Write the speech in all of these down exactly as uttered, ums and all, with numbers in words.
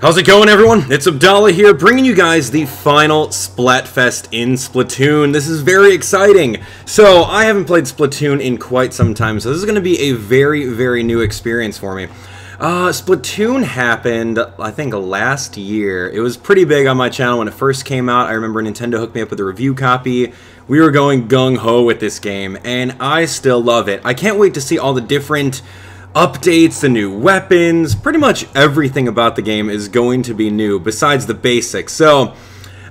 How's it going, everyone? It's Abdallah here, bringing you guys the final Splatfest in Splatoon. This is very exciting. So, I haven't played Splatoon in quite some time, so this is going to be a very, very new experience for me. Uh, Splatoon happened, I think, last year. It was pretty big on my channel when it first came out. I remember Nintendo hooked me up with a review copy. We were going gung-ho with this game, and I still love it. I can't wait to see all the different updates, the new weapons, pretty much everything about the game is going to be new besides the basics. So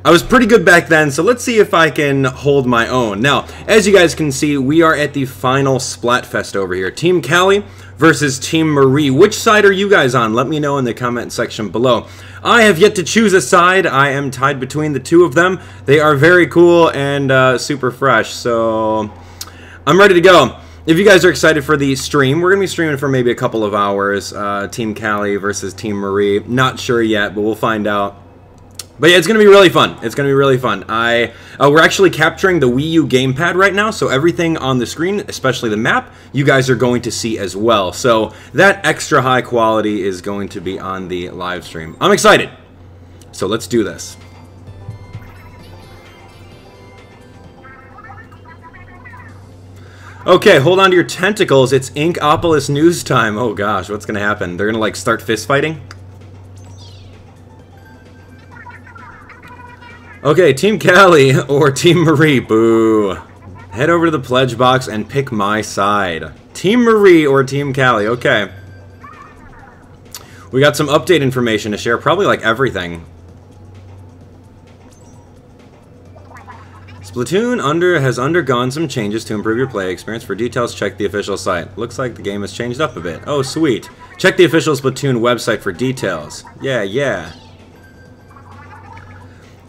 I was pretty good back then, so let's see if I can hold my own. Now, as you guys can see, we are at the final Splatfest over here. Team Callie versus Team Marie. Which side are you guys on? Let me know in the comment section below. I have yet to choose a side. I am tied between the two of them. They are very cool and uh, super fresh, so I'm ready to go. If you guys are excited for the stream, we're going to be streaming for maybe a couple of hours. Uh, Team Callie versus Team Marie. Not sure yet, but we'll find out. But yeah, it's going to be really fun. It's going to be really fun. I uh, We're actually capturing the Wii U gamepad right now, so everything on the screen, especially the map, you guys are going to see as well. So that extra high quality is going to be on the live stream. I'm excited. So let's do this. Okay, hold on to your tentacles. It's Inkopolis news time. Oh gosh, what's gonna happen? They're gonna like start fist fighting? Okay, Team Callie or Team Marie. Boo. Head over to the pledge box and pick my side. Team Marie or Team Callie. Okay. We got some update information to share. Probably like everything. Splatoon under has undergone some changes to improve your play experience. For details, check the official site. Looks like the game has changed up a bit. Oh, sweet. Check the official Splatoon website for details. Yeah, yeah.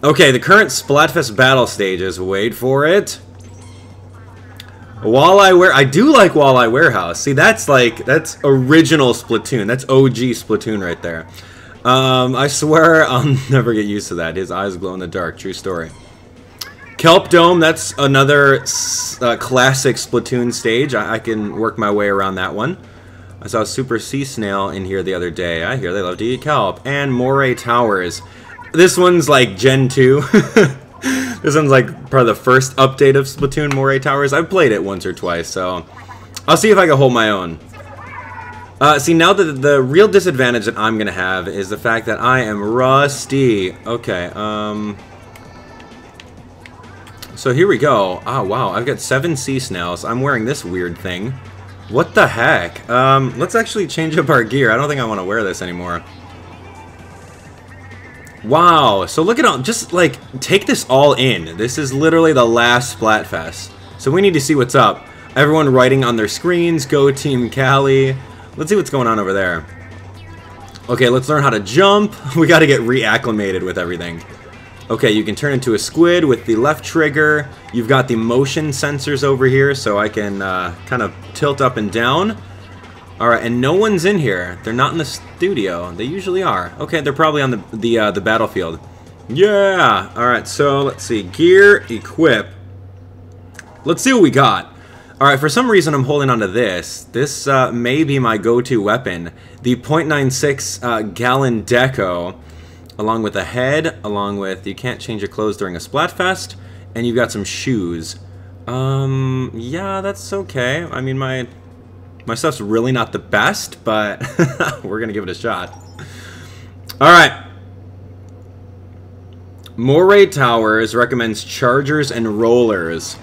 Okay, the current Splatfest battle stages. Wait for it. Walleye Ware... I do like Walleye Warehouse. See, that's like... That's original Splatoon. That's O G Splatoon right there. Um, I swear I'll never get used to that. His eyes glow in the dark. True story. Kelp Dome, that's another uh, classic Splatoon stage. I, I can work my way around that one. I saw a Super Sea Snail in here the other day. I hear they love to eat kelp. And Moray Towers. This one's like Gen two. This one's like probably the first update of Splatoon Moray Towers. I've played it once or twice, so I'll see if I can hold my own. Uh, see, now the, the real disadvantage that I'm going to have is the fact that I am rusty. Okay, um... so here we go. Ah, oh, wow, I've got seven sea snails. I'm wearing this weird thing. What the heck? Um, let's actually change up our gear. I don't think I want to wear this anymore. Wow, so look at all, just like, take this all in. This is literally the last Splatfest. So we need to see what's up. Everyone writing on their screens, go Team Callie. Let's see what's going on over there. Okay, let's learn how to jump. We gotta get reacclimated with everything. Okay, you can turn into a squid with the left trigger. You've got the motion sensors over here, so I can uh, kind of tilt up and down. Alright, and no one's in here. They're not in the studio. They usually are. Okay, they're probably on the, the, uh, the battlefield. Yeah! Alright, so let's see. Gear, equip. Let's see what we got. Alright, for some reason I'm holding onto this. This uh, may be my go-to weapon. The point nine six uh, gallon deco. Along with a head, along with you can't change your clothes during a Splatfest, and you've got some shoes. Um, yeah, that's okay. I mean, my my stuff's really not the best, but we're gonna give it a shot. All right. Moray Towers recommends chargers and rollers.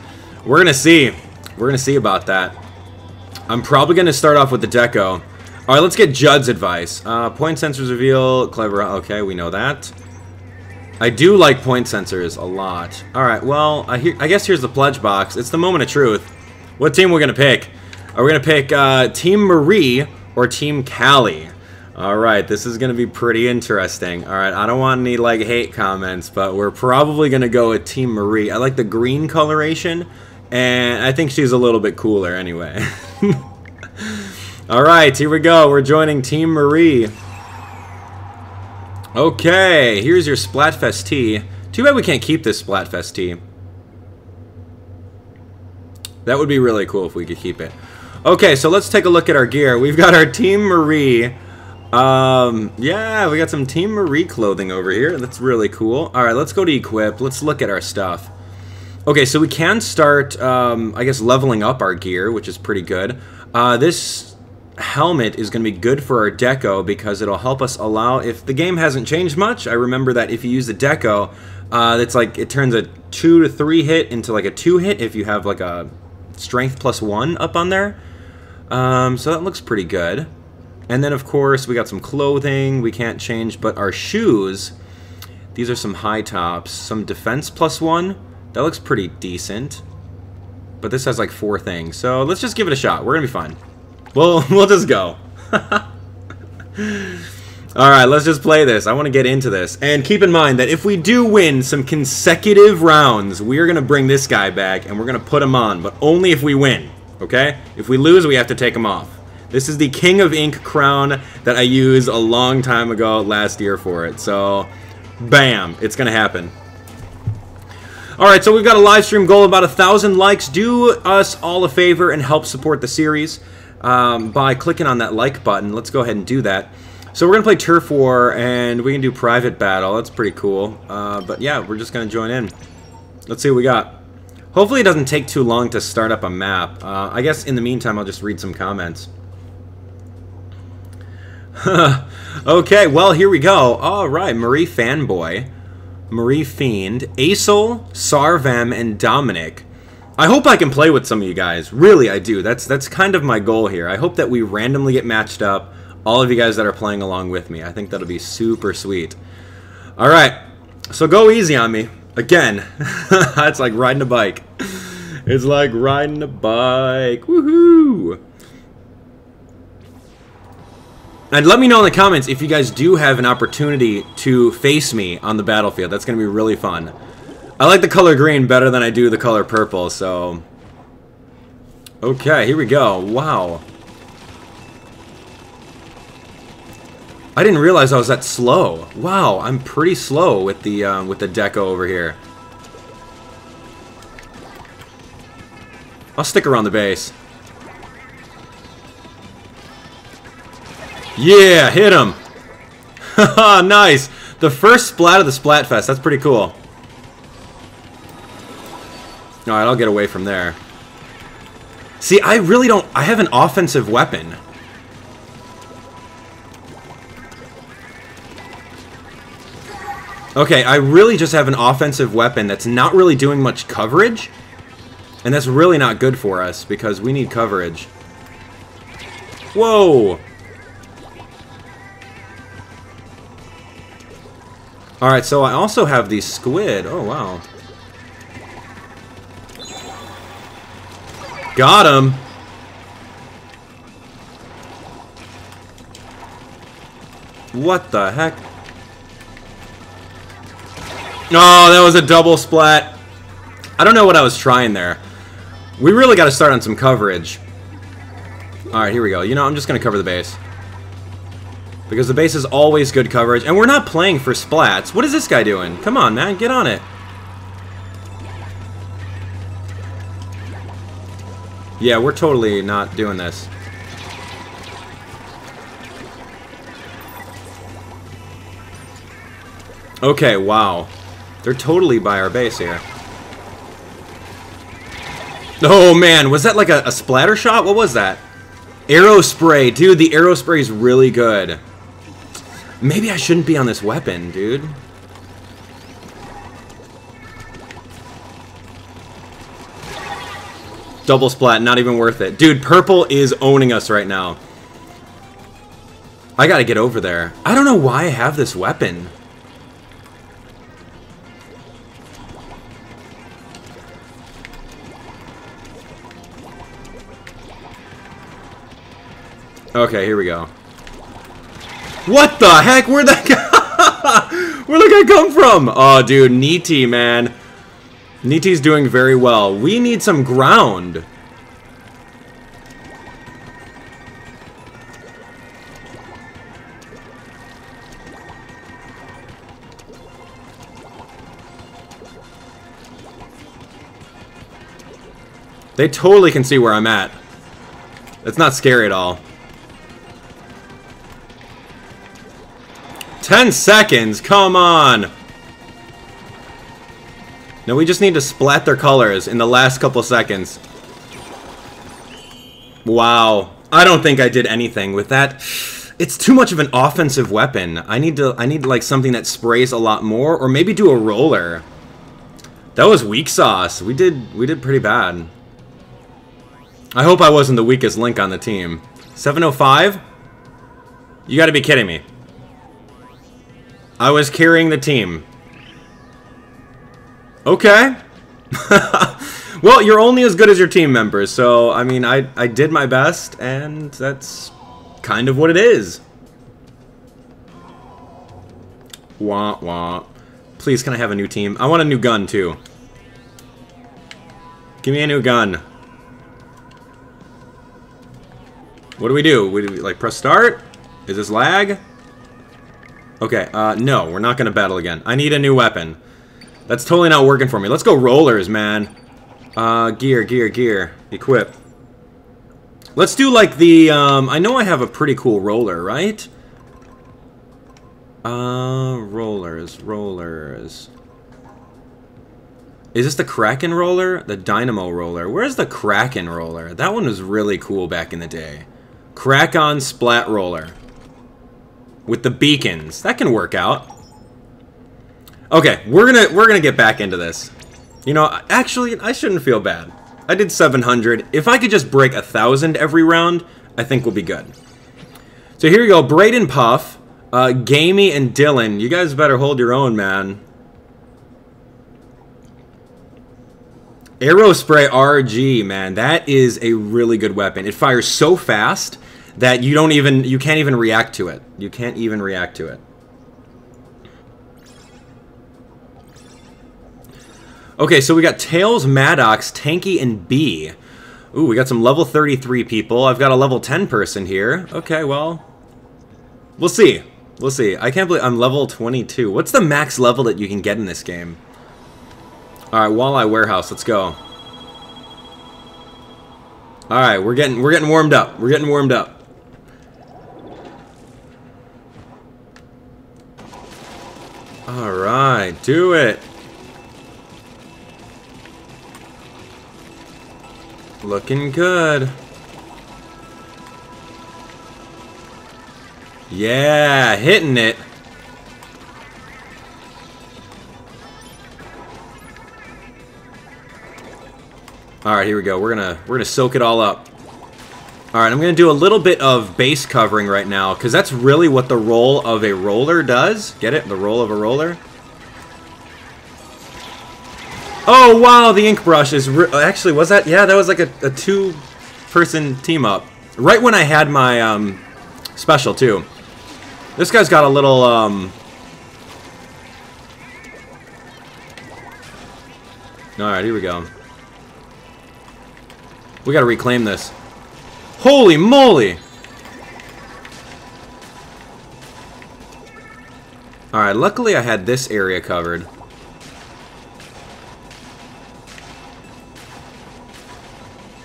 We're gonna see. We're gonna see about that. I'm probably gonna start off with the deco. Alright, let's get Judd's advice. Uh, point sensors reveal, clever, okay, we know that. I do like point sensors a lot. Alright, well, I, hear, I guess here's the pledge box. It's the moment of truth. What team are we going to pick? Are we going to pick uh, Team Marie or Team Callie? Alright, this is going to be pretty interesting. Alright, I don't want any, like, hate comments, but we're probably going to go with Team Marie. I like the green coloration, and I think she's a little bit cooler anyway. Alright, here we go. We're joining Team Marie. Okay, here's your Splatfest tee. Too bad we can't keep this Splatfest tee. That would be really cool if we could keep it. Okay, so let's take a look at our gear. We've got our Team Marie Um, yeah, we got some Team Marie clothing over here. That's really cool. All right, let's go to equip. Let's look at our stuff. Okay, so we can start, um, I guess, leveling up our gear, which is pretty good. Uh, this helmet is going to be good for our deco because it'll help us allow, if the game hasn't changed much, I remember that if you use the deco, uh, it's like, it turns a two to three hit into like a two hit if you have like a strength plus one up on there. Um, so that looks pretty good. And then, of course, we got some clothing we can't change, but our shoes, these are some high tops, some defense plus one. That looks pretty decent. But this has like four things, so let's just give it a shot. We're gonna be fine. We'll, we'll just go. All right, let's just play this. I want to get into this. And keep in mind that if we do win some consecutive rounds, we're gonna bring this guy back and we're gonna put him on, but only if we win, okay? If we lose, we have to take him off. This is the King of Ink crown that I used a long time ago last year for it. So, bam, it's going to happen. All right, so we've got a live stream goal, about one thousand likes. Do us all a favor and help support the series um, by clicking on that like button. Let's go ahead and do that. So we're going to play Turf War, and we can do Private Battle. That's pretty cool. Uh, but, yeah, we're just going to join in. Let's see what we got. Hopefully it doesn't take too long to start up a map. Uh, I guess in the meantime, I'll just read some comments. Okay, well, here we go. All right, Marie Fanboy, Marie Fiend, Aesol, Sarvam, and Dominic. I hope I can play with some of you guys. Really, I do. That's that's kind of my goal here. I hope that we randomly get matched up, all of you guys that are playing along with me. I think that'll be super sweet. All right, so go easy on me. Again, it's like riding a bike. It's like riding a bike. Woohoo! And let me know in the comments if you guys do have an opportunity to face me on the battlefield. That's going to be really fun. I like the color green better than I do the color purple, so... Okay, here we go. Wow. I didn't realize I was that slow. Wow, I'm pretty slow with the, um, with the deco over here. I'll stick around the base. Yeah, hit him! Haha, nice! The first splat of the Splatfest, that's pretty cool. Alright, I'll get away from there. See, I really don't... I have an offensive weapon. Okay, I really just have an offensive weapon that's not really doing much coverage. And that's really not good for us, because we need coverage. Whoa! Alright, so I also have these squid. Oh, wow. Got him! What the heck? No, oh, that was a double splat. I don't know what I was trying there. We really got to start on some coverage. Alright, here we go. You know, I'm just going to cover the base. Because the base is always good coverage, and we're not playing for splats. What is this guy doing? Come on, man, get on it. Yeah, we're totally not doing this. Okay, wow. They're totally by our base here. Oh, man, was that like a, a splatter shot? What was that? Aerospray, dude, the Aerospray is really good. Maybe I shouldn't be on this weapon, dude. Double splat, not even worth it. Dude, purple is owning us right now. I gotta get over there. I don't know why I have this weapon. Okay, here we go. What the heck? Where'd that guy... Where'd that guy come from? Oh, dude, Niti, man. Niti's doing very well. We need some ground. They totally can see where I'm at. That's not scary at all. Ten seconds, come on! Now we just need to splat their colors in the last couple seconds. Wow. I don't think I did anything with that. It's too much of an offensive weapon. I need to, I need like something that sprays a lot more, or maybe do a roller. That was weak sauce. We did, we did pretty bad. I hope I wasn't the weakest link on the team. seven oh five? You gotta be kidding me. I was carrying the team. Okay. Well, you're only as good as your team members, so, I mean, I, I did my best, and that's kind of what it is. Wah, wah. Please, can I have a new team? I want a new gun, too. Give me a new gun. What do we do? We, like, press start? Is this lag? Okay, uh, no, we're not gonna battle again. I need a new weapon. That's totally not working for me. Let's go rollers, man. Uh, gear, gear, gear. Equip. Let's do like the, um, I know I have a pretty cool roller, right? Uh, rollers, rollers. Is this the Kraken Roller? The Dynamo Roller. Where's the Kraken Roller? That one was really cool back in the day. Kraken Splat Roller. With the beacons. That can work out. Okay, we're gonna, we're gonna get back into this. You know, actually, I shouldn't feel bad. I did seven hundred. If I could just break one thousand every round, I think we'll be good. So here you go. Braden Puff, uh, Gamey, and Dylan. You guys better hold your own, man. Aerospray R G, man. That is a really good weapon. It fires so fast that you don't even, you can't even react to it. You can't even react to it. Okay, so we got Tails, Maddox, Tanky, and B. Ooh, we got some level thirty-three people. I've got a level ten person here. Okay, well, we'll see. We'll see. I can't believe I'm level twenty-two. What's the max level that you can get in this game? All right, Walleye Warehouse. Let's go. All right, we're getting we're getting warmed up. We're getting warmed up. All right, do it. Looking good. Yeah, hitting it. All right, here we go. We're gonna we're gonna soak it all up. All right, I'm gonna do a little bit of base covering right now, because that's really what the roll of a roller does. Get it? The roll of a roller. Oh, wow, the ink brush is... Actually, was that... Yeah, that was like a, a two-person team-up. Right when I had my um, special, too. This guy's got a little... Um... Alright, here we go. We gotta reclaim this. Holy moly! Alright, luckily I had this area covered.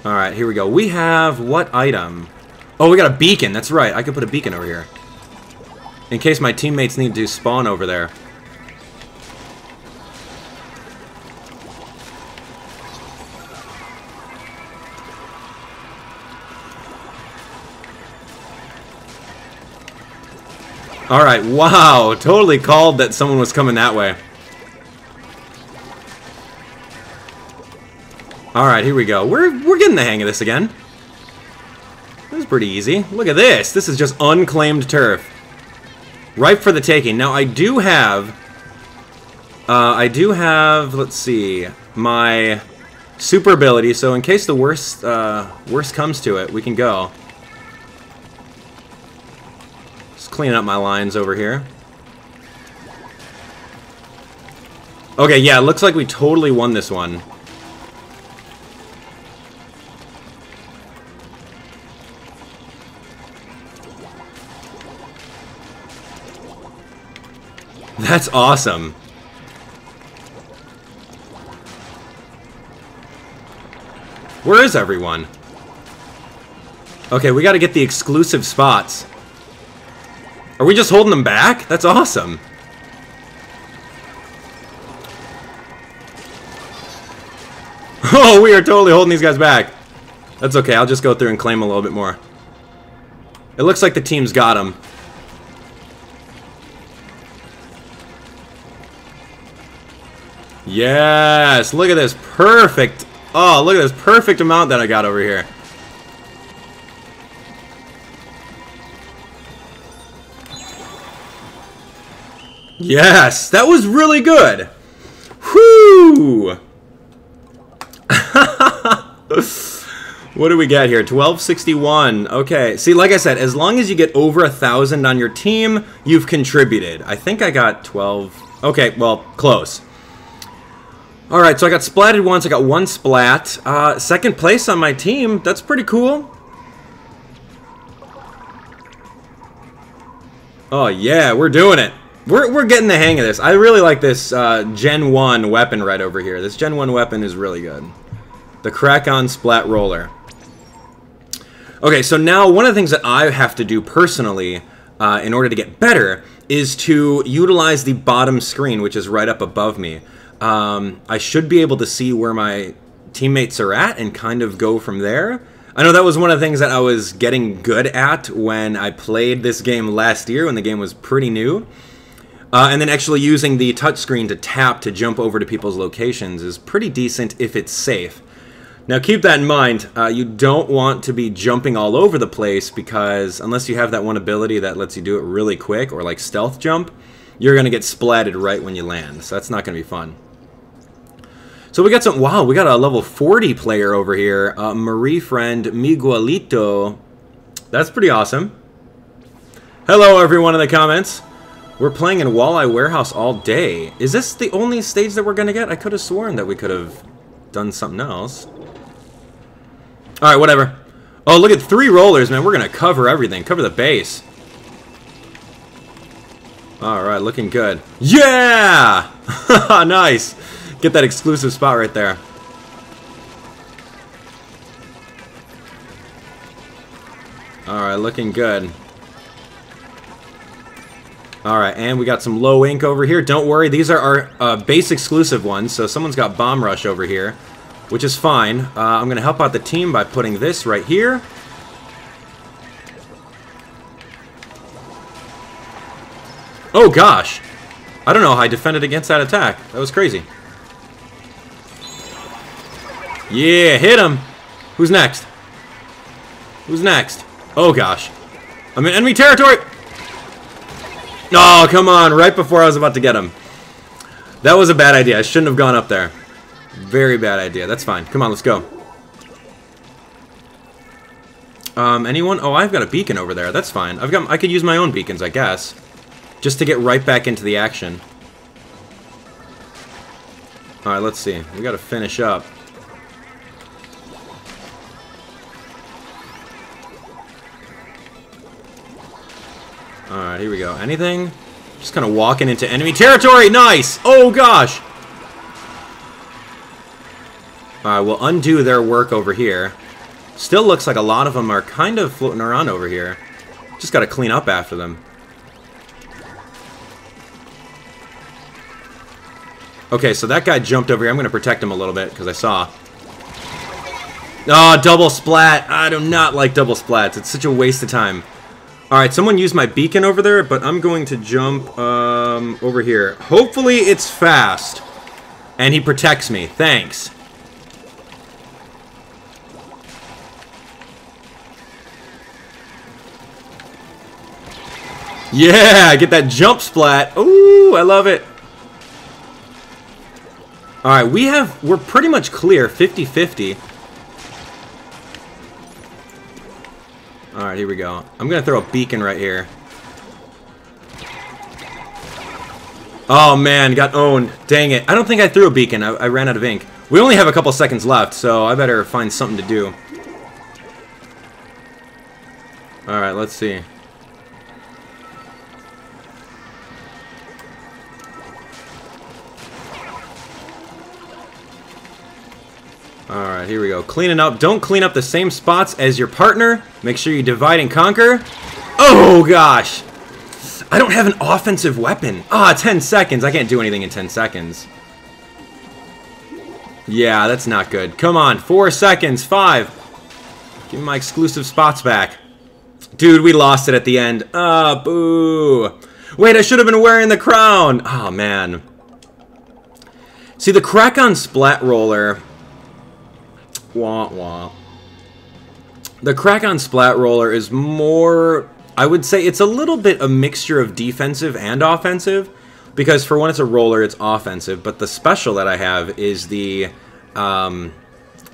Alright, here we go. We have what item? Oh, we got a beacon. That's right. I could put a beacon over here. In case my teammates need to spawn over there. Alright, wow. Totally called that someone was coming that way. Alright, here we go. We're, we're getting the hang of this again. This is pretty easy. Look at this. This is just unclaimed turf. Ripe for the taking. Now, I do have... Uh, I do have, let's see, my super ability. So, in case the worst, uh, worst comes to it, we can go. Just clean up my lines over here. Okay, yeah, looks like we totally won this one. That's awesome. Where is everyone? Okay, we gotta get the exclusive spots. Are we just holding them back? That's awesome. Oh, we are totally holding these guys back. That's okay, I'll just go through and claim a little bit more. It looks like the team's got them. Yes, look at this perfect. Oh, look at this perfect amount that I got over here. Yes, that was really good. Whoo! What do we got here? twelve sixty-one. Okay. See, like I said, as long as you get over a thousand on your team, you've contributed. I think I got twelve. Okay, well, close. All right, so I got splatted once. I got one splat. Uh, second place on my team. That's pretty cool. Oh, yeah, we're doing it. We're, we're getting the hang of this. I really like this uh, Gen one weapon right over here. This Gen one weapon is really good. The Kraken Splat Roller. Okay, so now one of the things that I have to do personally uh, in order to get better is to utilize the bottom screen, which is right up above me. Um, I should be able to see where my teammates are at and kind of go from there. I know that was one of the things that I was getting good at when I played this game last year when the game was pretty new. Uh, and then actually using the touchscreen to tap to jump over to people's locations is pretty decent if it's safe. Now keep that in mind, uh, you don't want to be jumping all over the place because unless you have that one ability that lets you do it really quick or like stealth jump, you're going to get splatted right when you land, so that's not going to be fun. So we got some, wow, we got a level forty player over here, uh, Marie friend Miguelito. That's pretty awesome. Hello everyone in the comments. We're playing in Walleye Warehouse all day. Is this the only stage that we're going to get? I could have sworn that we could have done something else. Alright, whatever. Oh, look at three rollers, man. We're going to cover everything. Cover the base. Alright, looking good. Yeah! Nice! Get that exclusive spot right there. Alright, looking good. Alright, and we got some low ink over here. Don't worry, these are our uh, base exclusive ones. So someone's got Bomb Rush over here, which is fine. Uh, I'm going to help out the team by putting this right here. Oh gosh! I don't know how I defended against that attack. That was crazy. Yeah, hit him! Who's next? Who's next? Oh gosh. I'm in enemy territory! No, oh, come on, right before I was about to get him. That was a bad idea. I shouldn't have gone up there. Very bad idea. That's fine. Come on, let's go. Um, anyone? Oh, I've got a beacon over there. That's fine. I've got. I could use my own beacons, I guess, just to get right back into the action. All right, let's see. We got to finish up. All right, here we go. Anything? Just kind of walking into enemy territory. Nice. Oh gosh. Alright, we'll undo their work over here. Still looks like a lot of them are kind of floating around over here. Just gotta clean up after them. Okay, so that guy jumped over here. I'm gonna protect him a little bit, because I saw. Oh, double splat! I do not like double splats. It's such a waste of time. Alright, someone used my beacon over there, but I'm going to jump um, over here. Hopefully it's fast. And he protects me. Thanks. Yeah, get that jump splat. Ooh, I love it. All right, we have, we're pretty much clear, fifty fifty. All right, here we go. I'm going to throw a beacon right here. Oh, man, got owned. Dang it. I don't think I threw a beacon. I, I ran out of ink. We only have a couple seconds left, so I better find something to do. All right, let's see. Alright, here we go. Cleaning up. Don't clean up the same spots as your partner. Make sure you divide and conquer. Oh, gosh. I don't have an offensive weapon. Ah, ten seconds. I can't do anything in ten seconds. Yeah, that's not good. Come on, four seconds, five. Give me my exclusive spots back. Dude, we lost it at the end. Ah, oh, boo. Wait, I should have been wearing the crown. Oh, man. See, the Kraken Splat Roller... Wah, wah. The Kraken Splat Roller is more... I would say it's a little bit a mixture of defensive and offensive, because for one, it's a roller, it's offensive, but the special that I have is the... Um,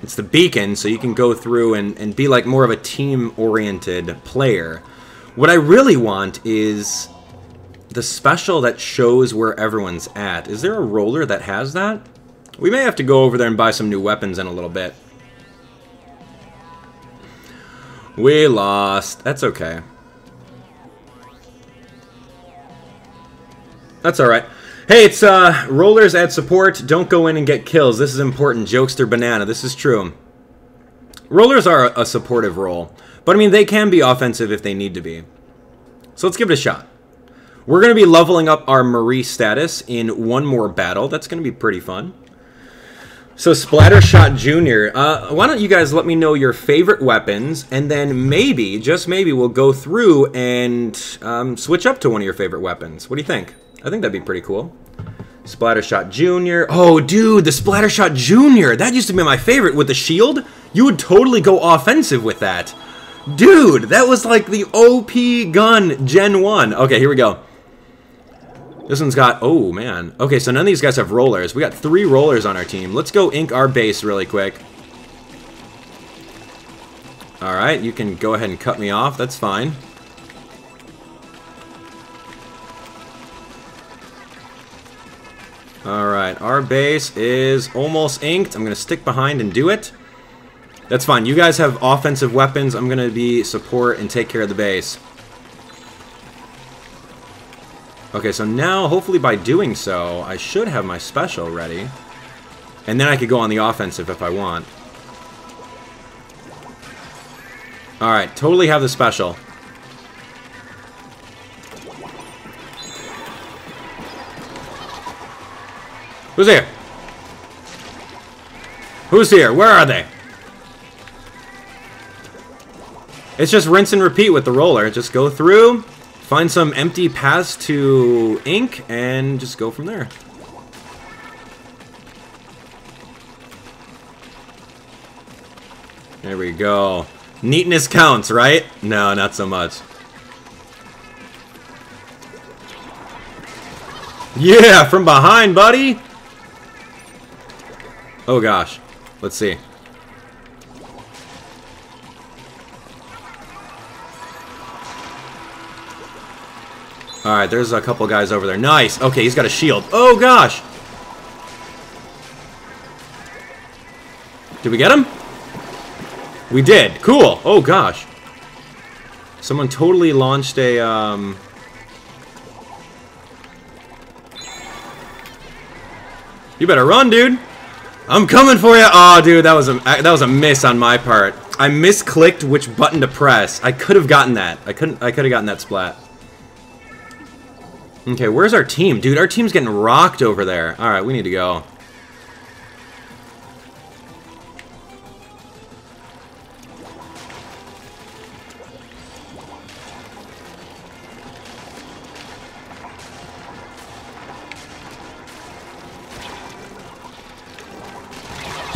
it's the Beacon, so you can go through and, and be like more of a team-oriented player. What I really want is... the special that shows where everyone's at. Is there a roller that has that? We may have to go over there and buy some new weapons in a little bit. We lost. That's okay. That's alright. Hey, it's uh, rollers at support. Don't go in and get kills. This is important. Jokester banana. This is true. Rollers are a supportive role. But, I mean, they can be offensive if they need to be. So let's give it a shot. We're going to be leveling up our Marie status in one more battle. That's going to be pretty fun. So Splattershot Junior, uh, why don't you guys let me know your favorite weapons, and then maybe, just maybe, we'll go through and um, switch up to one of your favorite weapons. What do you think? I think that'd be pretty cool. Splattershot Junior Oh, dude, the Splattershot Junior That used to be my favorite with the shield. You would totally go offensive with that. Dude, that was like the O P gun Gen one. Okay, here we go. This one's got, oh man. Okay, so none of these guys have rollers. We got three rollers on our team. Let's go ink our base really quick. All right, you can go ahead and cut me off. That's fine. All right, our base is almost inked. I'm gonna stick behind and do it. That's fine. You guys have offensive weapons. I'm gonna be support and take care of the base. Okay, so now, hopefully by doing so, I should have my special ready. And then I could go on the offensive if I want. Alright, totally have the special. Who's here? Who's here? Where are they? It's just rinse and repeat with the roller. Just go through... find some empty paths to ink, and just go from there. There we go. Neatness counts, right? No, not so much. Yeah, from behind, buddy! Oh gosh. Let's see. Alright, there's a couple guys over there. Nice! Okay, he's got a shield. Oh, gosh! Did we get him? We did. Cool! Oh, gosh. Someone totally launched a, um... You better run, dude! I'm coming for you! Oh, dude, that was a, that was a miss on my part. I misclicked which button to press. I could have gotten that. I couldn't. I could have gotten that splat. Okay, where's our team? Dude, our team's getting rocked over there. Alright, we need to go.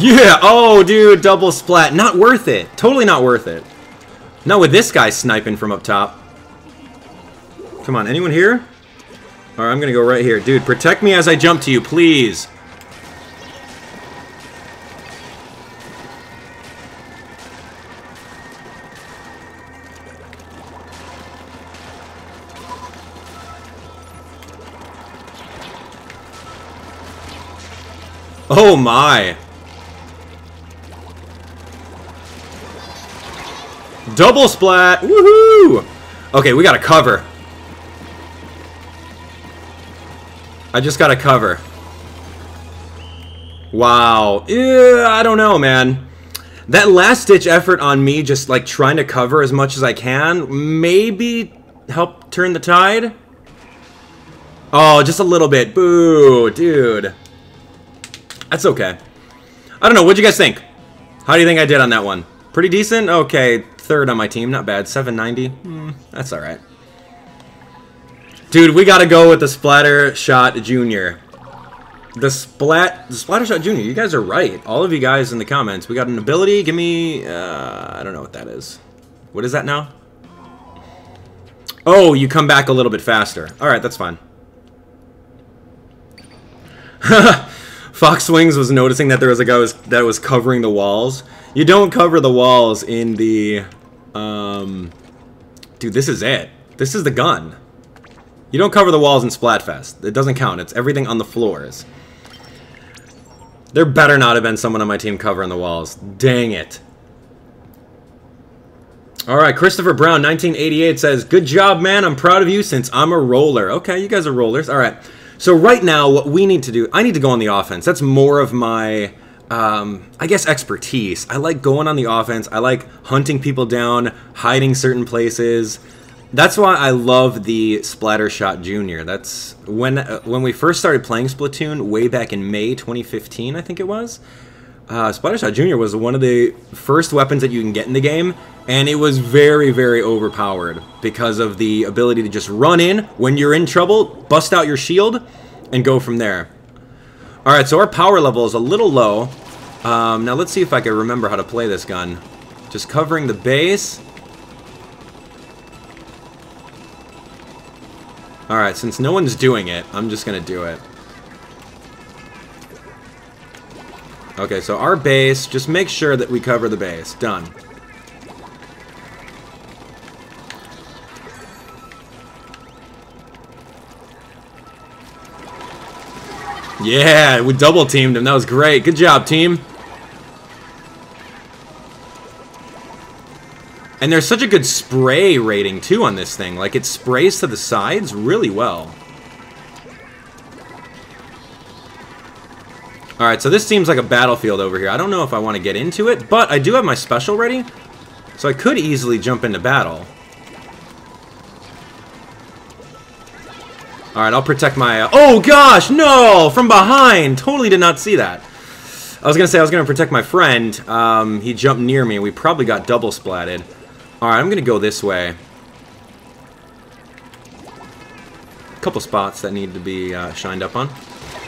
Yeah! Oh, dude, double splat. Not worth it. Totally not worth it. Not with this guy sniping from up top. Come on, anyone here? Alright, I'm gonna go right here. Dude, protect me as I jump to you, please! Oh my! Double splat! Woohoo! Okay, we got a cover. I just got a cover. Wow. Yeah, I don't know, man. That last-ditch effort on me just, like, trying to cover as much as I can maybe helped turn the tide? Oh, just a little bit. Boo, dude. That's okay. I don't know. What'd you guys think? How do you think I did on that one? Pretty decent? Okay, third on my team. Not bad. seven ninety. Mm, that's all right. Dude, we got to go with the Splattershot Junior The Splat... The Splattershot Junior You guys are right. All of you guys in the comments. We got an ability. Give me... Uh, I don't know what that is. What is that now? Oh, you come back a little bit faster. All right, that's fine. Fox Wings was noticing that there was a guy was, that was covering the walls. You don't cover the walls in the... Um, dude, this is it. This is the gun. You don't cover the walls in Splatfest. It doesn't count. It's everything on the floors. There better not have been someone on my team covering the walls. Dang it. Alright, Christopher Brown, nineteen eighty-eight, says, good job, man. I'm proud of you since I'm a roller. Okay, you guys are rollers. Alright. So right now, what we need to do, I need to go on the offense. That's more of my, um, I guess, expertise. I like going on the offense. I like hunting people down, hiding certain places. That's why I love the Splattershot Junior That's when uh, when we first started playing Splatoon way back in May twenty fifteen, I think it was. Uh, Splattershot Junior was one of the first weapons that you can get in the game, and it was very, very overpowered because of the ability to just run in when you're in trouble, bust out your shield, and go from there. Alright, so our power level is a little low. Um, now let's see if I can remember how to play this gun. Just covering the base. Alright, since no one's doing it, I'm just gonna do it. Okay, so our base, just make sure that we cover the base. Done. Yeah, we double teamed him. That was great. Good job, team. And there's such a good spray rating, too, on this thing. Like, it sprays to the sides really well. Alright, so this seems like a battlefield over here. I don't know if I want to get into it, but I do have my special ready, so I could easily jump into battle. Alright, I'll protect my... Uh, oh, gosh! No! From behind! Totally did not see that. I was going to say I was going to protect my friend. Um, he jumped near me. We probably got double splatted. Alright, I'm going to go this way. A couple spots that need to be uh, shined up on.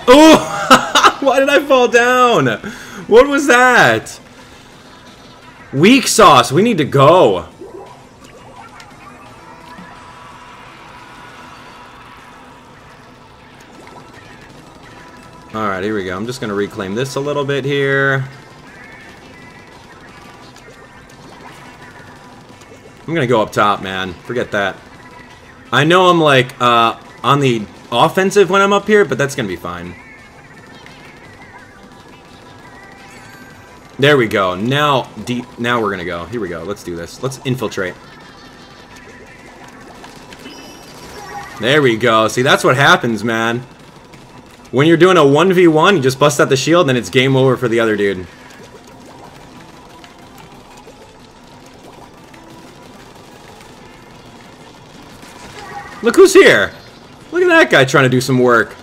Oh! Why did I fall down? What was that? Weak sauce. We need to go. Alright, here we go. I'm just going to reclaim this a little bit here. I'm going to go up top, man. Forget that. I know I'm like uh, on the offensive when I'm up here, but that's going to be fine. There we go. Now, deep. Now we're gonna go. Here we go. Let's do this. Let's infiltrate. There we go. See, that's what happens, man. When you're doing a one v one, you just bust out the shield, and it's game over for the other dude. Look who's here. Look at that guy trying to do some work.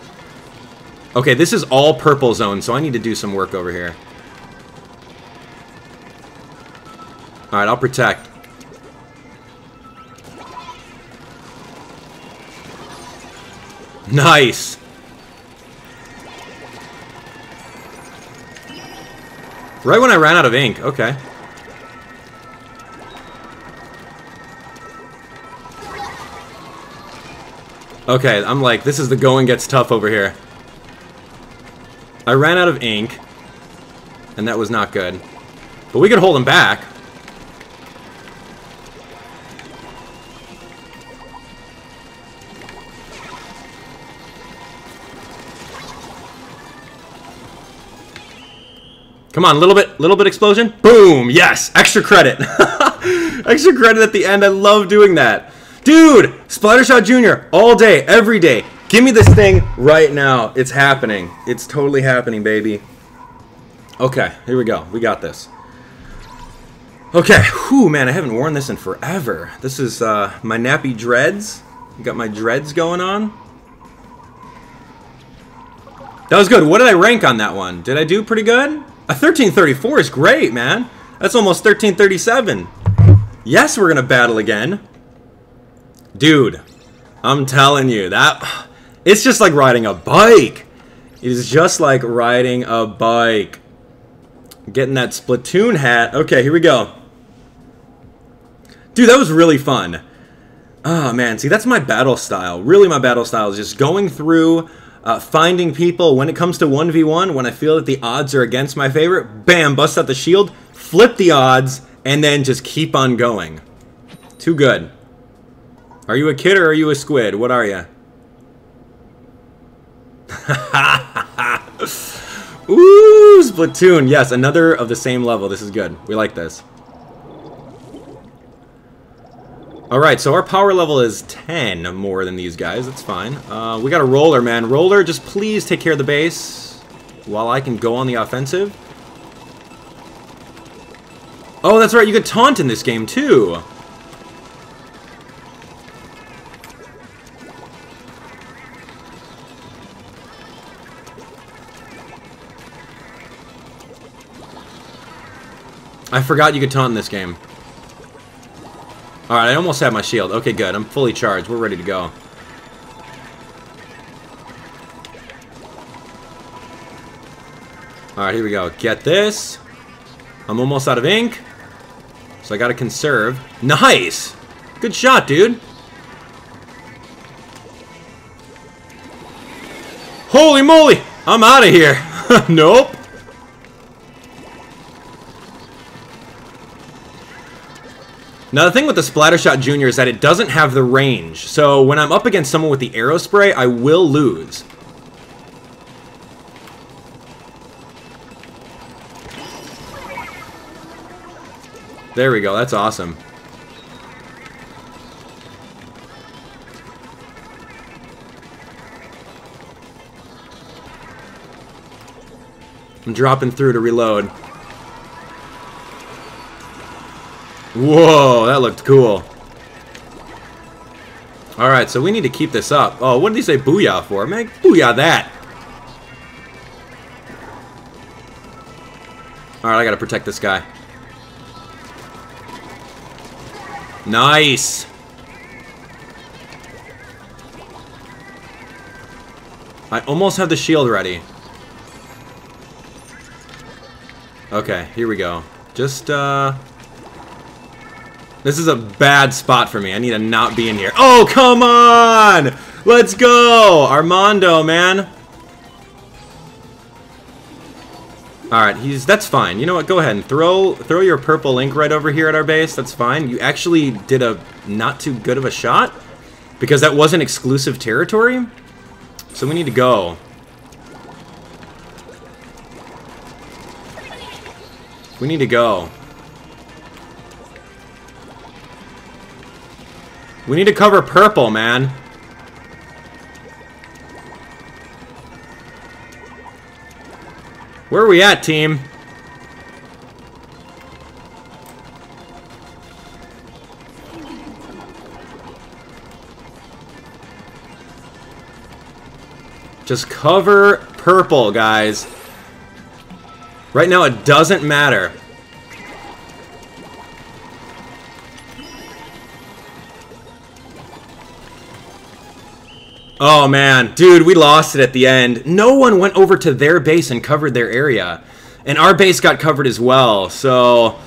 Okay, this is all purple zone, so I need to do some work over here. Alright, I'll protect. Nice! Right when I ran out of ink, okay. Okay, I'm like, this is the going gets tough over here. I ran out of ink, and that was not good. But we could hold him back. Come on, little bit, little bit explosion. Boom, yes, extra credit. Extra credit at the end, I love doing that. Dude, Splattershot Junior, all day, every day. Give me this thing right now. It's happening. It's totally happening, baby. Okay, here we go. We got this. Okay, whew, man, I haven't worn this in forever. This is uh, my nappy dreads. I got my dreads going on. That was good. What did I rank on that one? Did I do pretty good? A thirteen thirty-four is great, man. That's almost thirteen thirty-seven. Yes, we're gonna battle again. Dude, I'm telling you, that it's just like riding a bike. It is just like riding a bike. Getting that Splatoon hat. Okay, here we go. Dude, that was really fun. Oh, man. See, that's my battle style. Really, my battle style is just going through, uh, finding people. When it comes to one v one, when I feel that the odds are against my favorite, bam, bust out the shield, flip the odds, and then just keep on going. Too good. Are you a kid or are you a squid? What are you? Ooh, Splatoon. Yes, another of the same level. This is good. We like this. Alright, so our power level is ten more than these guys. That's fine. Uh, we got a roller, man. Roller, just please take care of the base while I can go on the offensive. Oh, that's right. You could taunt in this game, too. I forgot you could taunt in this game. Alright, I almost have my shield. Okay, good. I'm fully charged. We're ready to go. Alright, here we go. Get this. I'm almost out of ink. So I gotta conserve. Nice! Good shot, dude. Holy moly! I'm out of here. Nope. Now, the thing with the Splattershot Junior is that it doesn't have the range. So, when I'm up against someone with the Aerospray, I will lose. There we go. That's awesome. I'm dropping through to reload. Whoa, that looked cool. Alright, so we need to keep this up. Oh, what did he say booyah for? Man, booyah that! Alright, I gotta protect this guy. Nice! I almost have the shield ready. Okay, here we go. Just, uh... this is a bad spot for me. I need to not be in here. Oh, come on! Let's go! Armando, man. Alright, he's that's fine. You know what? Go ahead and throw throw your purple ink right over here at our base. That's fine. You actually did a not too good of a shot because that wasn't exclusive territory. So we need to go. We need to go. We need to cover purple, man. Where are we at, team? Just cover purple, guys. Right now, it doesn't matter. Oh, man. Dude, we lost it at the end. No one went over to their base and covered their area. And our base got covered as well, so...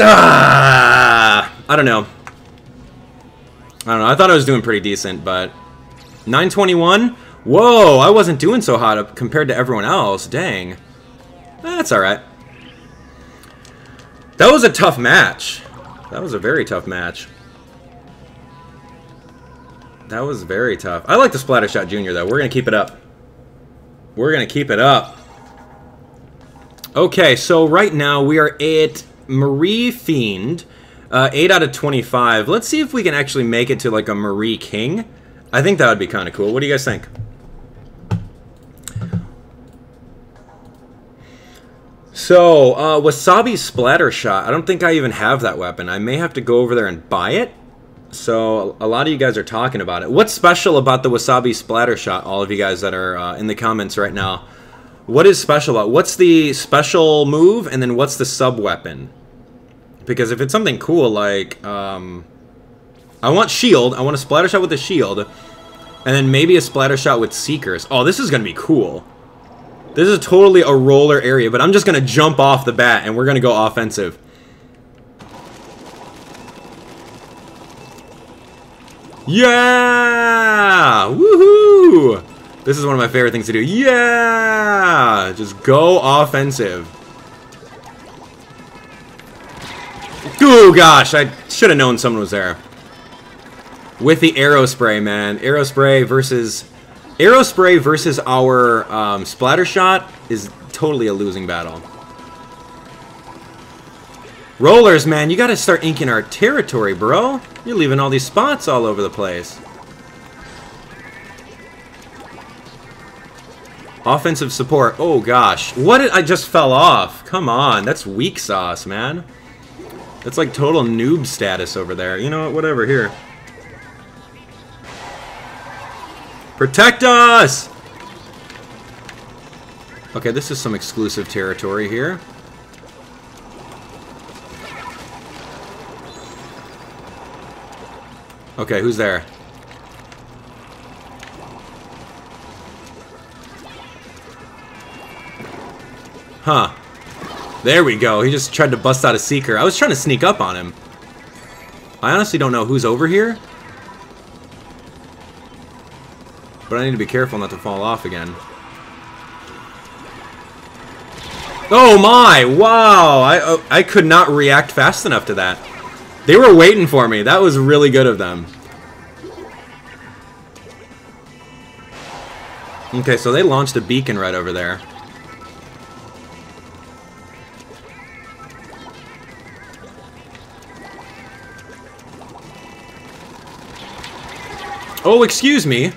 Ah, I don't know. I don't know. I thought I was doing pretty decent, but... nine twenty-one? Whoa, I wasn't doing so hot compared to everyone else. Dang. That's alright. That was a tough match. That was a very tough match. That was very tough. I like the Splattershot Junior though. We're going to keep it up. We're going to keep it up. Okay, so right now we are at Marie Fiend. Uh, eight out of twenty-five. Let's see if we can actually make it to like a Marie King. I think that would be kind of cool. What do you guys think? So, uh, Wasabi Splattershot. I don't think I even have that weapon. I may have to go over there and buy it. So a lot of you guys are talking about it. What's special about the Wasabi Splattershot? All of you guys that are uh, in the comments right now, what is special about? What's the special move, and then what's the sub weapon? Because if it's something cool like, um, I want shield, I want a Splattershot with a shield, and then maybe a Splattershot with Seekers. Oh, this is gonna be cool. This is totally a roller area, but I'm just gonna jump off the bat, and we're gonna go offensive. Yeah! Woohoo! This is one of my favorite things to do. Yeah! Just go offensive. Oh gosh, I should have known someone was there. With the Aerospray, man. Aerospray versus... Aerospray versus our um, Splattershot is totally a losing battle. Rollers, man, you gotta start inking our territory, bro. You're leaving all these spots all over the place. Offensive support. Oh, gosh. What did I just fell off? Come on. That's weak sauce, man. That's like total noob status over there. You know what? Whatever. Here. Protect us! Okay, this is some exclusive territory here. Okay, who's there? Huh. There we go. He just tried to bust out a Seeker. I was trying to sneak up on him. I honestly don't know who's over here. But I need to be careful not to fall off again. Oh my! Wow! I, uh, I could not react fast enough to that. They were waiting for me. That was really good of them. Okay, so they launched a beacon right over there. Oh, excuse me.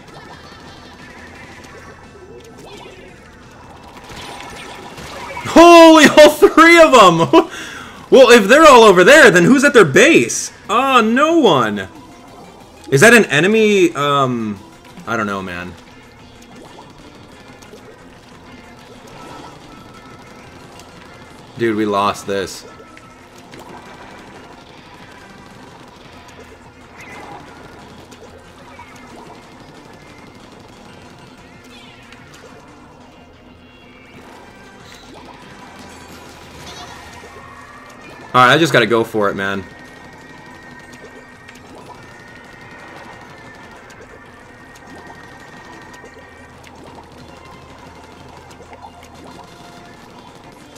Holy, all three of them! Well, if they're all over there, then who's at their base? Oh, no one. Is that an enemy? Um, I don't know, man. Dude, we lost this. Alright, I just gotta go for it, man.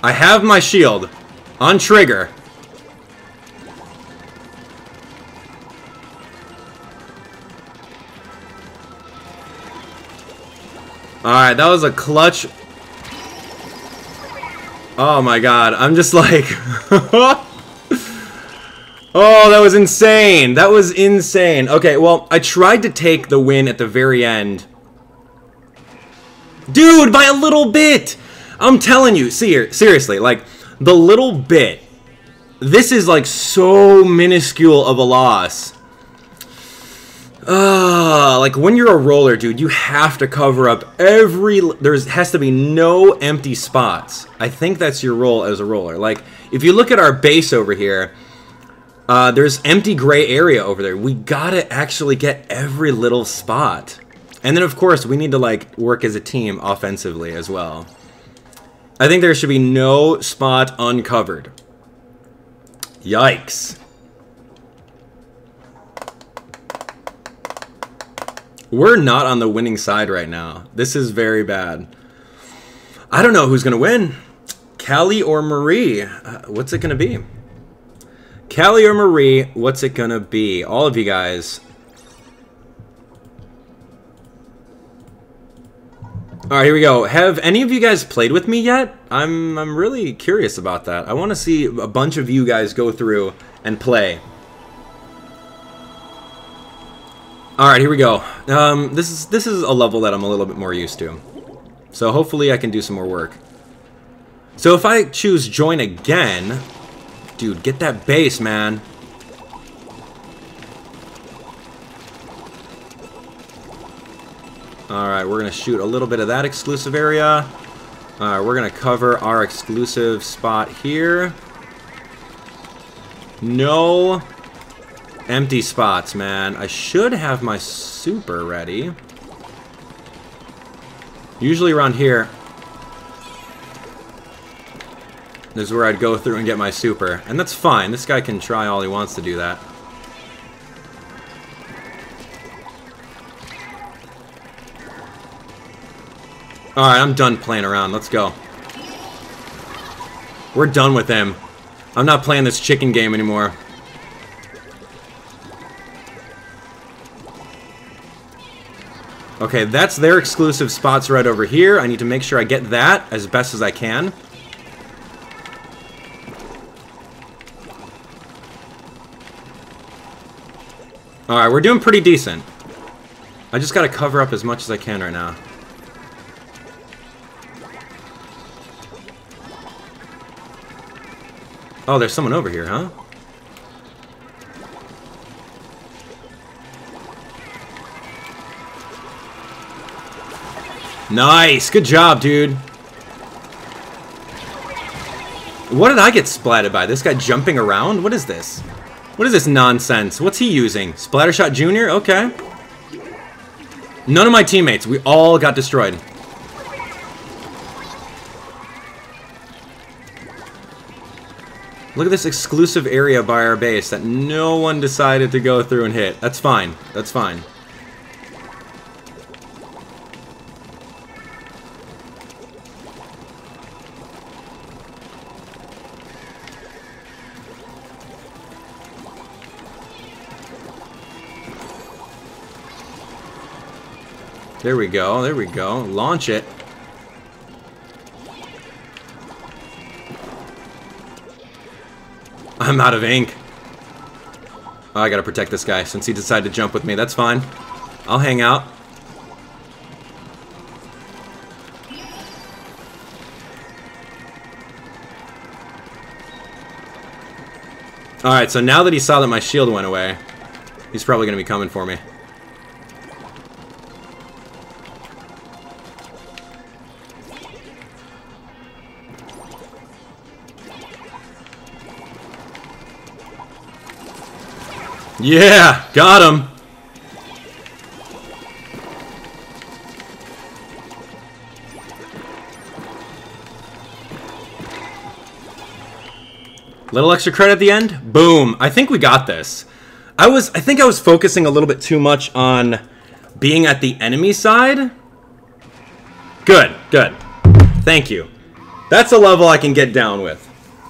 I have my shield on trigger. Alright, that was a clutch. Oh my god, I'm just like... Oh, that was insane. That was insane. Okay, well, I tried to take the win at the very end. Dude, by a little bit. I'm telling you, see, seriously, like, the little bit. This is, like, so minuscule of a loss. Uh, like, when you're a roller, dude, you have to cover up every... There has to be no empty spots. I think that's your role as a roller. Like, if you look at our base over here... Uh, there's empty gray area over there. We gotta actually get every little spot. And then, of course, we need to, like, work as a team offensively as well. I think there should be no spot uncovered. Yikes. We're not on the winning side right now. This is very bad. I don't know who's gonna win. Callie or Marie? Uh, what's it gonna be? Callie or Marie, what's it gonna be? All of you guys. Alright, here we go. Have any of you guys played with me yet? I'm I'm really curious about that. I want to see a bunch of you guys go through and play. Alright, here we go. Um, this is, this is a level that I'm a little bit more used to. So hopefully I can do some more work. So if I choose join again... Dude, get that base, man. Alright, we're going to shoot a little bit of that exclusive area. Uh, we're going to cover our exclusive spot here. No empty spots, man. I should have my super ready. Usually around here is where I'd go through and get my super. And that's fine. This guy can try all he wants to do that. Alright, I'm done playing around. Let's go. We're done with him. I'm not playing this chicken game anymore. Okay, that's their exclusive spots right over here. I need to make sure I get that as best as I can. Alright, we're doing pretty decent. I just gotta cover up as much as I can right now. Oh, there's someone over here, huh? Nice! Good job, dude! What did I get splatted by? This guy jumping around? What is this? What is this nonsense? What's he using? Splattershot Junior? Okay. None of my teammates. We all got destroyed. Look at this exclusive area by our base that no one decided to go through and hit. That's fine. That's fine. There we go. There we go. Launch it. I'm out of ink. Oh, I gotta protect this guy since he decided to jump with me. That's fine. I'll hang out. Alright, so now that he saw that my shield went away, he's probably gonna be coming for me. Yeah! Got him! Little extra credit at the end? Boom! I think we got this. I was- I think I was focusing a little bit too much on being at the enemy side. Good, good. Thank you. That's a level I can get down with.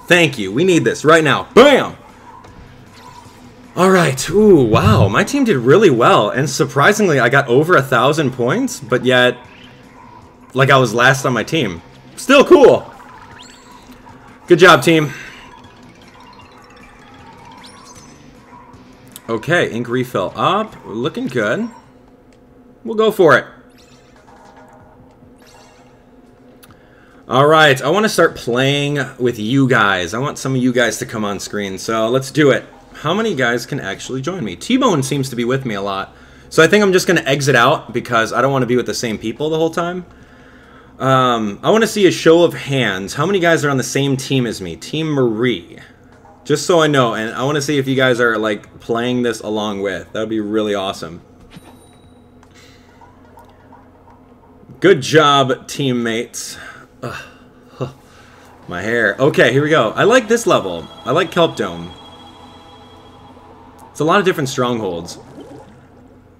Thank you. We need this right now. Bam! Alright, ooh, wow, my team did really well, and surprisingly I got over a thousand points, but yet, like I was last on my team. Still cool! Good job, team. Okay, ink refill up, looking good. We'll go for it. Alright, I want to start playing with you guys. I want some of you guys to come on screen, so let's do it. How many guys can actually join me? T-Bone seems to be with me a lot. So I think I'm just going to exit out because I don't want to be with the same people the whole time. Um, I want to see a show of hands. How many guys are on the same team as me? Team Marie. Just so I know. And I want to see if you guys are like playing this along with. That would be really awesome. Good job, teammates. Ugh. My hair. Okay, here we go. I like this level. I like Kelp Dome. It's a lot of different strongholds.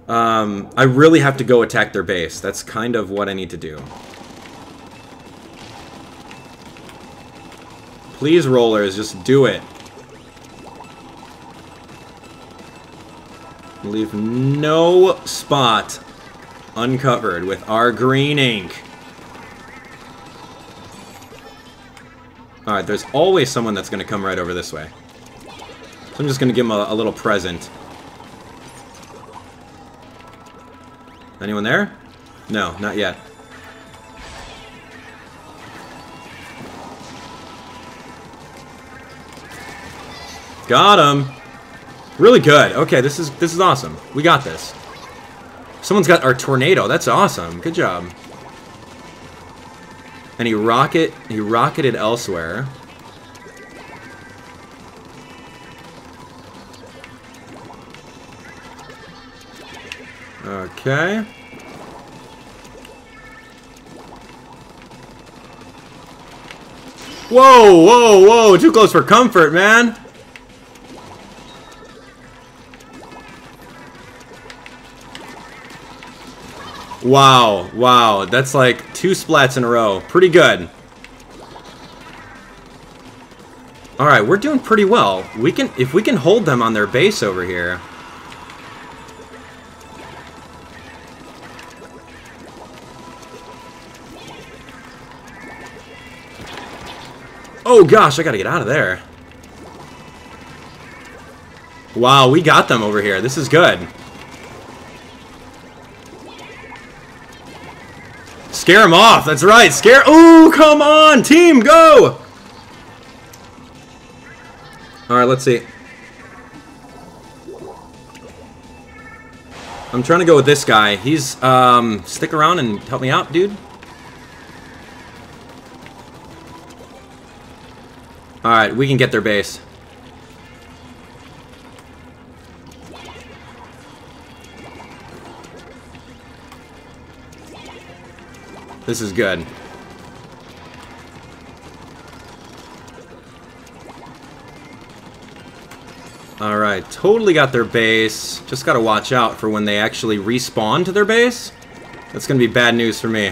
Um, I really have to go attack their base. That's kind of what I need to do. Please, rollers, just do it. Leave no spot uncovered with our green ink. Alright, there's always someone that's going to come right over this way. So I'm just going to give him a, a little present. Anyone there? No, not yet. Got him! Really good. Okay, this is this is awesome. We got this. Someone's got our tornado. That's awesome. Good job. And he rocket he rocketed elsewhere. Okay. Whoa, whoa, whoa, too close for comfort, man. Wow, wow, that's like two splats in a row. Pretty good. Alright, we're doing pretty well. We can, if we can hold them on their base over here. Oh gosh, I gotta get out of there. Wow, we got them over here. This is good. Scare them off. That's right. Scare. Ooh, come on, team, go! All right, let's see. I'm trying to go with this guy. He's um, stick around and help me out, dude. Alright, we can get their base. This is good. Alright, totally got their base. Just gotta watch out for when they actually respawn to their base. That's gonna be bad news for me.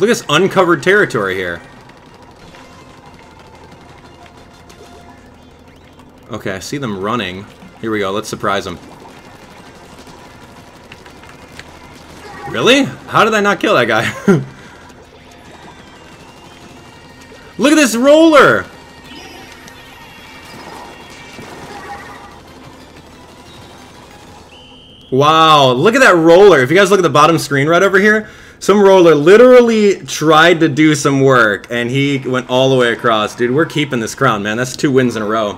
Look at this uncovered territory here. Okay, I see them running. Here we go, let's surprise them. Really? How did I not kill that guy? Look at this roller! Wow, look at that roller. If you guys look at the bottom screen right over here, some roller literally tried to do some work, and he went all the way across. Dude, we're keeping this crown, man. That's two wins in a row.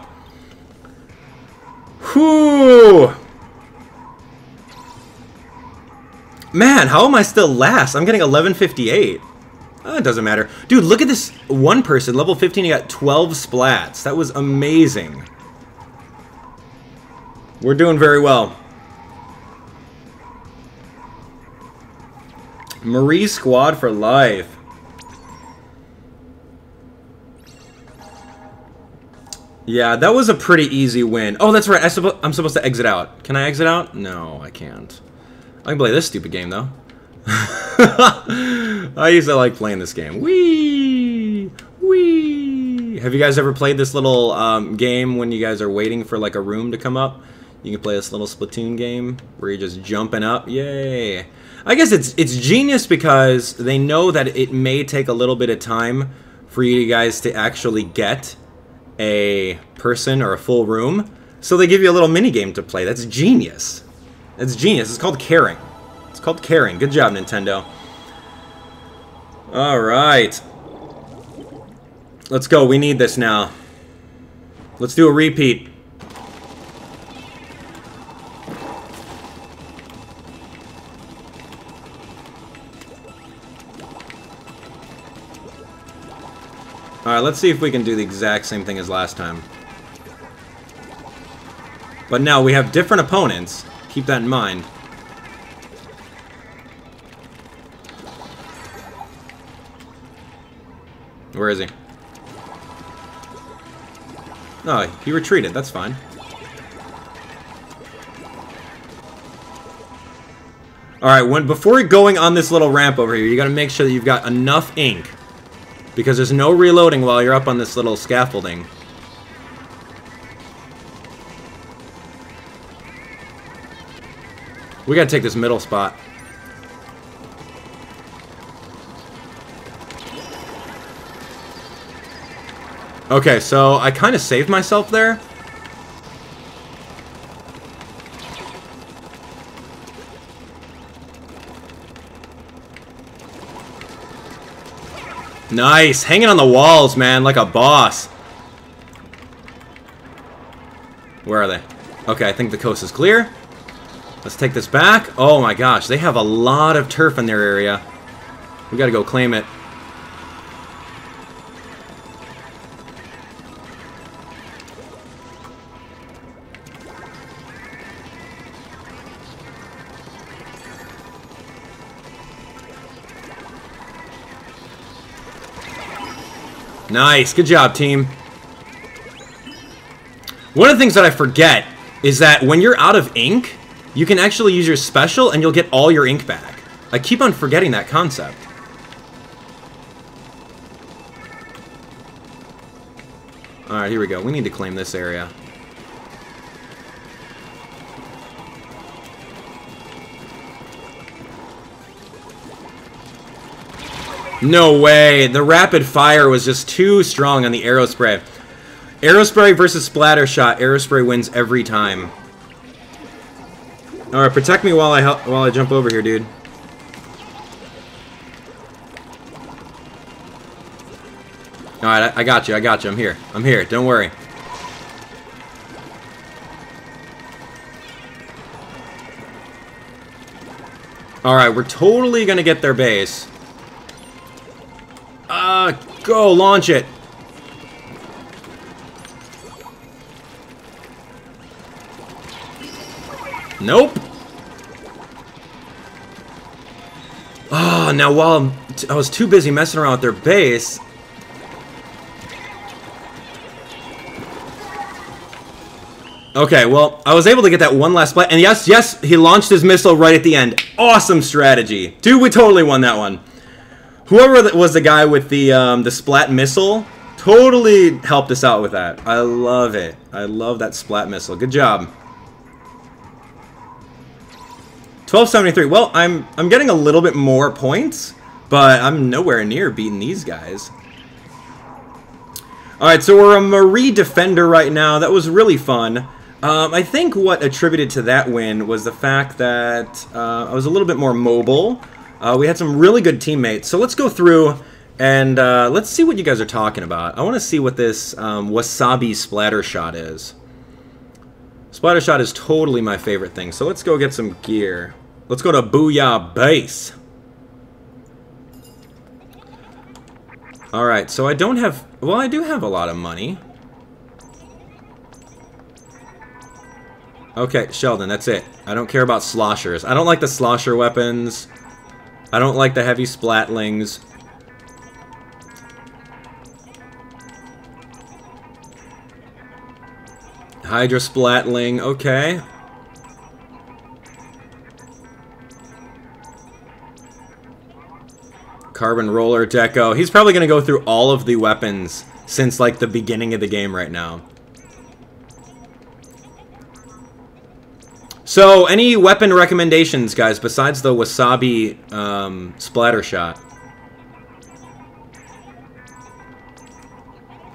Whew. Man, how am I still last? I'm getting eleven fifty-eight. Oh, it doesn't matter. Dude, look at this one person. Level fifteen, he got twelve splats. That was amazing. We're doing very well. Marie squad for life. Yeah, that was a pretty easy win. Oh, that's right. I suppo- I'm supposed to exit out. Can I exit out? No, I can't. I can play this stupid game, though. I used to like playing this game. Whee! Whee! Have you guys ever played this little um, game when you guys are waiting for like a room to come up? You can play this little Splatoon game where you're just jumping up. Yay! I guess it's it's genius because they know that it may take a little bit of time for you guys to actually get a person or a full room. So they give you a little minigame to play. That's genius. That's genius. It's called caring. It's called caring. Good job, Nintendo. All right. Let's go. We need this now. Let's do a repeat. Alright, let's see if we can do the exact same thing as last time. But now we have different opponents. Keep that in mind. Where is he? Oh, he retreated. That's fine. Alright, when before going on this little ramp over here, you gotta make sure that you've got enough ink. Because there's no reloading while you're up on this little scaffolding. We gotta take this middle spot. Okay, so I kind of saved myself there. Nice! Hanging on the walls, man, like a boss. Where are they? Okay, I think the coast is clear. Let's take this back. Oh my gosh, they have a lot of turf in their area. We gotta go claim it. Nice, good job, team. One of the things that I forget is that when you're out of ink, you can actually use your special and you'll get all your ink back. I keep on forgetting that concept. Alright, here we go. We need to claim this area. No way! The rapid fire was just too strong on the Aerospray. Aerospray versus Splattershot. Aerospray wins every time. Alright, protect me while I help, while I jump over here, dude. Alright, I, I got you, I got you. I'm here. I'm here. Don't worry. Alright, we're totally gonna get their base. Uh, go launch it. Nope. Oh, now while I was too busy messing around with their base. Okay, well, I was able to get that one last play. And yes, yes, he launched his missile right at the end. Awesome strategy. Dude, we totally won that one. Whoever was the guy with the um, the Splat Missile totally helped us out with that. I love it. I love that Splat Missile. Good job. twelve seventy-three. Well, I'm I'm getting a little bit more points, but I'm nowhere near beating these guys. All right, so we're a Marie defender right now. That was really fun. Um, I think what attributed to that win was the fact that uh, I was a little bit more mobile. Uh, we had some really good teammates, so let's go through and uh, let's see what you guys are talking about. I want to see what this um, Wasabi Splattershot is. Splattershot is totally my favorite thing, so let's go get some gear. Let's go to Booyah Base. Alright, so I don't have... Well, I do have a lot of money. Okay, Sheldon, that's it. I don't care about sloshers. I don't like the slosher weapons. I don't like the heavy splatlings. Hydra splatling, okay. Carbon Roller Deco. He's probably gonna go through all of the weapons since like the beginning of the game right now. So, any weapon recommendations, guys, besides the Wasabi um, Splattershot?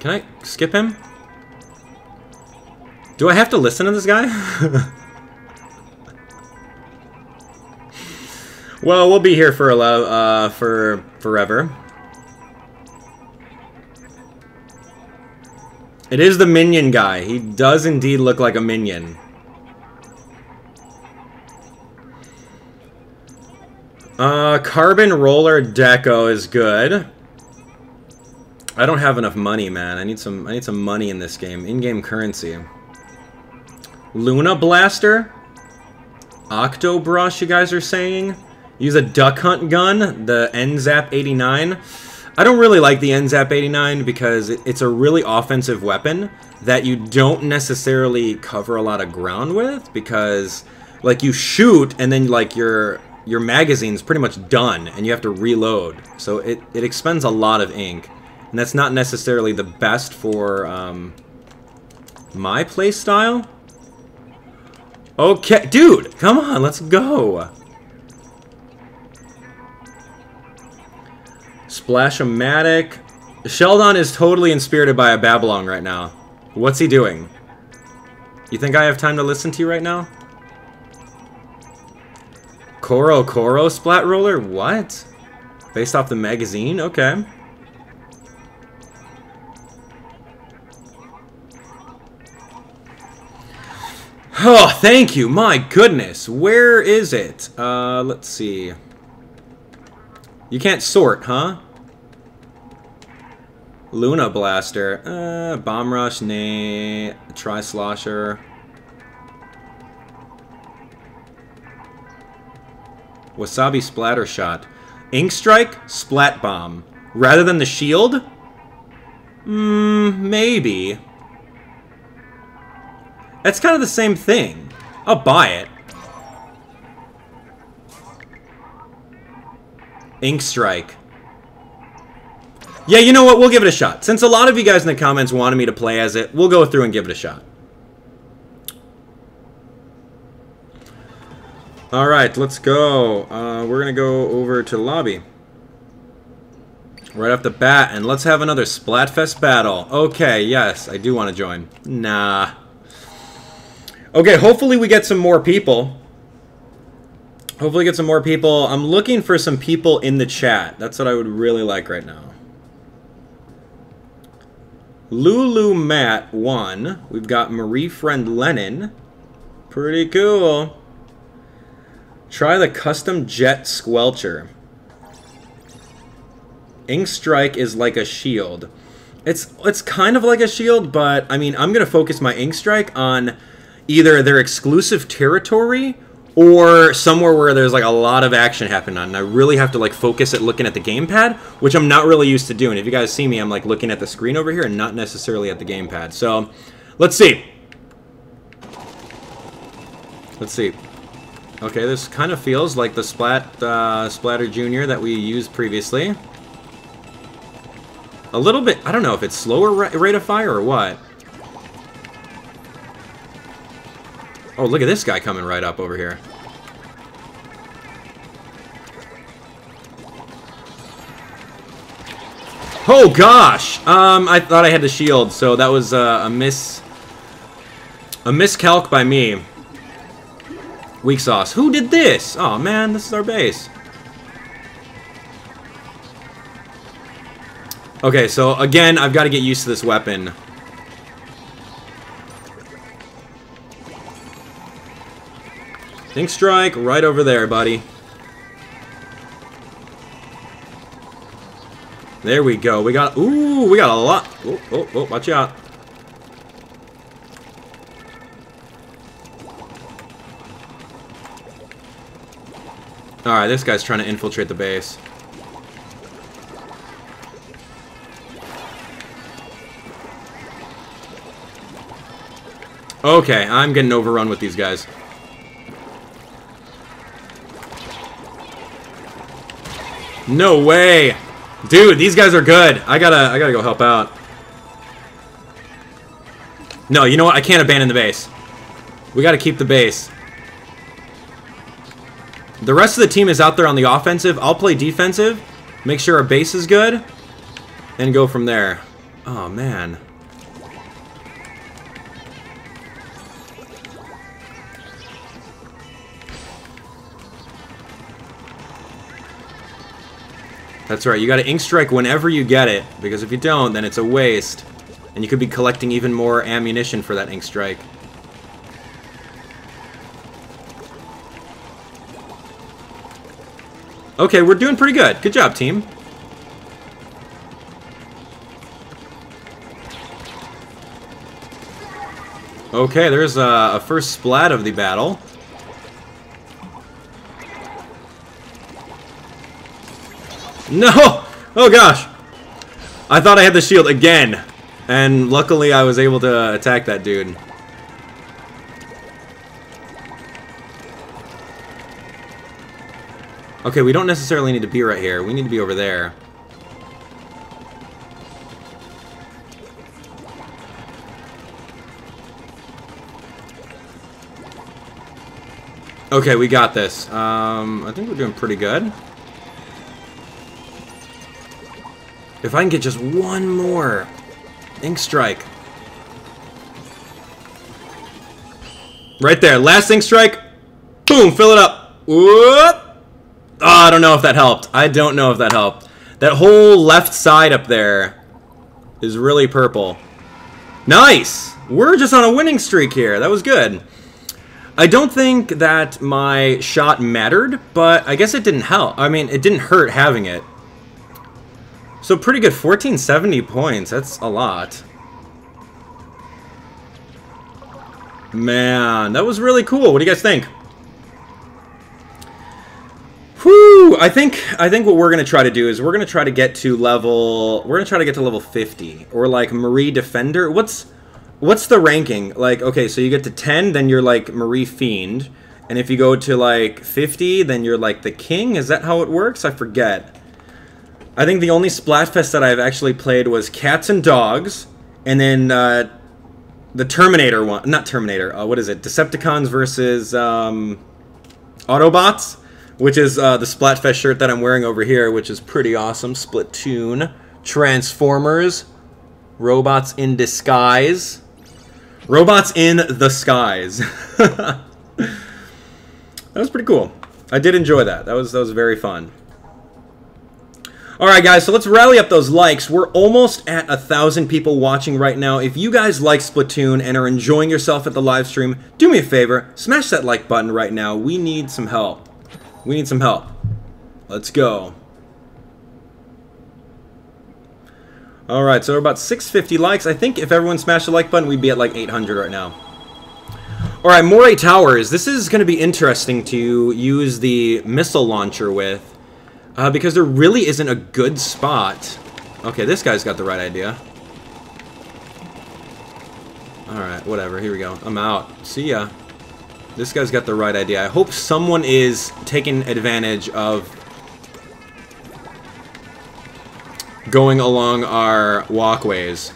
Can I skip him? Do I have to listen to this guy? Well, we'll be here for a lo uh, for forever. It is the minion guy. He does indeed look like a minion. Uh, Carbon Roller Deco is good. I don't have enough money, man. I need some I need some money in this game. In-game currency. Luna Blaster. Octo Brush, you guys are saying. Use a duck hunt gun, the N zap eighty-nine. I don't really like the N zap eighty-nine because it, it's a really offensive weapon that you don't necessarily cover a lot of ground with because like you shoot and then like you're your magazine's pretty much done, and you have to reload. So it, it expends a lot of ink. And that's not necessarily the best for um, my playstyle. Okay, dude, come on, let's go. Splash-o-matic. Sheldon is totally inspired by a Babylon right now. What's he doing? You think I have time to listen to you right now? Koro Koro Splat Roller? What? Based off the magazine? Okay. Oh, thank you. My goodness. Where is it? Uh, let's see. You can't sort, huh? Luna Blaster. Uh, Bomb Rush, nay. Tri-Slosher. Wasabi Splattershot. Ink Strike, Splat Bomb. Rather than the shield? Mmm, maybe. That's kind of the same thing. I'll buy it. Ink Strike. Yeah, you know what? We'll give it a shot. Since a lot of you guys in the comments wanted me to play as it, we'll go through and give it a shot. Alright, let's go. Uh, we're going to go over to lobby. Right off the bat, and let's have another Splatfest battle. Okay, yes, I do want to join. Nah. Okay, hopefully we get some more people. Hopefully get some more people. I'm looking for some people in the chat. That's what I would really like right now. Lulu Matt won. We've got Marie Friend Lennon. Pretty cool. Try the custom jet squelcher. Ink Strike is like a shield. It's it's kind of like a shield, but I mean, I'm gonna focus my Ink Strike on either their exclusive territory or somewhere where there's like a lot of action happening on. And I really have to like focus at looking at the gamepad, which I'm not really used to doing. If you guys see me, I'm like looking at the screen over here and not necessarily at the gamepad. So let's see. Let's see. Okay, this kind of feels like the Splat uh, Splatter Junior that we used previously. A little bit, I don't know if it's slower rate of fire or what. Oh, look at this guy coming right up over here. Oh gosh! Um, I thought I had the shield, so that was uh, a miss, a miscalc by me. Weak sauce. Who did this? Oh man, this is our base. Okay, so again, I've got to get used to this weapon. Ink Strike, right over there, buddy. There we go. We got. Ooh, we got a lot. Oh, oh, oh! Watch out. All right, this guy's trying to infiltrate the base. Okay, I'm getting overrun with these guys. No way! Dude, these guys are good. I gotta I gotta go help out. No, you know what? I can't abandon the base. We gotta keep the base. The rest of the team is out there on the offensive. I'll play defensive, make sure our base is good, and go from there. Oh man. That's right, you gotta Ink Strike whenever you get it, because if you don't, then it's a waste. And you could be collecting even more ammunition for that Ink Strike. Okay, we're doing pretty good. Good job, team. Okay, there's a, a first splat of the battle. No! Oh gosh! I thought I had the shield again, and luckily I was able to attack that dude. Okay, we don't necessarily need to be right here. We need to be over there. Okay, we got this. Um, I think we're doing pretty good. If I can get just one more Ink Strike. Right there. Last Ink Strike. Boom. Fill it up. Whoop. Oh, I don't know if that helped. I don't know if that helped. That whole left side up there is really purple. Nice. We're just on a winning streak here. That was good. I don't think that my shot mattered, but I guess it didn't help. I mean, it didn't hurt having it. So pretty good, fourteen seventy points, that's a lot. Man, that was really cool. What do you guys think? Whew, I think I think what we're gonna try to do is we're gonna try to get to level we're gonna try to get to level fifty or like Marie Defender. What's what's the ranking? Like, okay, so you get to ten, then you're like Marie Fiend, and if you go to like fifty, then you're like the King. Is that how it works? I forget. I think the only Splatfest that I've actually played was Cats and Dogs, and then uh, the Terminator one. Not Terminator. Uh, what is it? Decepticons versus um, Autobots. Which is uh, the Splatfest shirt that I'm wearing over here, which is pretty awesome. Splatoon, Transformers, Robots in Disguise. Robots in the Skies. That was pretty cool. I did enjoy that. That was, that was very fun. Alright guys, so let's rally up those likes. We're almost at a thousand people watching right now. If you guys like Splatoon and are enjoying yourself at the live stream, do me a favor, smash that like button right now. We need some help. We need some help. Let's go. Alright, so we're about six fifty likes. I think if everyone smashed the like button, we'd be at like eight hundred right now. Alright, Moray Towers. This is going to be interesting to use the missile launcher with. Uh, because there really isn't a good spot. Okay, this guy's got the right idea. Alright, whatever. Here we go. I'm out. See ya. This guy's got the right idea. I hope someone is taking advantage of going along our walkways.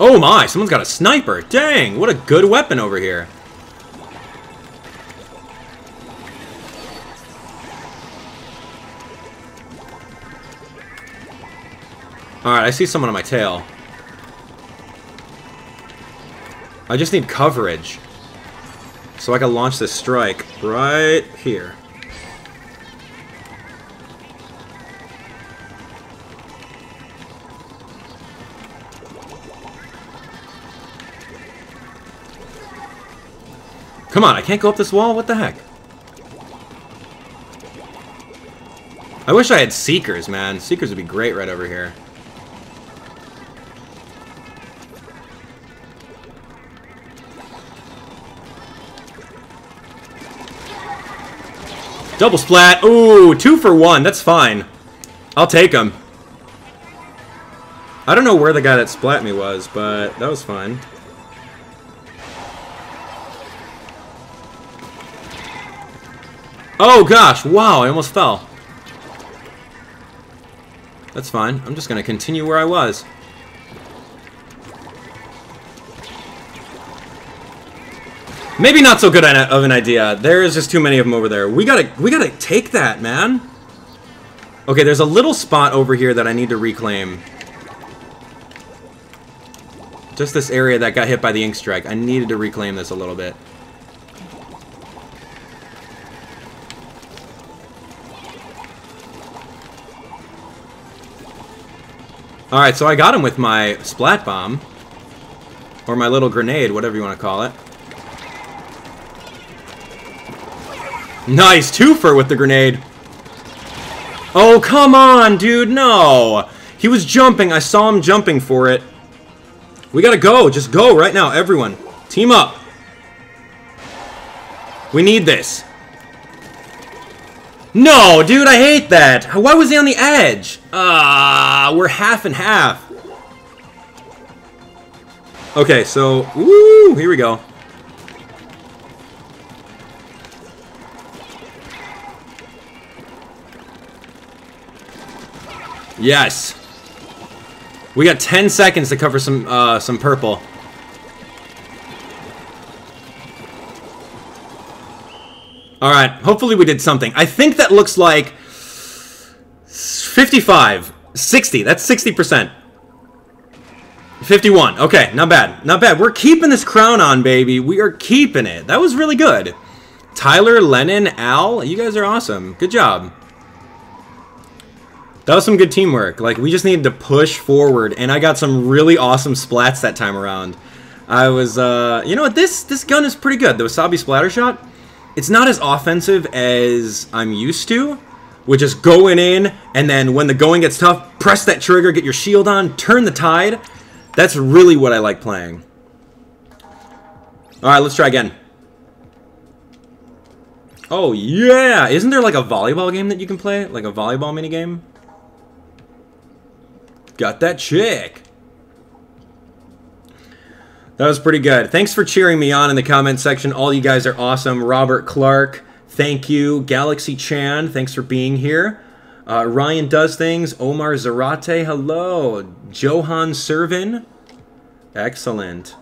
Oh my, someone's got a sniper. Dang, what a good weapon over here. Alright, I see someone on my tail. I just need coverage. So I can launch this strike right here. Come on, I can't go up this wall? What the heck? I wish I had Seekers, man. Seekers would be great right over here. Double splat. Ooh, two for one. That's fine. I'll take him. I don't know where the guy that splat me was, but that was fine. Oh, gosh. Wow, I almost fell. That's fine. I'm just going to continue where I was. Maybe not so good of an idea. There's just too many of them over there. We gotta, we gotta take that, man. Okay, there's a little spot over here that I need to reclaim. Just this area that got hit by the Ink Strike. I needed to reclaim this a little bit. Alright, so I got him with my Splat Bomb. Or my little grenade, whatever you want to call it. Nice, twofer with the grenade. Oh, come on, dude, no. He was jumping. I saw him jumping for it. We gotta go. Just go right now, everyone. Team up. We need this. No, dude, I hate that. Why was he on the edge? Ah, uh, we're half and half. Okay, so, woo, here we go. Yes. We got ten seconds to cover some uh, some purple. All right. Hopefully we did something. I think that looks like fifty-five, sixty. That's sixty percent. fifty-one. Okay, not bad. Not bad. We're keeping this crown on, baby. We are keeping it. That was really good. Tyler, Lennon, Al, you guys are awesome. Good job. That was some good teamwork. Like, we just needed to push forward, and I got some really awesome splats that time around. I was, uh, you know what, this, this gun is pretty good. The Wasabi Splattershot, it's not as offensive as I'm used to, with just going in, and then when the going gets tough, press that trigger, get your shield on, turn the tide. That's really what I like playing. Alright, let's try again. Oh, yeah! Isn't there, like, a volleyball game that you can play? Like, a volleyball minigame? Got that chick! That was pretty good. Thanks for cheering me on in the comment section. All you guys are awesome. Robert Clark, thank you. Galaxy Chan, thanks for being here. Uh, Ryan Does Things. Omar Zarate, hello. Johan Servin, excellent.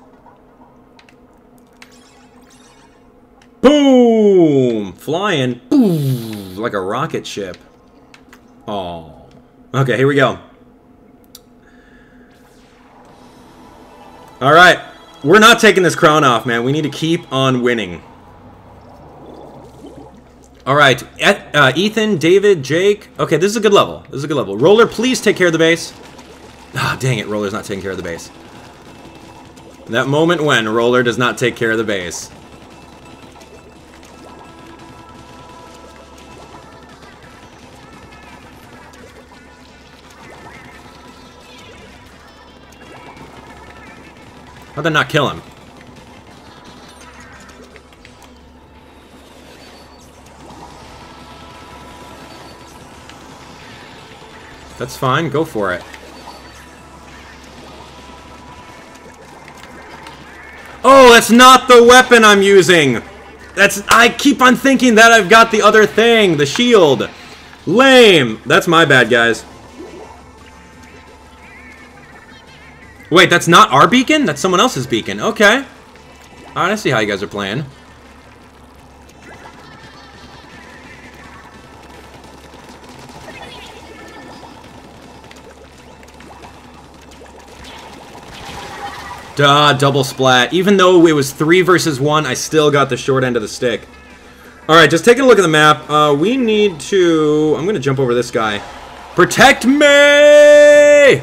Boom! Flying. Boom! Like a rocket ship. Oh. Okay, here we go. Alright. We're not taking this crown off, man. We need to keep on winning. Alright. Uh, Ethan, David, Jake. Okay, this is a good level. This is a good level. Roller, please take care of the base. Ah, oh, dang it. Roller's not taking care of the base. That moment when Roller does not take care of the base. How'd that not kill him? That's fine, go for it. Oh, that's not the weapon I'm using! That's- I keep on thinking that I've got the other thing, the shield! Lame! That's my bad, guys. Wait, that's not our beacon? That's someone else's beacon. Okay. Alright, I see how you guys are playing. Duh, double splat. Even though it was three versus one, I still got the short end of the stick. Alright, just taking a look at the map. Uh, we need to... I'm gonna jump over this guy. Protect me!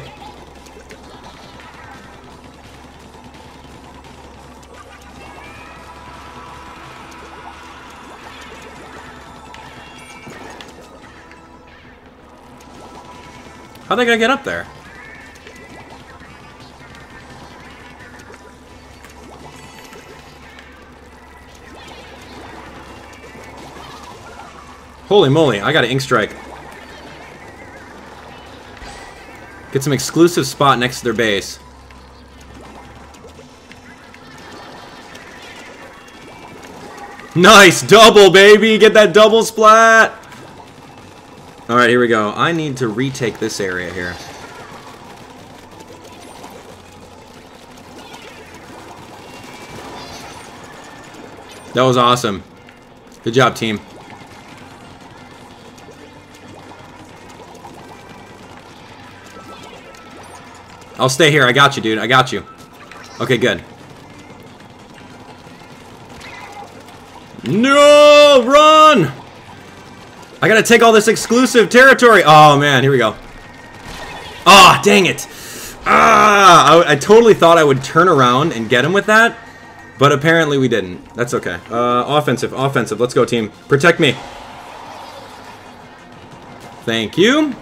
How are they gonna get up there? Holy moly, I got an Ink Strike. Get some exclusive spot next to their base. Nice! Double, baby! Get that double splat! Alright, here we go. I need to retake this area here. That was awesome. Good job, team. I'll stay here. I got you, dude. I got you. Okay, good. No! Run! I gotta take all this exclusive territory! Oh man, here we go. Ah, oh, dang it! Ah, I, I totally thought I would turn around and get him with that, but apparently we didn't. That's okay. Uh, offensive, offensive. Let's go, team. Protect me. Thank you.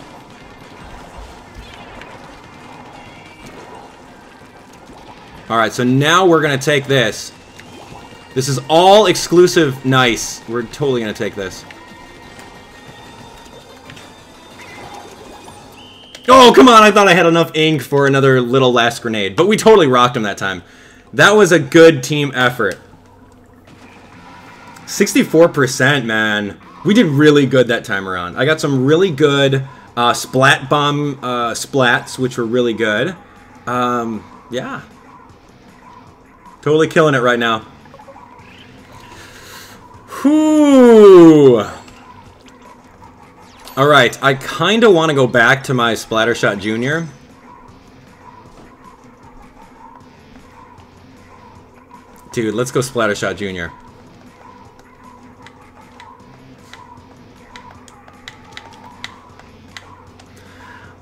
Alright, so now we're gonna take this. This is all exclusive. Nice. We're totally gonna take this. Oh, come on, I thought I had enough ink for another little last grenade. But we totally rocked him that time. That was a good team effort. sixty-four percent, man. We did really good that time around. I got some really good uh, splat bomb uh, splats, which were really good. Um, yeah. Totally killing it right now. Whew. Alright, I kind of want to go back to my Splattershot Junior Dude, let's go Splattershot Junior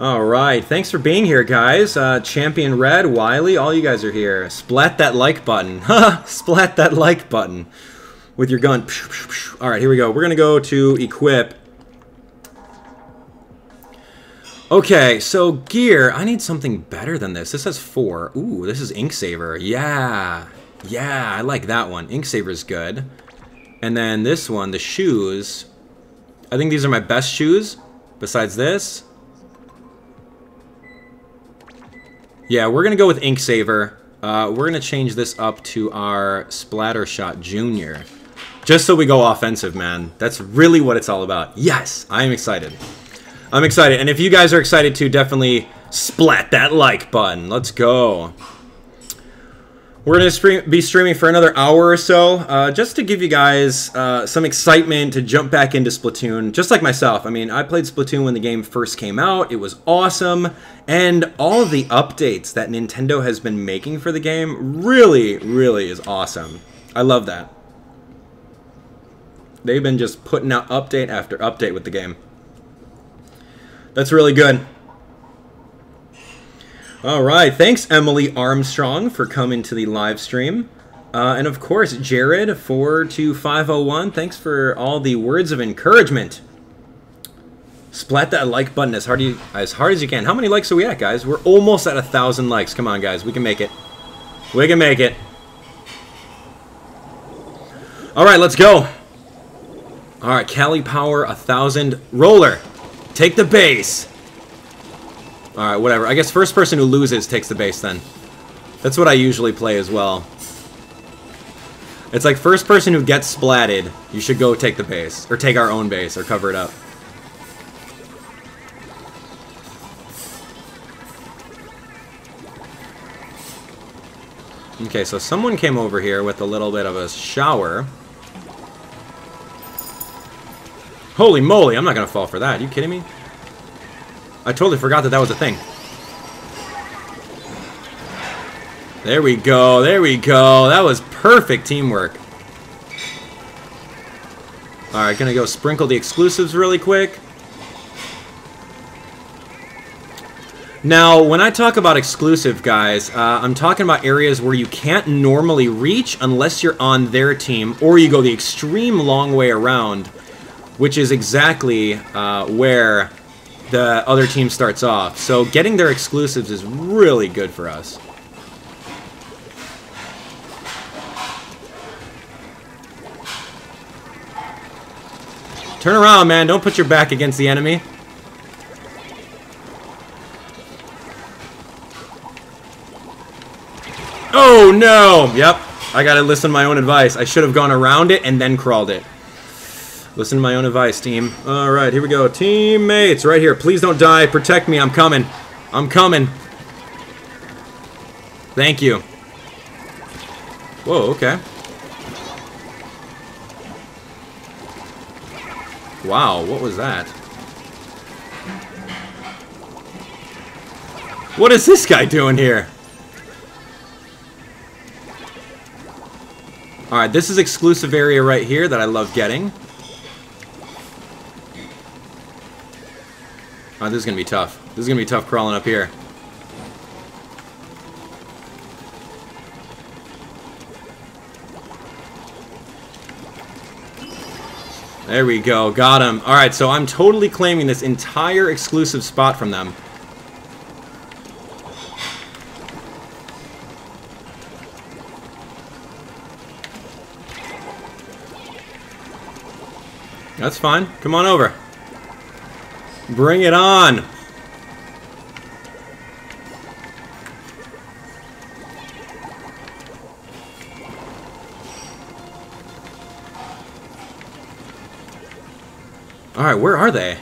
All right, thanks for being here, guys. Uh, Champion Red, Wiley, all you guys are here. Splat that like button. Haha, splat that like button with your gun. All right, here we go. We're going to go to equip. Okay, so gear. I need something better than this. This has four. Ooh, this is Ink Saver. Yeah. Yeah, I like that one. Ink Saver is good. And then this one, the shoes. I think these are my best shoes besides this. Yeah, we're going to go with Ink Saver. Uh, we're going to change this up to our Splattershot Junior Just so we go offensive, man. That's really what it's all about. Yes, I am excited. I'm excited. And if you guys are excited too, definitely splat that like button. Let's go. We're going to be streaming for another hour or so, uh, just to give you guys uh, some excitement to jump back into Splatoon, just like myself. I mean, I played Splatoon when the game first came out. It was awesome, and all of the updates that Nintendo has been making for the game really, really is awesome. I love that. They've been just putting out update after update with the game. That's really good. All right, thanks Emily Armstrong for coming to the live stream. Uh, and of course, Jared four two five oh one, thanks for all the words of encouragement. Splat that like button as hard, you, as hard as you can. How many likes are we at, guys? We're almost at a thousand likes. Come on, guys, we can make it. We can make it. All right, let's go. All right, Callie Power one thousand. Roller, take the base. Alright, whatever. I guess first person who loses takes the base then. That's what I usually play as well. It's like first person who gets splatted, you should go take the base. Or take our own base, or cover it up. Okay, so someone came over here with a little bit of a shower. Holy moly, I'm not gonna fall for that. Are you kidding me? I totally forgot that that was a thing. There we go, there we go. That was perfect teamwork. Alright, gonna go sprinkle the exclusives really quick. Now, when I talk about exclusive, guys, uh, I'm talking about areas where you can't normally reach unless you're on their team, or you go the extreme long way around, which is exactly uh, where the other team starts off. So getting their exclusives is really good for us. Turn around, man. Don't put your back against the enemy. Oh, no. Yep. I gotta listen to my own advice. I should have gone around it and then crawled it. Listen to my own advice, team. All right, here we go. Teammates, right here. Please don't die. Protect me. I'm coming. I'm coming. Thank you. Whoa, okay. Wow, what was that? What is this guy doing here? All right, this is exclusive area right here that I love getting. Oh, this is going to be tough. This is going to be tough crawling up here. There we go. Got him. Alright, so I'm totally claiming this entire exclusive spot from them. That's fine. Come on over. Bring it on! Alright, where are they?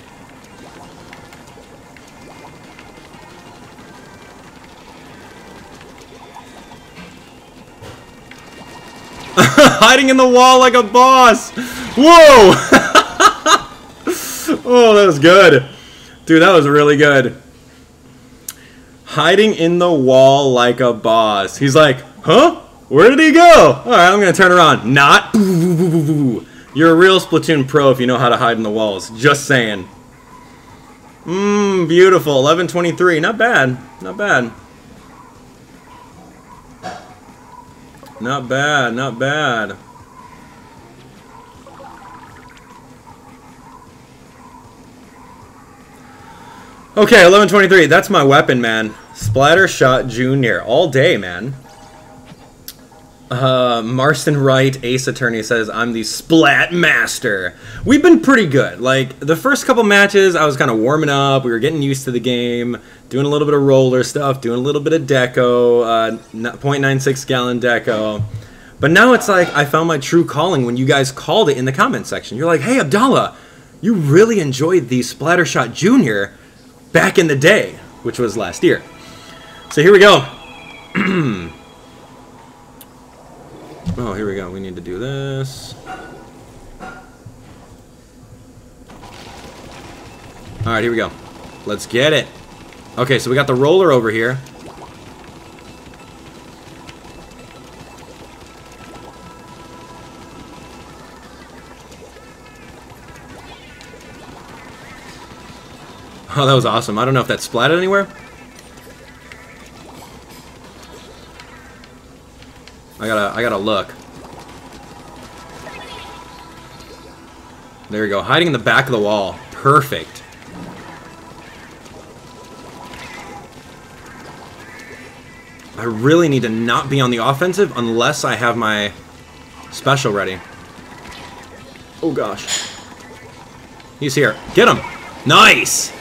Hiding in the wall like a boss! Whoa! Oh, that was good. Dude, that was really good. Hiding in the wall like a boss. He's like, huh? Where did he go? Alright, I'm going to turn around. Not. You're a real Splatoon pro if you know how to hide in the walls. Just saying. Mmm, beautiful. eleven twenty-three. Not bad. Not bad. Not bad. Not bad. Okay, eleven twenty-three. That's my weapon, man. Splattershot Junior All day, man. Uh, Marston Wright, Ace Attorney, says, I'm the Splat Master. We've been pretty good. Like, the first couple matches, I was kind of warming up. We were getting used to the game, doing a little bit of roller stuff, doing a little bit of deco, uh, point nine six gallon deco. But now it's like I found my true calling when you guys called it in the comment section. You're like, hey, Abdallah, you really enjoyed the Splattershot Junior back in the day, which was last year. So here we go. Oh, here we go. We need to do this. Alright, here we go. Let's get it. Okay, so we got the roller over here. Oh, that was awesome. I don't know if that splatted anywhere. I gotta, I gotta look. There we go, hiding in the back of the wall. Perfect. I really need to not be on the offensive unless I have my special ready. Oh gosh. He's here. Get him! Nice!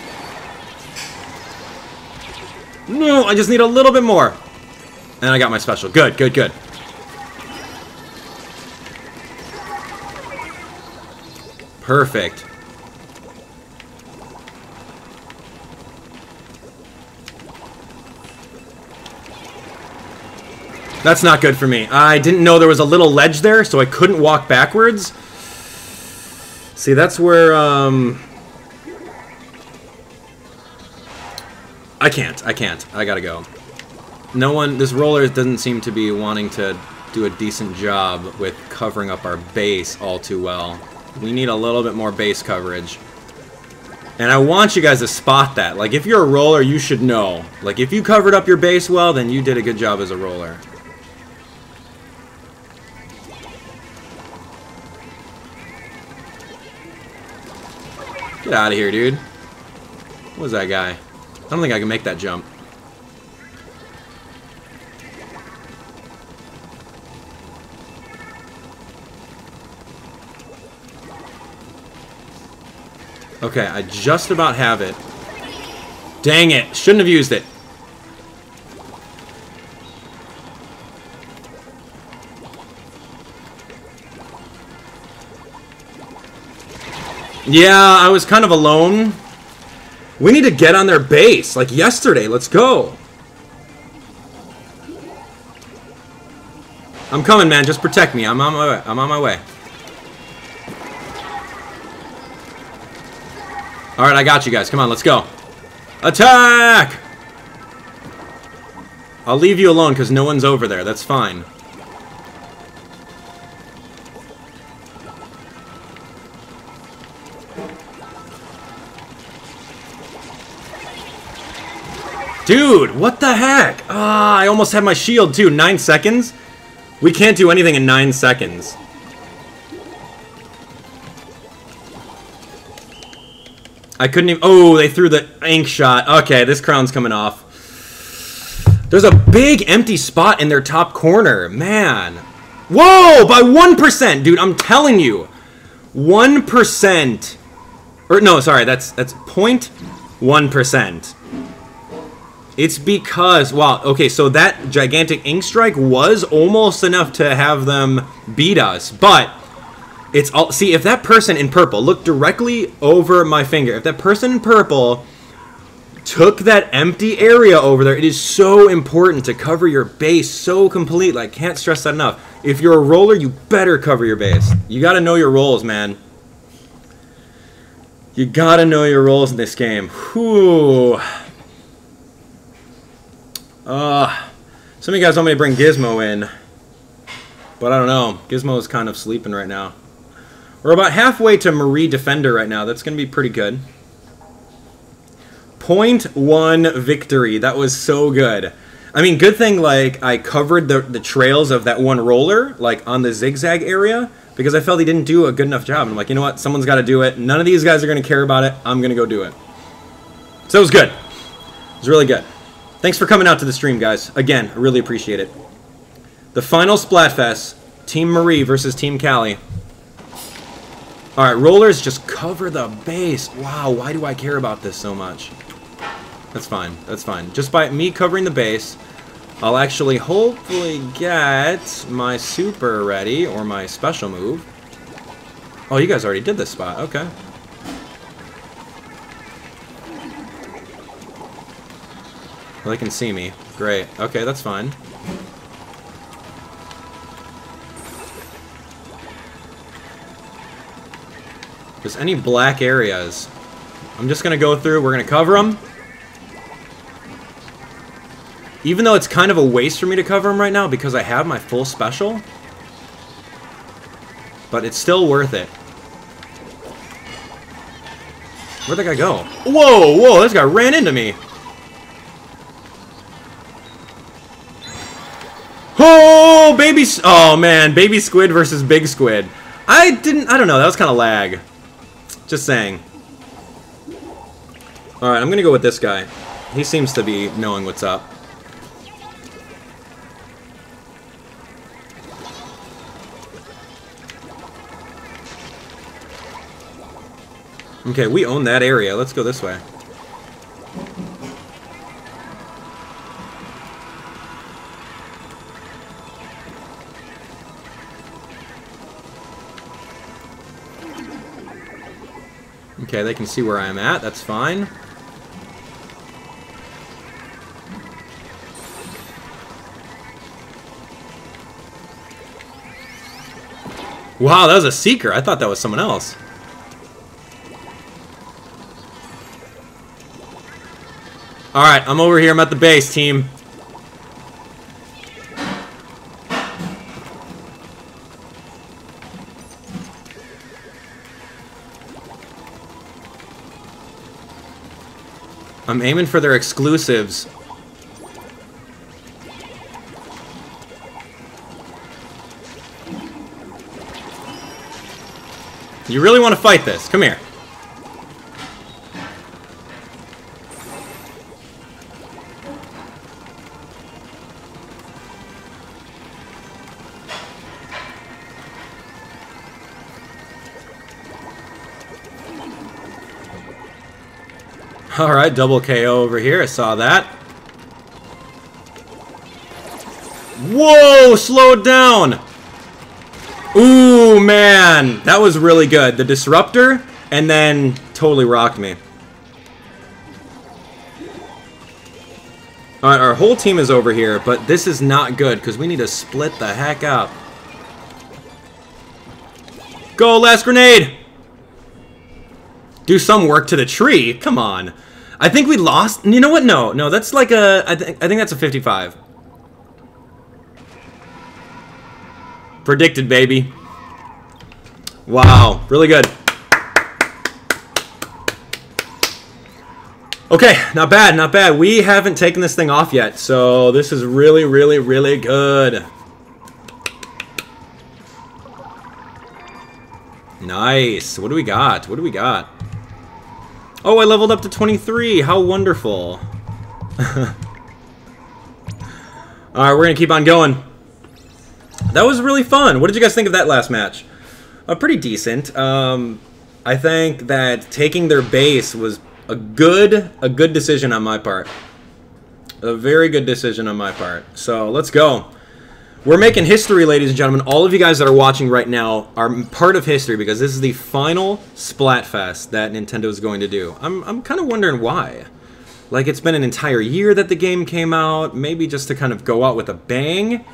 No, I just need a little bit more. And I got my special. Good, good, good. Perfect. That's not good for me. I didn't know there was a little ledge there, so I couldn't walk backwards. See, that's where, um... I can't, I can't. I gotta go. No one... This roller doesn't seem to be wanting to do a decent job with covering up our base all too well. We need a little bit more base coverage. And I want you guys to spot that. Like, if you're a roller, you should know. Like, if you covered up your base well, then you did a good job as a roller. Get out of here, dude. What was that guy? I don't think I can make that jump. Okay, I just about have it. Dang it, shouldn't have used it. Yeah, I was kind of alone. We need to get on their base, like yesterday. Let's go. I'm coming, man. Just protect me. I'm on my way. I'm on my way. Alright, I got you guys. Come on, let's go. Attack! I'll leave you alone because no one's over there. That's fine. Dude, what the heck? Ah, I almost had my shield too. Nine seconds? We can't do anything in nine seconds. I couldn't even... Oh, they threw the ink shot. Okay, this crown's coming off. There's a big empty spot in their top corner. Man. Whoa! By one percent! Dude, I'm telling you. one percent. Or, no, sorry. That's that's zero point one percent. It's because... Wow, okay, so that gigantic ink strike was almost enough to have them beat us. But... It's all, see, if that person in purple, look directly over my finger, if that person in purple took that empty area over there, it is so important to cover your base so completely. I can't stress that enough. If you're a roller, you better cover your base. You gotta know your roles, man. You gotta know your roles in this game. Whew. Uh, some of you guys want me to bring Gizmo in, but I don't know. Gizmo is kind of sleeping right now. We're about halfway to Marie Defender right now. That's going to be pretty good. point one victory. That was so good. I mean, good thing, like, I covered the, the trails of that one roller, like, on the zigzag area, because I felt he didn't do a good enough job. And I'm like, you know what? Someone's got to do it. None of these guys are going to care about it. I'm going to go do it. So it was good. It was really good. Thanks for coming out to the stream, guys. Again, I really appreciate it. The final Splatfest, Team Marie versus Team Callie. All right, rollers just cover the base. Wow, why do I care about this so much? That's fine. That's fine. Just by me covering the base, I'll actually hopefully get my super ready or my special move. Oh, you guys already did this spot. Okay. Well, they can see me. Great. Okay, that's fine. There's any black areas. I'm just going to go through. We're going to cover them. Even though it's kind of a waste for me to cover them right now because I have my full special. But it's still worth it. Where'd that guy go? Whoa, whoa, this guy ran into me. Oh, baby. Oh, man. Baby squid versus big squid. I didn't. I don't know. That was kind of lag. Just saying. Alright, I'm going to go with this guy. He seems to be knowing what's up. Okay, we own that area. Let's go this way. Okay, they can see where I'm at. That's fine. Wow, that was a Seeker. I thought that was someone else. Alright, I'm over here. I'm at the base, team. I'm aiming for their exclusives. You really want to fight this? Come here. Alright, double K O over here. I saw that. Whoa! Slowed down! Ooh, man! That was really good. The Disruptor, and then totally rocked me. Alright, our whole team is over here, but this is not good, because we need to split the heck up. Go, last grenade! Do some work to the tree? Come on. I think we lost. You know what? No, no, that's like a. I think I think that's a fifty-five. Predicted, baby. Wow, really good. Okay, not bad, not bad. We haven't taken this thing off yet, so this is really, really, really good. Nice. What do we got? What do we got? Oh, I leveled up to twenty-three. How wonderful. Alright, we're going to keep on going. That was really fun. What did you guys think of that last match? Uh, pretty decent. Um, I think that taking their base was a good, a good decision on my part. A very good decision on my part. So, let's go. We're making history, ladies and gentlemen. All of you guys that are watching right now are part of history because this is the final Splatfest that Nintendo is going to do. I'm, I'm kind of wondering why. Like, it's been an entire year that the game came out. Maybe just to kind of go out with a bang.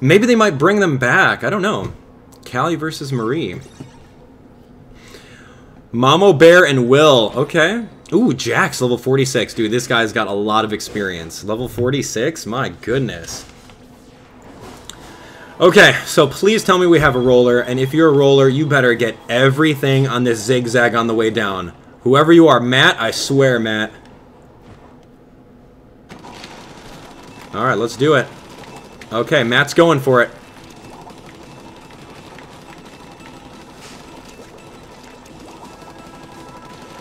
Maybe they might bring them back. I don't know. Callie versus Marie. Mamo Bear and Will. Okay. Ooh, Jax, level forty-six. Dude, this guy's got a lot of experience. Level forty-six? My goodness. Okay, so please tell me we have a roller, and if you're a roller, you better get everything on this zigzag on the way down. Whoever you are, Matt, I swear, Matt. Alright, let's do it. Okay, Matt's going for it.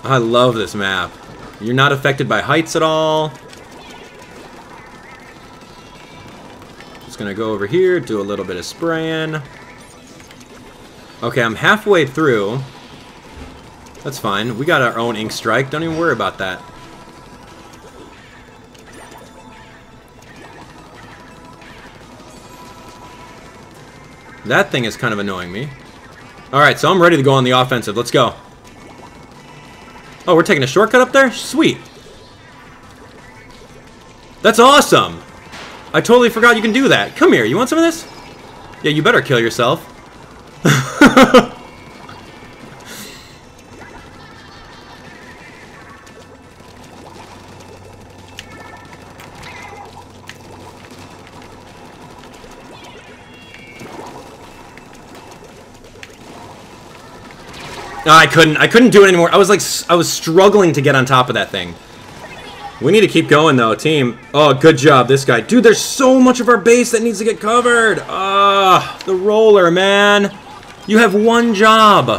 I love this map. You're not affected by heights at all. Just gonna go over here, do a little bit of spraying. Okay, I'm halfway through. That's fine. We got our own Ink Strike. Don't even worry about that. That thing is kind of annoying me. Alright, so I'm ready to go on the offensive. Let's go. Oh, we're taking a shortcut up there? Sweet. That's awesome. I totally forgot you can do that. Come here. You want some of this? Yeah, you better kill yourself. No, I couldn't. I couldn't do it anymore. I was like, I was struggling to get on top of that thing. We need to keep going though, team. Oh, good job, this guy. Dude, there's so much of our base that needs to get covered. Ah, oh, the roller, man. You have one job.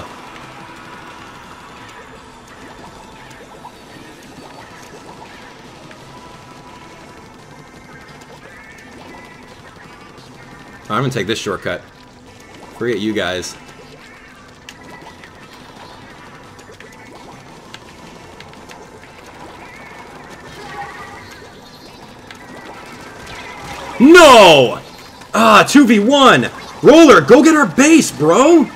I'm gonna take this shortcut. Forget you guys. No! Ah, two v one! Roller, go get our base, bro!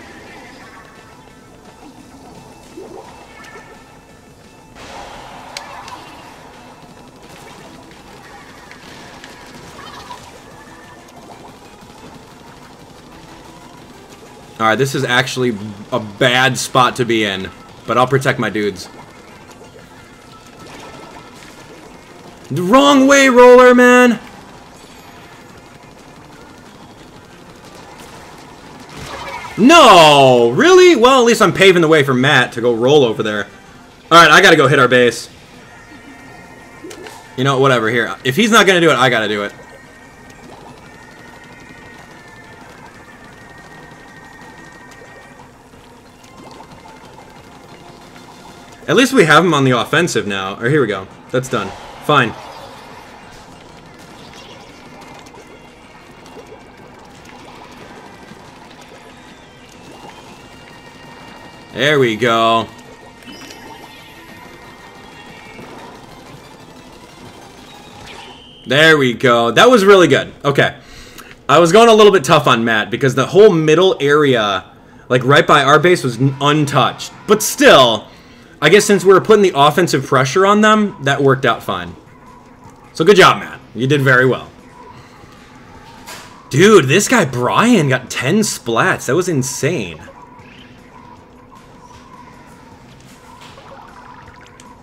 Alright, this is actually a bad spot to be in, but I'll protect my dudes. The wrong way, Roller, man! No! Really? Well, at least I'm paving the way for Matt to go roll over there. Alright, I gotta go hit our base. You know, whatever, here. If he's not gonna do it, I gotta do it. At least we have him on the offensive now. Or here we go. That's done. Fine. There we go. There we go. That was really good. Okay. I was going a little bit tough on Matt because the whole middle area, like right by our base, was untouched. But still, I guess since we were putting the offensive pressure on them, that worked out fine. So good job, Matt. You did very well. Dude, this guy Brian got ten splats. That was insane.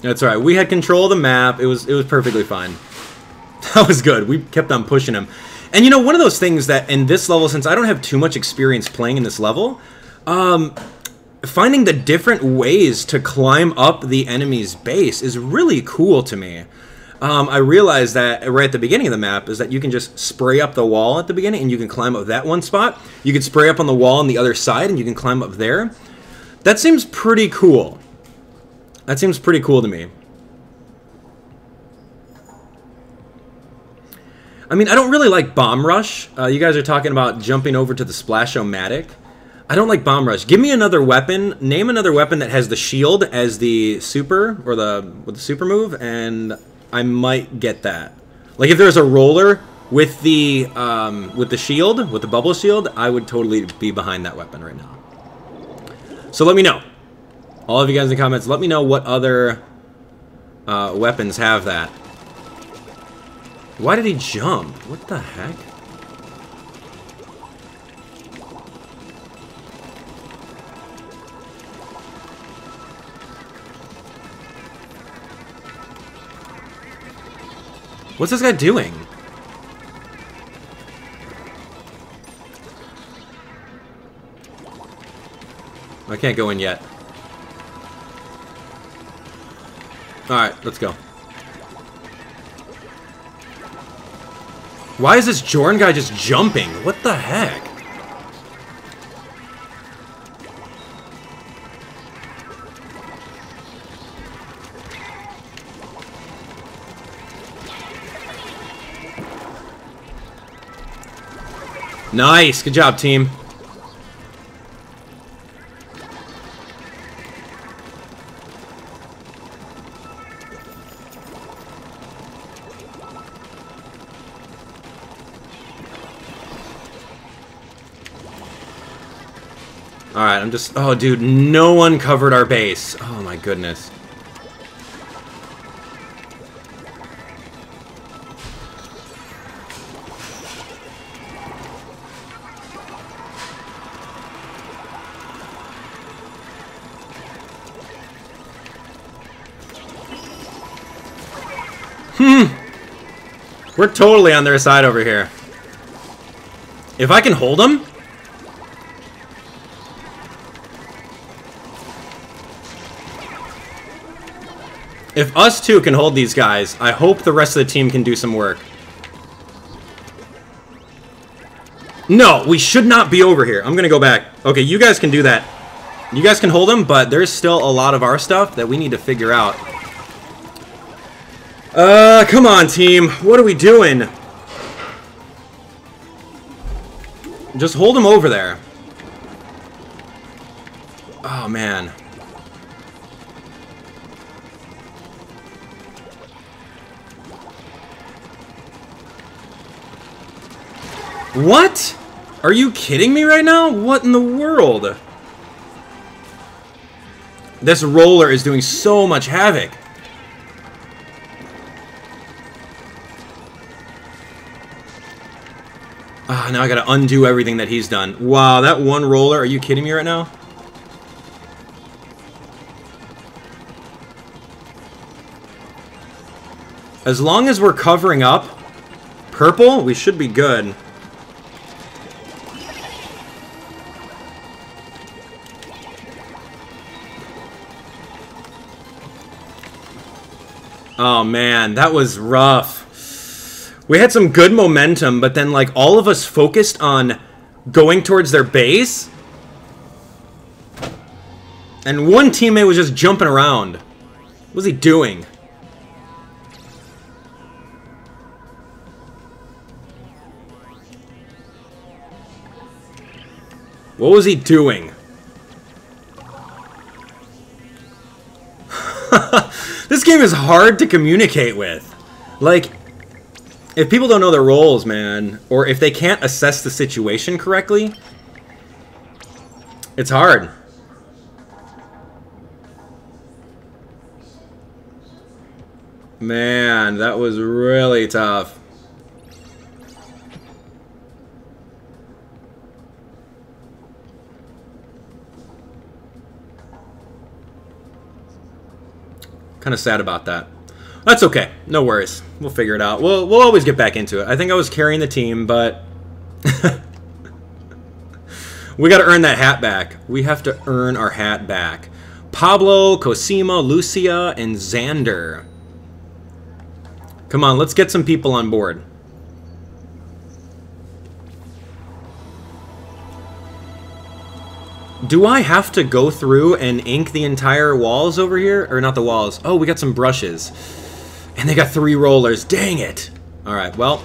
That's right. We had control of the map. It was it was perfectly fine. That was good. We kept on pushing him. And you know, one of those things that in this level, since I don't have too much experience playing in this level, um, finding the different ways to climb up the enemy's base is really cool to me. Um, I realized that right at the beginning of the map is that you can just spray up the wall at the beginning and you can climb up that one spot. You can spray up on the wall on the other side and you can climb up there. That seems pretty cool. That seems pretty cool to me. I mean, I don't really like Bomb Rush. Uh, you guys are talking about jumping over to the Splash-O-Matic. I don't like Bomb Rush. Give me another weapon. Name another weapon that has the shield as the super, or the, with the super move, and I might get that. Like, if there's a roller with the, um, with the shield, with the bubble shield, I would totally be behind that weapon right now. So let me know. All of you guys in the comments, let me know what other uh, weapons have that. Why did he jump? What the heck? What's this guy doing? I can't go in yet. Alright, let's go. Why is this Jorn guy just jumping? What the heck? Nice! Good job, team. Alright, I'm just... Oh, dude, no one covered our base. Oh, my goodness. We're totally on their side over here. If I can hold them? If us two can hold these guys, I hope the rest of the team can do some work. No, we should not be over here. I'm gonna go back. Okay, you guys can do that. You guys can hold them, but there's still a lot of our stuff that we need to figure out. Uh, come on, team. What are we doing? Just hold him over there. Oh, man. What? Are you kidding me right now? What in the world? This roller is doing so much havoc. Ah, now I gotta undo everything that he's done. Wow, that one roller, are you kidding me right now? As long as we're covering up purple, we should be good. Oh man, that was rough. We had some good momentum, but then, like, all of us focused on going towards their base. And one teammate was just jumping around. What was he doing? What was he doing? This game is hard to communicate with. Like... If people don't know their roles, man, or if they can't assess the situation correctly, it's hard. Man, that was really tough. Kind of sad about that. That's okay. No worries. We'll figure it out. We'll, we'll always get back into it. I think I was carrying the team, but... we got to earn that hat back. We have to earn our hat back. Pablo, Cosima, Lucia, and Xander. Come on, let's get some people on board. Do I have to go through and ink the entire walls over here? Or not the walls. Oh, we got some brushes. And they got three rollers. Dang it! Alright, well.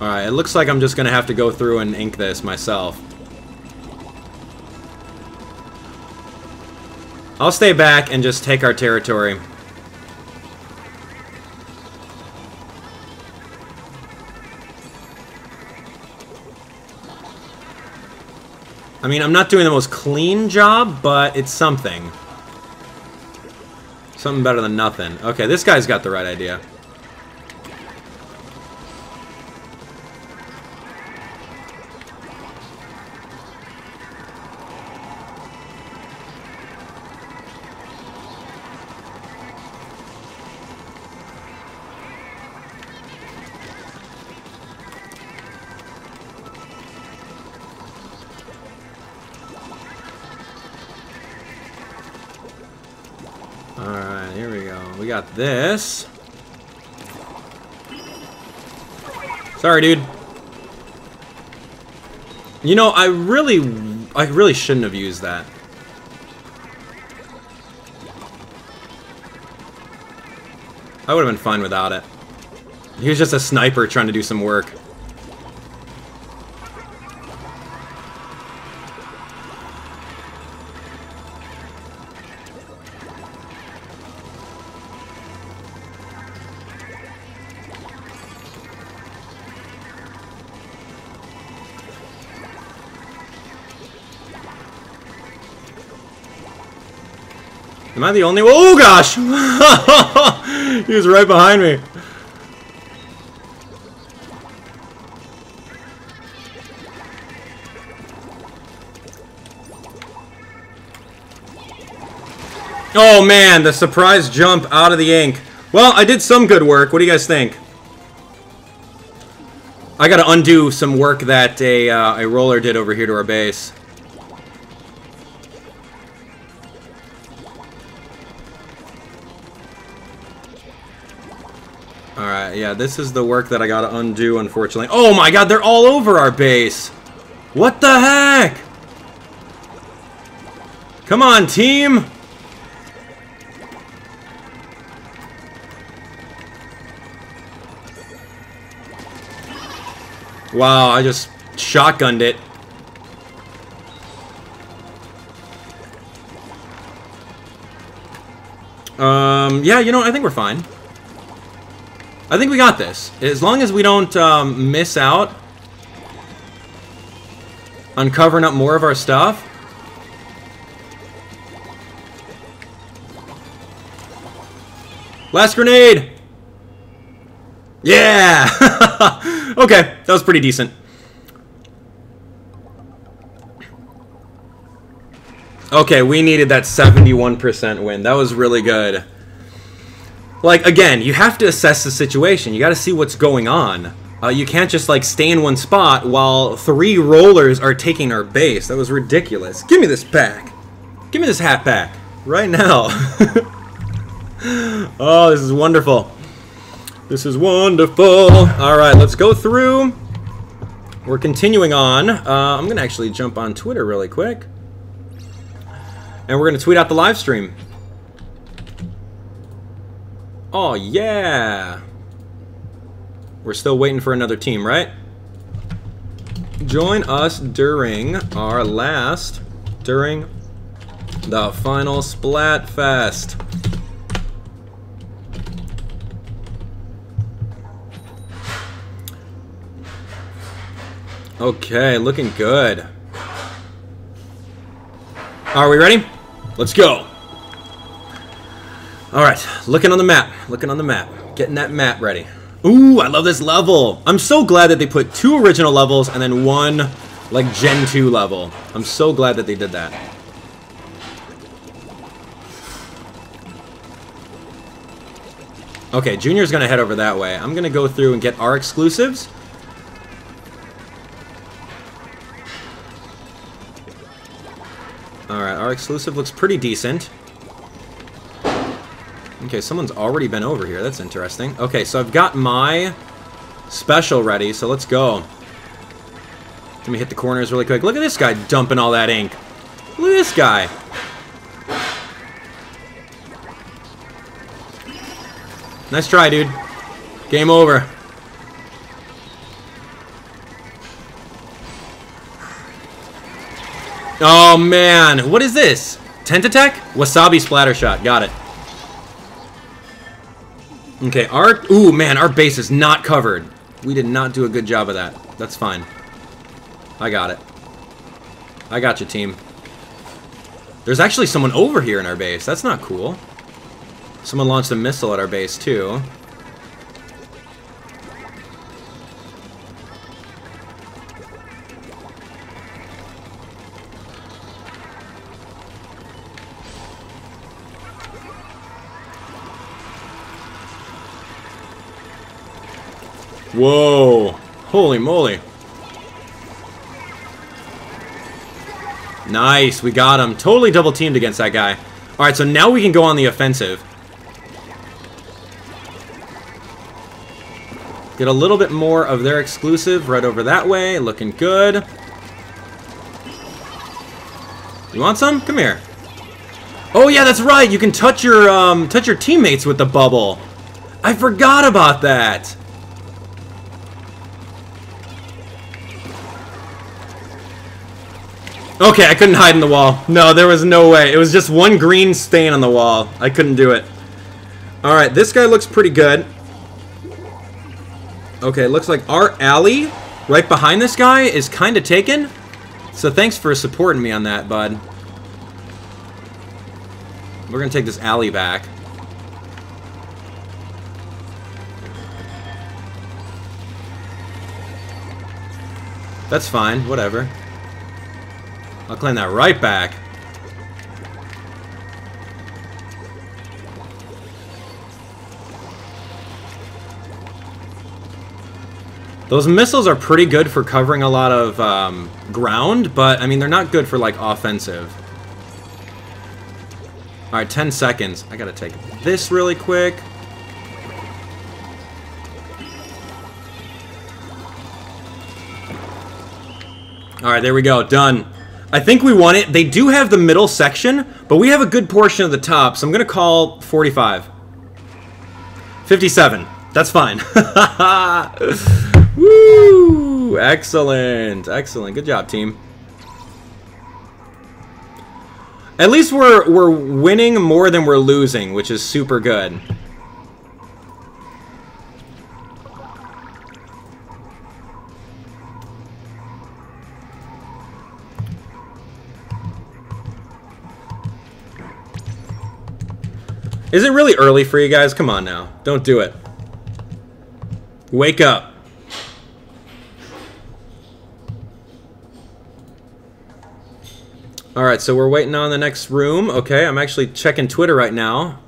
Alright, it looks like I'm just going to have to go through and ink this myself. I'll stay back and just take our territory. I mean, I'm not doing the most clean job, but it's something. Something better than nothing. Okay, this guy's got the right idea. This. Sorry, dude. You know, I really, I really shouldn't have used that. I would have been fine without it. He was just a sniper trying to do some work. Am I the only one? Oh gosh! He was right behind me. Oh man, the surprise jump out of the ink. Well, I did some good work. What do you guys think? I gotta undo some work that a, uh, a roller did over here to our base. Alright, yeah, this is the work that I gotta undo, unfortunately. Oh my god, they're all over our base! What the heck? Come on, team! Wow, I just shotgunned it. Um, yeah, you know, I think we're fine. I think we got this. As long as we don't um, miss out on covering up more of our stuff. Last grenade! Yeah! Okay, that was pretty decent. Okay, we needed that seventy-one percent win. That was really good. Like, again, you have to assess the situation. You gotta see what's going on. Uh, you can't just, like, stay in one spot while three rollers are taking our base. That was ridiculous. Give me this back. Give me this hat back. Right now. Oh, this is wonderful. This is wonderful. Alright, let's go through. We're continuing on. Uh, I'm gonna actually jump on Twitter really quick. And we're gonna tweet out the live stream. Oh, yeah! We're still waiting for another team, right? Join us during our last, during the final Splatfest. Okay, looking good. Are we ready? Let's go! Alright, looking on the map, looking on the map, getting that map ready. Ooh, I love this level! I'm so glad that they put two original levels and then one, like, Gen two level. I'm so glad that they did that. Okay, Junior's gonna head over that way. I'm gonna go through and get our exclusives. Alright, our exclusive looks pretty decent. Okay, someone's already been over here. That's interesting. Okay, so I've got my special ready, so let's go. Let me hit the corners really quick. Look at this guy dumping all that ink. Look at this guy. Nice try, dude. Game over. Oh, man. What is this? Tent attack? Wasabi Splattershot. Got it. Okay, our... Ooh, man, our base is not covered. We did not do a good job of that. That's fine. I got it. I got you, team. There's actually someone over here in our base. That's not cool. Someone launched a missile at our base, too. Whoa! Holy moly! Nice, we got him. Totally double teamed against that guy. Alright, so now we can go on the offensive. Get a little bit more of their exclusive right over that way. Looking good. You want some? Come here. Oh yeah, that's right. You can touch your um, touch your teammates with the bubble. I forgot about that. Okay, I couldn't hide in the wall. No, there was no way. It was just one green stain on the wall. I couldn't do it. All right, this guy looks pretty good. Okay, looks like our alley right behind this guy is kind of taken. So thanks for supporting me on that, bud. We're going to take this alley back. That's fine, whatever. I'll claim that right back. Those missiles are pretty good for covering a lot of um, ground, but I mean, they're not good for like offensive. All right, ten seconds. I gotta take this really quick. All right, there we go, done. I think we won it. They do have the middle section, but we have a good portion of the top, so I'm gonna call forty-five. fifty-seven, that's fine. Woo, excellent, excellent, good job, team. At least we're, we're winning more than we're losing, which is super good. Is it really early for you guys? Come on now. Don't do it. Wake up. Alright, so we're waiting on the next room. Okay, I'm actually checking Twitter right now.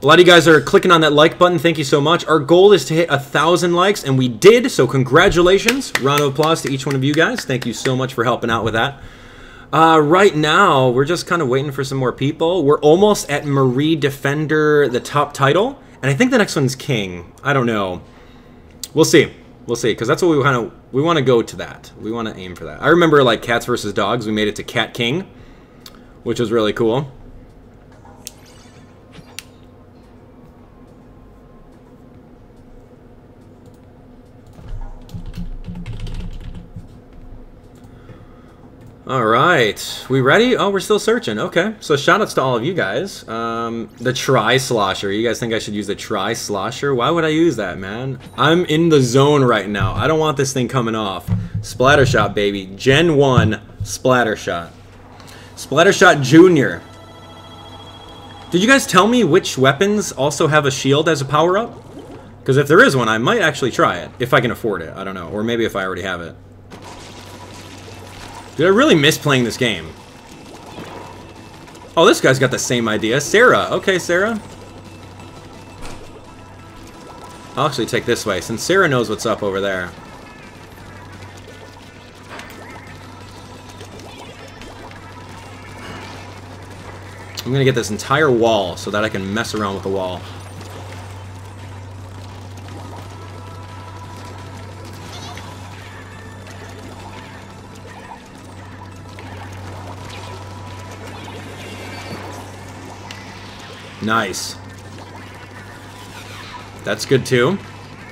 A lot of you guys are clicking on that like button. Thank you so much. Our goal is to hit a thousand likes, and we did, so congratulations. Round of applause to each one of you guys. Thank you so much for helping out with that. Uh, right now, we're just kind of waiting for some more people. We're almost at Marie Defender, the top title. And I think the next one's King. I don't know. We'll see. We'll see. Because that's what we want to... We want to go to that. We want to aim for that. I remember, like, Cats versus Dogs. We made it to Cat King, which was really cool. All right, we ready? Oh, we're still searching. Okay, so shoutouts to all of you guys. Um, the Tri-Slosher. You guys think I should use the Tri-Slosher? Why would I use that, man? I'm in the zone right now. I don't want this thing coming off. Splattershot, baby. Gen one Splattershot. Splattershot Junior Did you guys tell me which weapons also have a shield as a power-up? Because if there is one, I might actually try it. If I can afford it, I don't know. Or maybe if I already have it. Dude, I really miss playing this game. Oh, this guy's got the same idea. Sarah. Okay, Sarah. I'll actually take this way, since Sarah knows what's up over there. I'm gonna get this entire wall so that I can mess around with the wall. Nice. That's good too.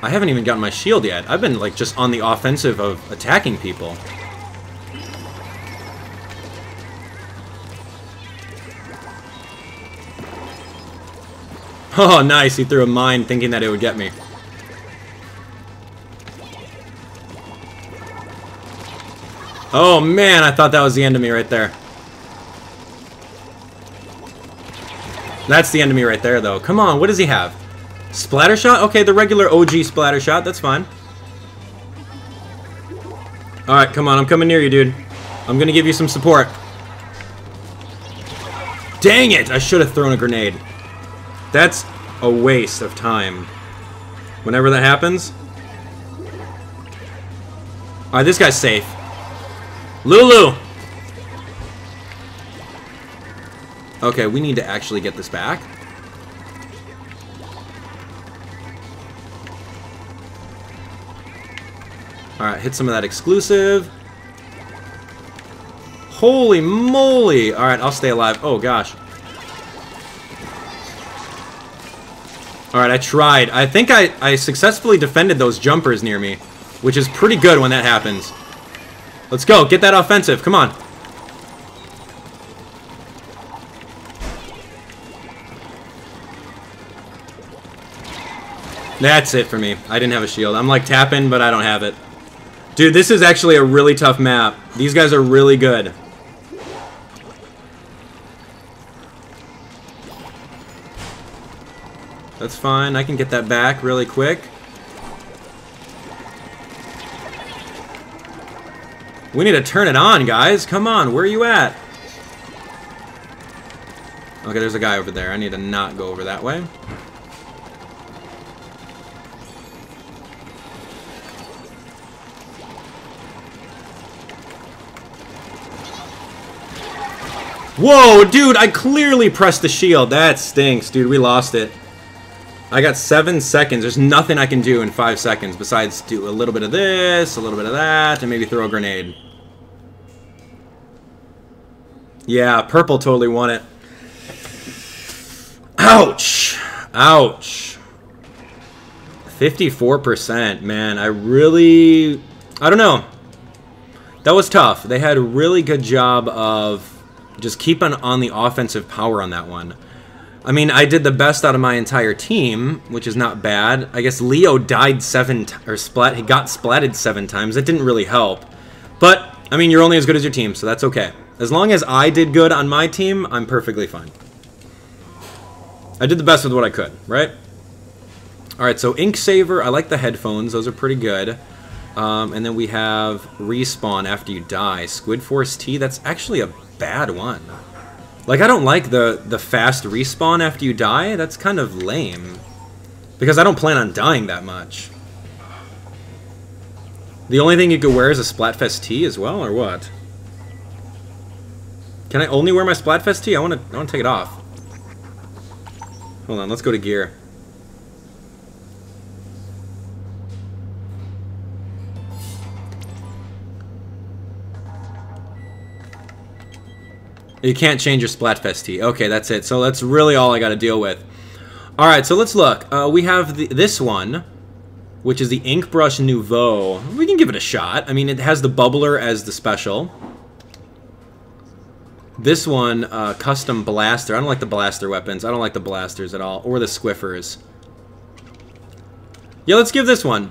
I haven't even gotten my shield yet. I've been like just on the offensive of attacking people. Oh, nice. He threw a mine thinking that it would get me. Oh man, I thought that was the end of me right there. That's the enemy right there, though. Come on, what does he have? Splattershot? Okay, the regular O G Splattershot. That's fine. All right, come on. I'm coming near you, dude. I'm going to give you some support. Dang it! I should have thrown a grenade. That's a waste of time. Whenever that happens. All right, this guy's safe. Lulu! Okay, we need to actually get this back. Alright, hit some of that exclusive. Holy moly! Alright, I'll stay alive. Oh, gosh. Alright, I tried. I think I, I successfully defended those jumpers near me, which is pretty good when that happens. Let's go. Get that offensive. Come on. That's it for me. I didn't have a shield. I'm like tapping, but I don't have it. Dude, this is actually a really tough map. These guys are really good. That's fine. I can get that back really quick. We need to turn it on, guys. Come on. Where are you at? Okay, there's a guy over there. I need to not go over that way. Whoa, dude, I clearly pressed the shield. That stinks, dude. We lost it. I got seven seconds. There's nothing I can do in five seconds besides do a little bit of this, a little bit of that, and maybe throw a grenade. Yeah, purple totally won it. Ouch! Ouch. fifty-four percent, man. I really... I don't know. That was tough. They had a really good job of just keeping on the offensive power on that one. I mean, I did the best out of my entire team, which is not bad. I guess Leo died seven, t or splat, he got splatted seven times. That didn't really help. But, I mean, you're only as good as your team, so that's okay. As long as I did good on my team, I'm perfectly fine. I did the best with what I could, right? Alright, so Ink Saver, I like the headphones, those are pretty good. Um, and then we have Respawn after you die. Squid Force T, that's actually a bad one. Like, I don't like the, the fast respawn after you die. That's kind of lame. Because I don't plan on dying that much. The only thing you could wear is a Splatfest tee as well, or what? Can I only wear my Splatfest tee? I want to I want to take it off. Hold on, let's go to gear. You can't change your Splatfest tee. Okay, that's it. So that's really all I got to deal with. All right, so let's look. Uh, we have the, this one, which is the Ink Brush Nouveau. We can give it a shot. I mean, it has the Bubbler as the special. This one, uh, Custom Blaster. I don't like the blaster weapons. I don't like the blasters at all, or the Squiffers. Yeah, let's give this one.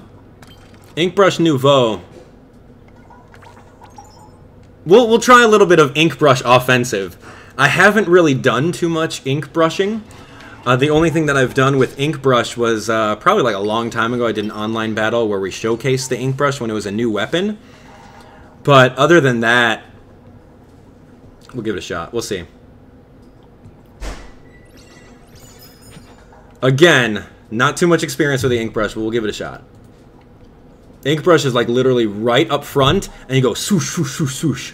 Ink Brush Nouveau. We'll, we'll try a little bit of ink brush offensive. I haven't really done too much ink brushing. Uh, the only thing that I've done with ink brush was uh, probably like a long time ago. I did an online battle where we showcased the ink brush when it was a new weapon. But other than that, we'll give it a shot. We'll see. Again, not too much experience with the ink brush, but we'll give it a shot. Ink brush is like literally right up front, and you go swoosh, swoosh, swoosh, swoosh.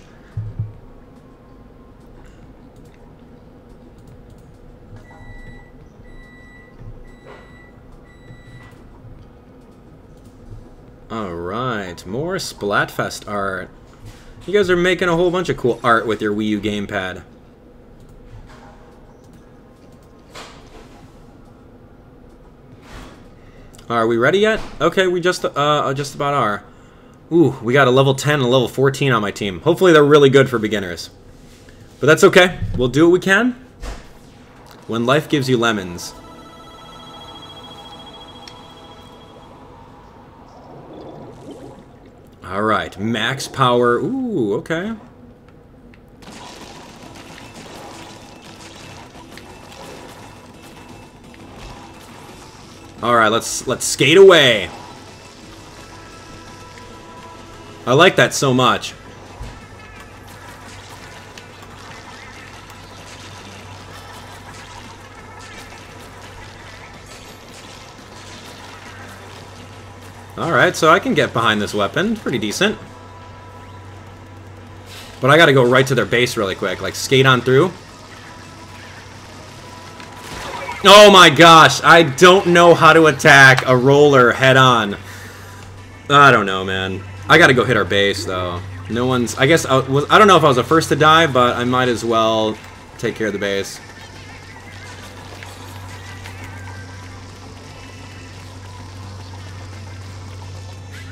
Alright, more Splatfest art. You guys are making a whole bunch of cool art with your Wii U gamepad. Are we ready yet? Okay, we just uh, just about are. Ooh, we got a level ten and a level fourteen on my team. Hopefully they're really good for beginners. But that's okay. We'll do what we can. When life gives you lemons. Alright, max power. Ooh, okay. All right, let's let's skate away. I like that so much. All right, so I can get behind this weapon, pretty decent. But I got to go right to their base really quick, like skate on through. Oh my gosh, I don't know how to attack a roller head on. I don't know, man. I gotta go hit our base, though. No one's... I guess... I, was, I don't know if I was the first to die, but I might as well take care of the base.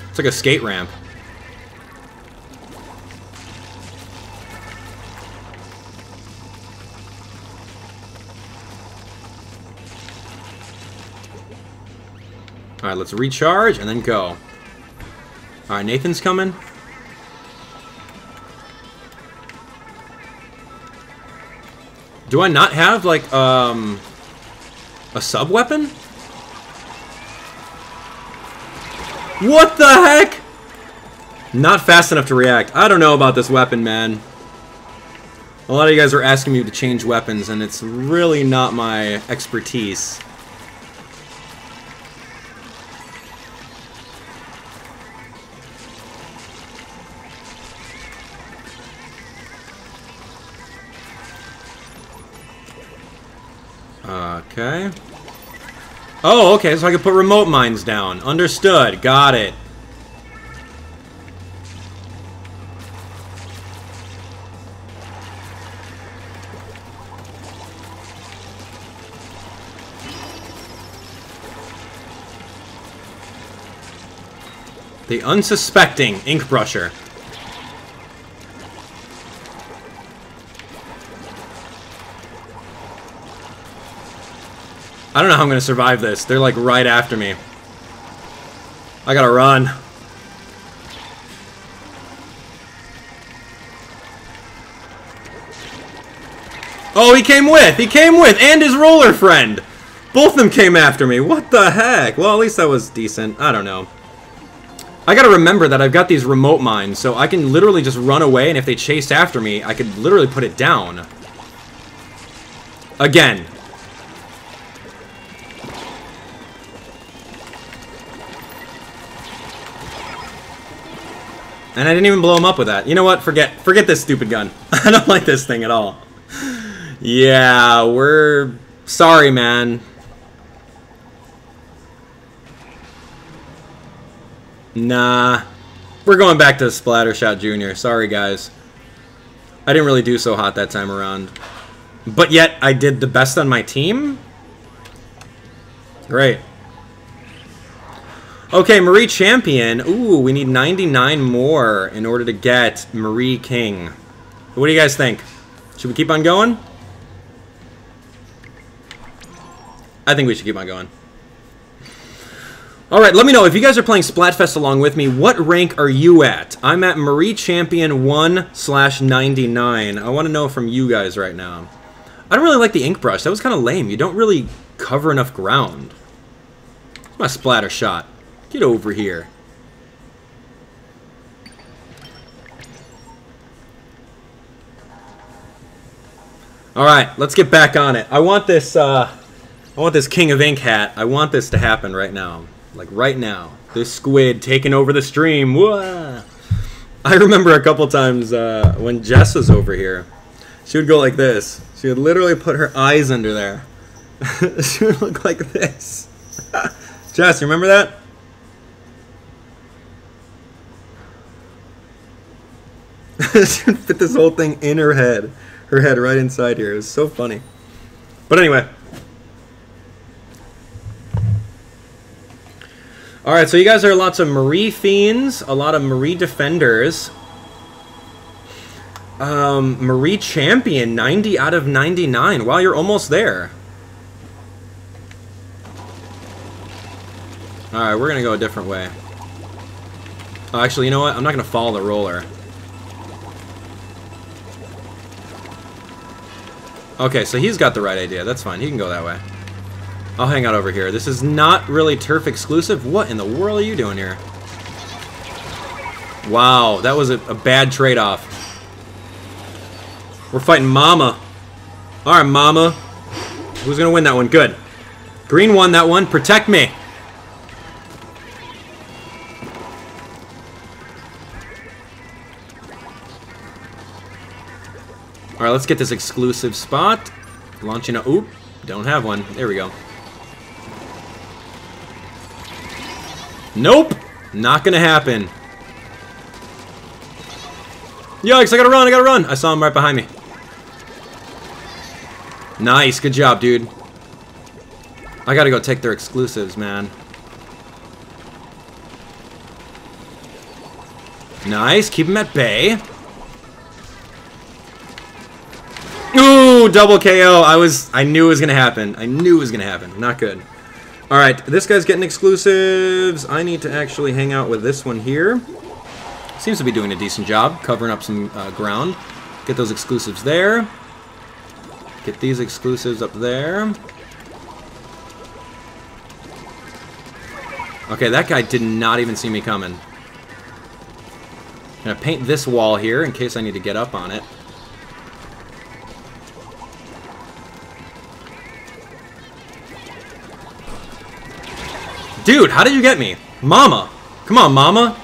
It's like a skate ramp. Alright, let's recharge and then go. Alright, Nathan's coming. Do I not have, like, um... a sub-weapon? What the heck?! Not fast enough to react. I don't know about this weapon, man. A lot of you guys are asking me to change weapons, and it's really not my expertise. Okay. Oh, okay, so I can put remote mines down. Understood. Got it. The unsuspecting ink brusher. I don't know how I'm gonna survive this. They're like right after me. I gotta run. Oh, he came with! He came with! And his roller friend! Both of them came after me. What the heck? Well, at least that was decent. I don't know. I gotta remember that I've got these remote mines, so I can literally just run away, and if they chased after me, I could literally put it down. Again. And I didn't even blow him up with that. You know what? Forget forget this stupid gun. I don't like this thing at all. Yeah, we're... sorry, man. Nah. We're going back to Splattershot Junior Sorry, guys. I didn't really do so hot that time around. But yet, I did the best on my team? Great. Okay, Marie Champion. Ooh, we need ninety-nine more in order to get Marie King. What do you guys think? Should we keep on going? I think we should keep on going. Alright, let me know. If you guys are playing Splatfest along with me, what rank are you at? I'm at Marie Champion one slash ninety-nine. I want to know from you guys right now. I don't really like the ink brush. That was kind of lame. You don't really cover enough ground. It's my Splattershot. Get over here. Alright, let's get back on it. I want this, uh... I want this King of Ink hat. I want this to happen right now. Like, right now. This squid taking over the stream. Whoa! I remember a couple times, uh, when Jess was over here. She would go like this. She would literally put her eyes under there. She would look like this. Jess, you remember that? She would fit this whole thing in her head. Her head right inside here. It was so funny. But anyway. Alright, so you guys are lots of Marie fiends. A lot of Marie defenders. Um, Marie Champion, ninety out of ninety-nine. Wow, you're almost there. Alright, we're going to go a different way. Oh, actually, you know what? I'm not going to follow the roller. Okay, so he's got the right idea. That's fine. He can go that way. I'll hang out over here. This is not really turf exclusive. What in the world are you doing here? Wow, that was a, a bad trade-off. We're fighting Mama. All right, Mama. Who's going to win that one? Good. Green won that one. Protect me. Alright, let's get this exclusive spot. Launching a... oop. Don't have one. There we go. Nope! Not gonna happen. Yikes, I gotta run, I gotta run! I saw him right behind me. Nice, good job, dude. I gotta go take their exclusives, man. Nice, keep him at bay. Ooh, double K O. I was, I knew it was gonna happen. I knew it was gonna happen. Not good. All right, this guy's getting exclusives. I need to actually hang out with this one here. Seems to be doing a decent job, covering up some uh, ground. Get those exclusives there. Get these exclusives up there. Okay, that guy did not even see me coming. Gonna paint this wall here in case I need to get up on it. Dude, how did you get me? Mama! Come on, mama!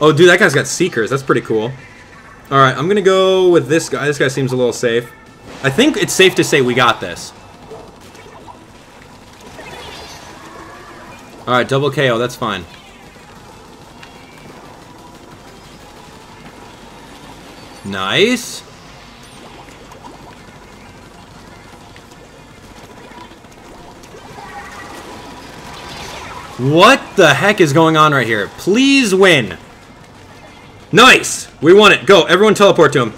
Oh, dude, that guy's got Seekers. That's pretty cool. Alright, I'm gonna go with this guy. This guy seems a little safe. I think it's safe to say we got this. Alright, double K O. That's fine. Nice. What the heck is going on right here? Please win. Nice. We won it. Go. Everyone teleport to him.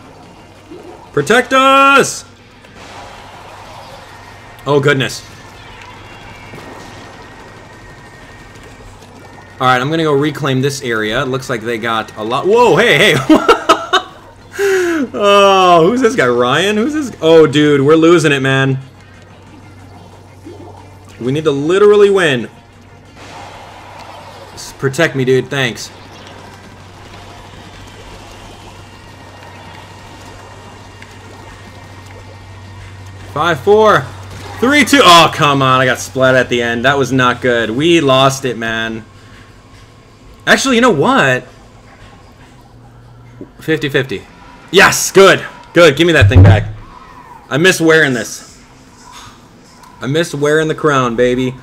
Protect us. Oh, goodness. All right, I'm going to go reclaim this area. It looks like they got a lot. Whoa, hey, hey. Oh, who's this guy? Ryan? Who's this? Oh, dude, we're losing it, man. We need to literally win. Just protect me, dude. Thanks. Five, four, three, two. Oh, come on. I got splat at the end. That was not good. We lost it, man. Actually, you know what? fifty fifty. Yes, good, good. Give me that thing back. I miss wearing this. I miss wearing the crown, baby.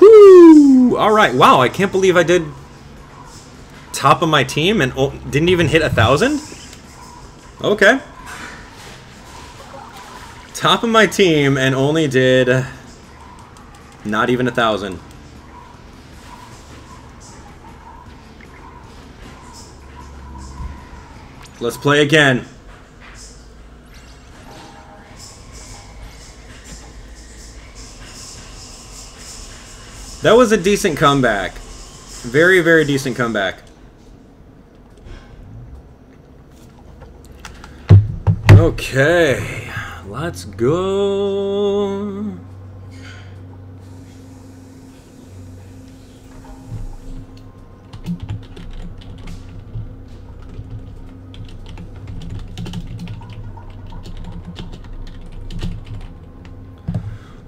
Whoo! All right. Wow, I can't believe I did top of my team and didn't even hit a thousand. Okay. Top of my team and only did not even a thousand. Let's play again. That was a decent comeback. Very, very decent comeback. Okay, let's go.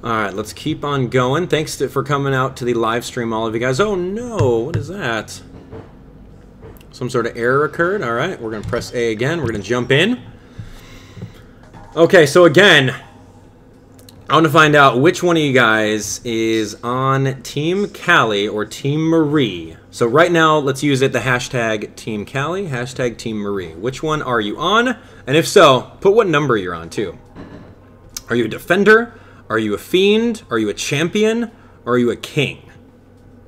Alright, let's keep on going. Thanks to, for coming out to the live stream, all of you guys. Oh no, what is that? Some sort of error occurred. Alright, we're going to press A again. We're going to jump in. Okay, so again, I want to find out which one of you guys is on Team Callie or Team Marie. So right now, let's use it, the hashtag Team Callie, hashtag Team Marie. Which one are you on? And if so, put what number you're on too. Are you a defender? Are you a fiend? Are you a champion? Or are you a king?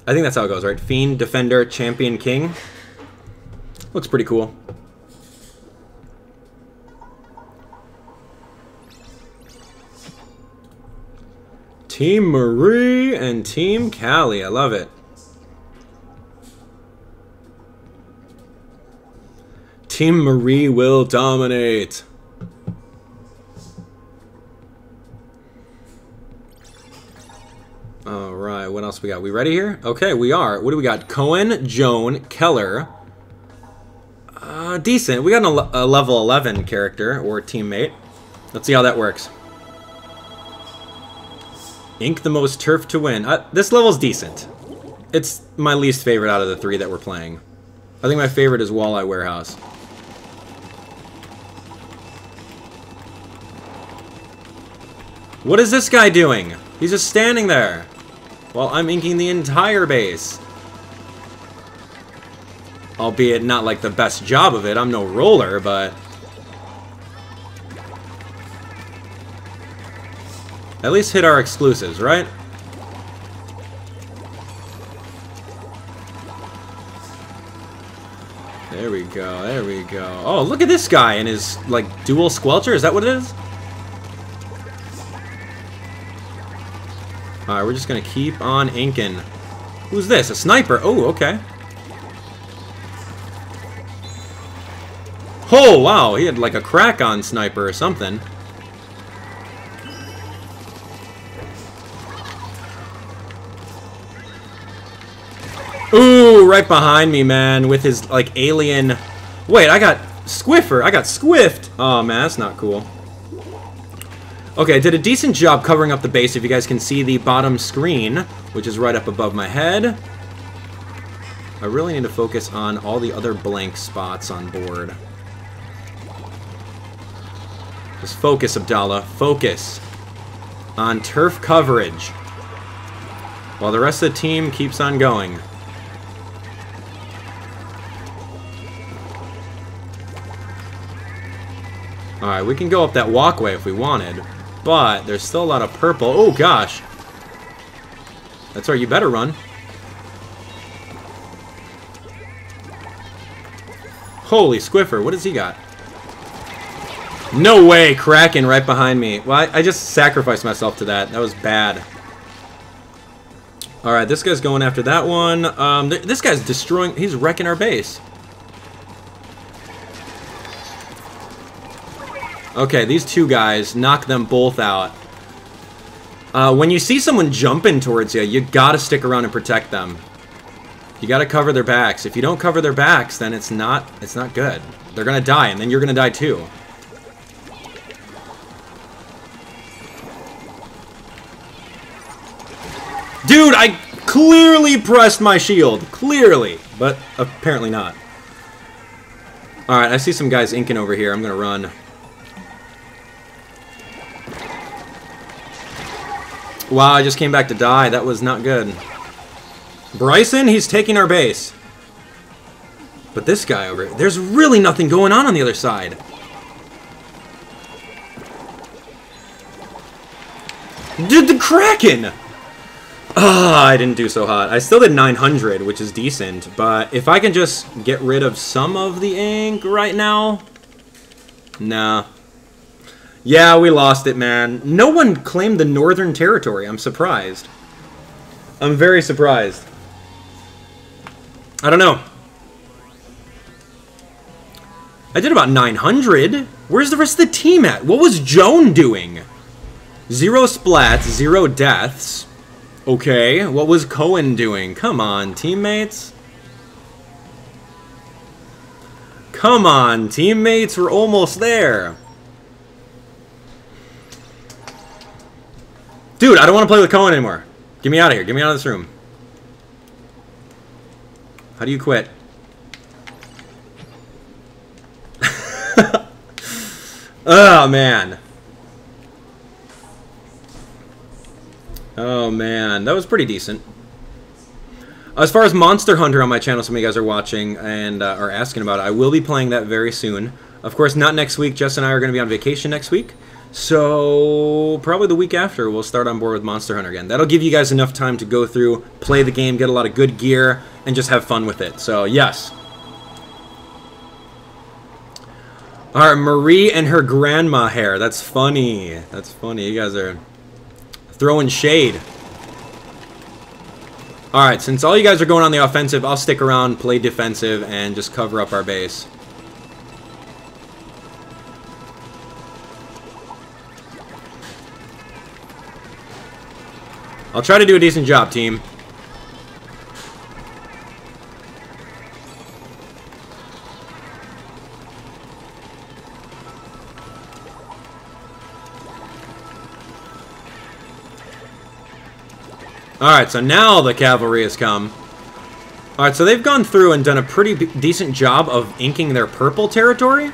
I think that's how it goes, right? Fiend, defender, champion, king. Looks pretty cool. Team Marie and Team Callie. I love it. Team Marie will dominate. All right, what else we got? We ready here? Okay, we are. What do we got? Cohen, Joan, Keller. Uh, decent. We got an, a level eleven character or teammate. Let's see how that works. Ink the most turf to win. Uh, this level's decent. It's my least favorite out of the three that we're playing. I think my favorite is Walleye Warehouse. What is this guy doing? He's just standing there. Well, I'm inking the entire base. albeit not like the best job of it. I'm no roller, but at least hit our exclusives, right? There we go, there we go. Oh, look at this guy and his, like, dual squelcher. Is that what it is? Alright, we're just gonna keep on inking. Who's this? A sniper? Oh, okay. Oh, wow, he had, like, a Kraken sniper or something. Ooh, right behind me, man, with his, like, alien... Wait, I got Squiffer. I got Squiffed. Oh, man, that's not cool. Okay, I did a decent job covering up the base, if you guys can see the bottom screen, which is right up above my head. I really need to focus on all the other blank spots on board. Just focus, Abdallah. Focus on turf coverage while the rest of the team keeps on going. Alright, we can go up that walkway if we wanted, but there's still a lot of purple. Oh, gosh. That's right, you better run. Holy Squiffer, what has he got? No way, Kraken right behind me. Well, I, I just sacrificed myself to that. That was bad. Alright, this guy's going after that one. Um, th this guy's destroying... He's wrecking our base. Okay, these two guys, knock them both out. Uh, when you see someone jumping towards you, you gotta stick around and protect them. You gotta cover their backs. If you don't cover their backs, then it's not, it's not good. They're gonna die, and then you're gonna die too. Dude, I clearly pressed my shield. Clearly. But apparently not. Alright, I see some guys inking over here. I'm gonna run. Wow, I just came back to die. That was not good. Bryson, he's taking our base. But this guy over here, there's really nothing going on on the other side. Dude, the Kraken! Ah, I didn't do so hot. I still did nine hundred, which is decent. But if I can just get rid of some of the ink right now... Nah. Yeah, we lost it, man. No one claimed the Northern Territory. I'm surprised. I'm very surprised. I don't know. I did about nine hundred. Where's the rest of the team at? What was Joan doing? Zero splats, zero deaths. Okay, what was Cohen doing? Come on, teammates. Come on, teammates. We're almost there. Dude, I don't want to play with Cohen anymore. Get me out of here. Get me out of this room. How do you quit? Oh, man. Oh, man. That was pretty decent. As far as Monster Hunter on my channel, some of you guys are watching and uh, are asking about it. I will be playing that very soon. Of course, not next week. Jess and I are going to be on vacation next week. So, probably the week after, we'll start on board with Monster Hunter again. That'll give you guys enough time to go through, play the game, get a lot of good gear, and just have fun with it. So, yes. Alright, Marie and her grandma hair. That's funny. That's funny. You guys are throwing shade. Alright, since all you guys are going on the offensive, I'll stick around, play defensive, and just cover up our base. I'll try to do a decent job, team. Alright, so now the cavalry has come. Alright, so they've gone through and done a pretty decent job of inking their purple territory.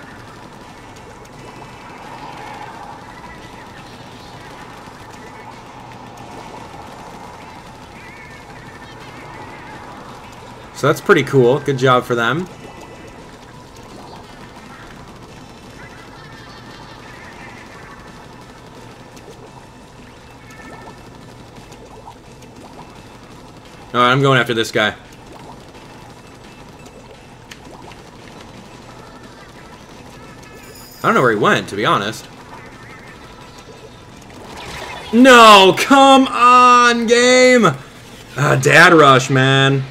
So that's pretty cool. Good job for them. Alright, I'm going after this guy. I don't know where he went, to be honest. No! Come on, game! Ah, Dad Rush, man.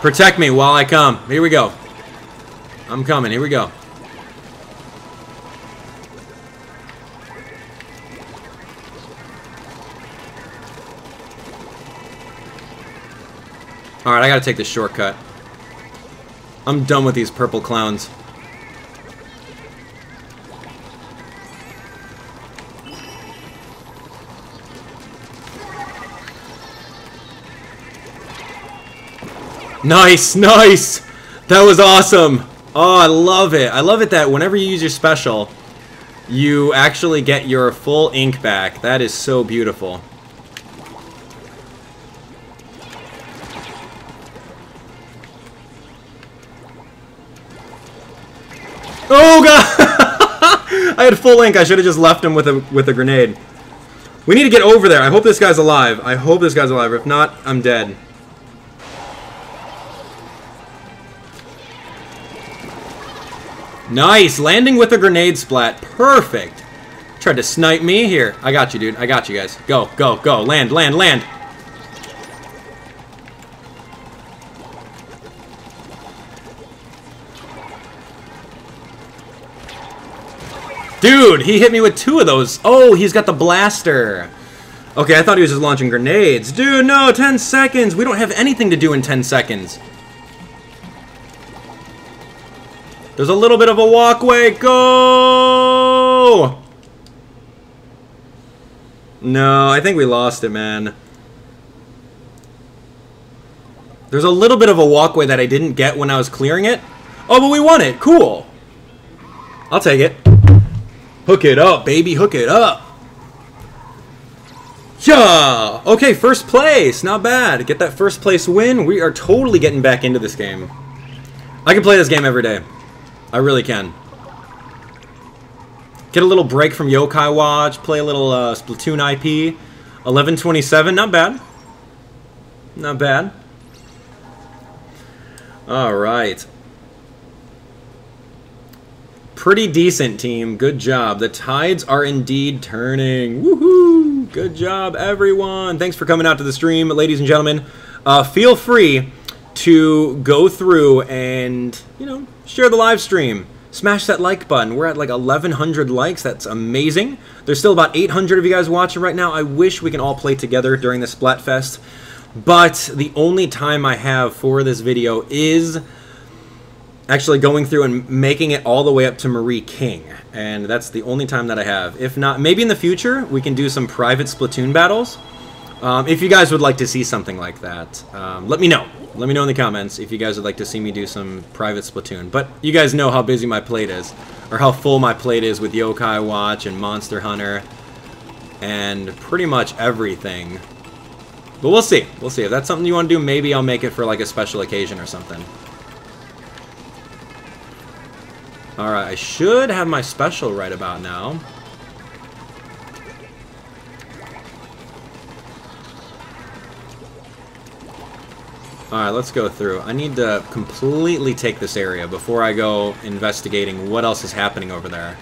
Protect me while I come. Here we go. I'm coming. Here we go. Alright, I gotta take this shortcut. I'm done with these purple clowns. Nice, nice! That was awesome! Oh, I love it. I love it that whenever you use your special, you actually get your full ink back. That is so beautiful. Oh god! I had full ink. I should have just left him with a with a grenade. We need to get over there. I hope this guy's alive. I hope this guy's alive. If not, I'm dead. Nice! Landing with a grenade splat. Perfect! Tried to snipe me here. I got you, dude. I got you guys. Go, go, go. Land, land, land! Dude, he hit me with two of those. Oh, he's got the blaster. Okay, I thought he was just launching grenades. Dude, no! ten seconds! We don't have anything to do in ten seconds. There's a little bit of a walkway. Go! No, I think we lost it, man. There's a little bit of a walkway that I didn't get when I was clearing it. Oh, but we won it. Cool. I'll take it. Hook it up, baby. Hook it up. Yeah! Okay, first place. Not bad. Get that first place win. We are totally getting back into this game. I can play this game every day. I really can. Get a little break from Yokai Watch, play a little uh, Splatoon I P. eleven twenty-seven, not bad. Not bad. Alright. Pretty decent, team. Good job. The tides are indeed turning. Woohoo! Good job, everyone. Thanks for coming out to the stream, ladies and gentlemen. Uh, feel free to go through and, you know, share the live stream. Smash that like button. We're at like eleven hundred likes. That's amazing. There's still about eight hundred of you guys watching right now. I wish we can all play together during the Splatfest, but the only time I have for this video is actually going through and making it all the way up to Marie King, and that's the only time that I have. If not, maybe in the future we can do some private Splatoon battles. Um, if you guys would like to see something like that, um, let me know. Let me know in the comments if you guys would like to see me do some private Splatoon. But you guys know how busy my plate is, or how full my plate is with Yokai Watch and Monster Hunter and pretty much everything. But we'll see. We'll see. If that's something you want to do, maybe I'll make it for like a special occasion or something. Alright, I should have my special right about now. Alright, let's go through. I need to completely take this area before I go investigating what else is happening over there.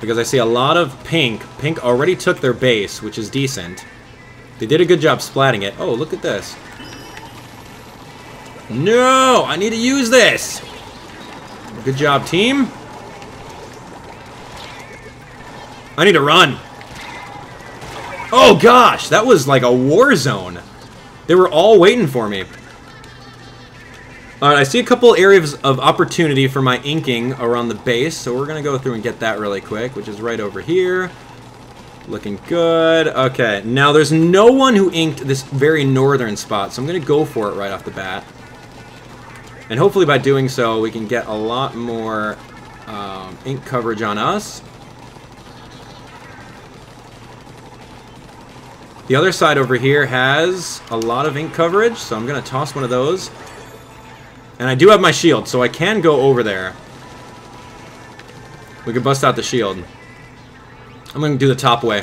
Because I see a lot of pink. Pink already took their base, which is decent. They did a good job splatting it. Oh, look at this. No! I need to use this! Good job, team. I need to run. Oh, gosh! That was like a war zone. They were all waiting for me. Alright, I see a couple areas of opportunity for my inking around the base, so we're going to go through and get that really quick, which is right over here. Looking good. Okay, now there's no one who inked this very northern spot, so I'm going to go for it right off the bat. And hopefully by doing so, we can get a lot more um, ink coverage on us. The other side over here has a lot of ink coverage, so I'm going to toss one of those. And I do have my shield, so I can go over there. We can bust out the shield. I'm going to do the top way.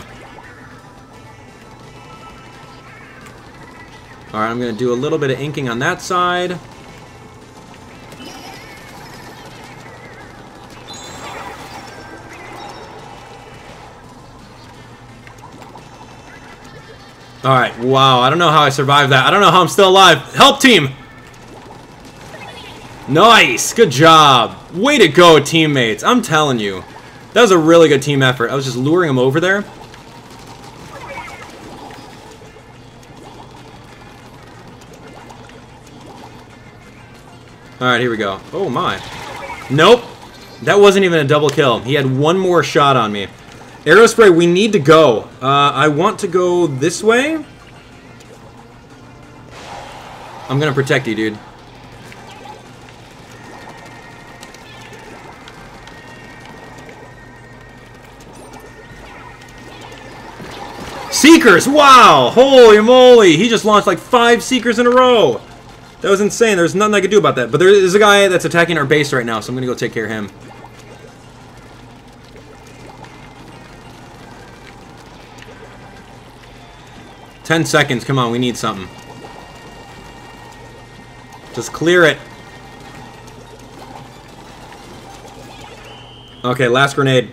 Alright, I'm going to do a little bit of inking on that side. Alright, wow, I don't know how I survived that. I don't know how I'm still alive. Help, team! Nice! Good job! Way to go, teammates. I'm telling you. That was a really good team effort. I was just luring him over there. Alright, here we go. Oh, my. Nope. That wasn't even a double kill. He had one more shot on me. Aerospray, we need to go. Uh, I want to go this way. I'm going to protect you, dude. Seekers! Wow! Holy moly! He just launched like five Seekers in a row! That was insane. There's nothing I could do about that. But there is a guy that's attacking our base right now, so I'm going to go take care of him. Ten seconds, come on, we need something. Just clear it. Okay, last grenade.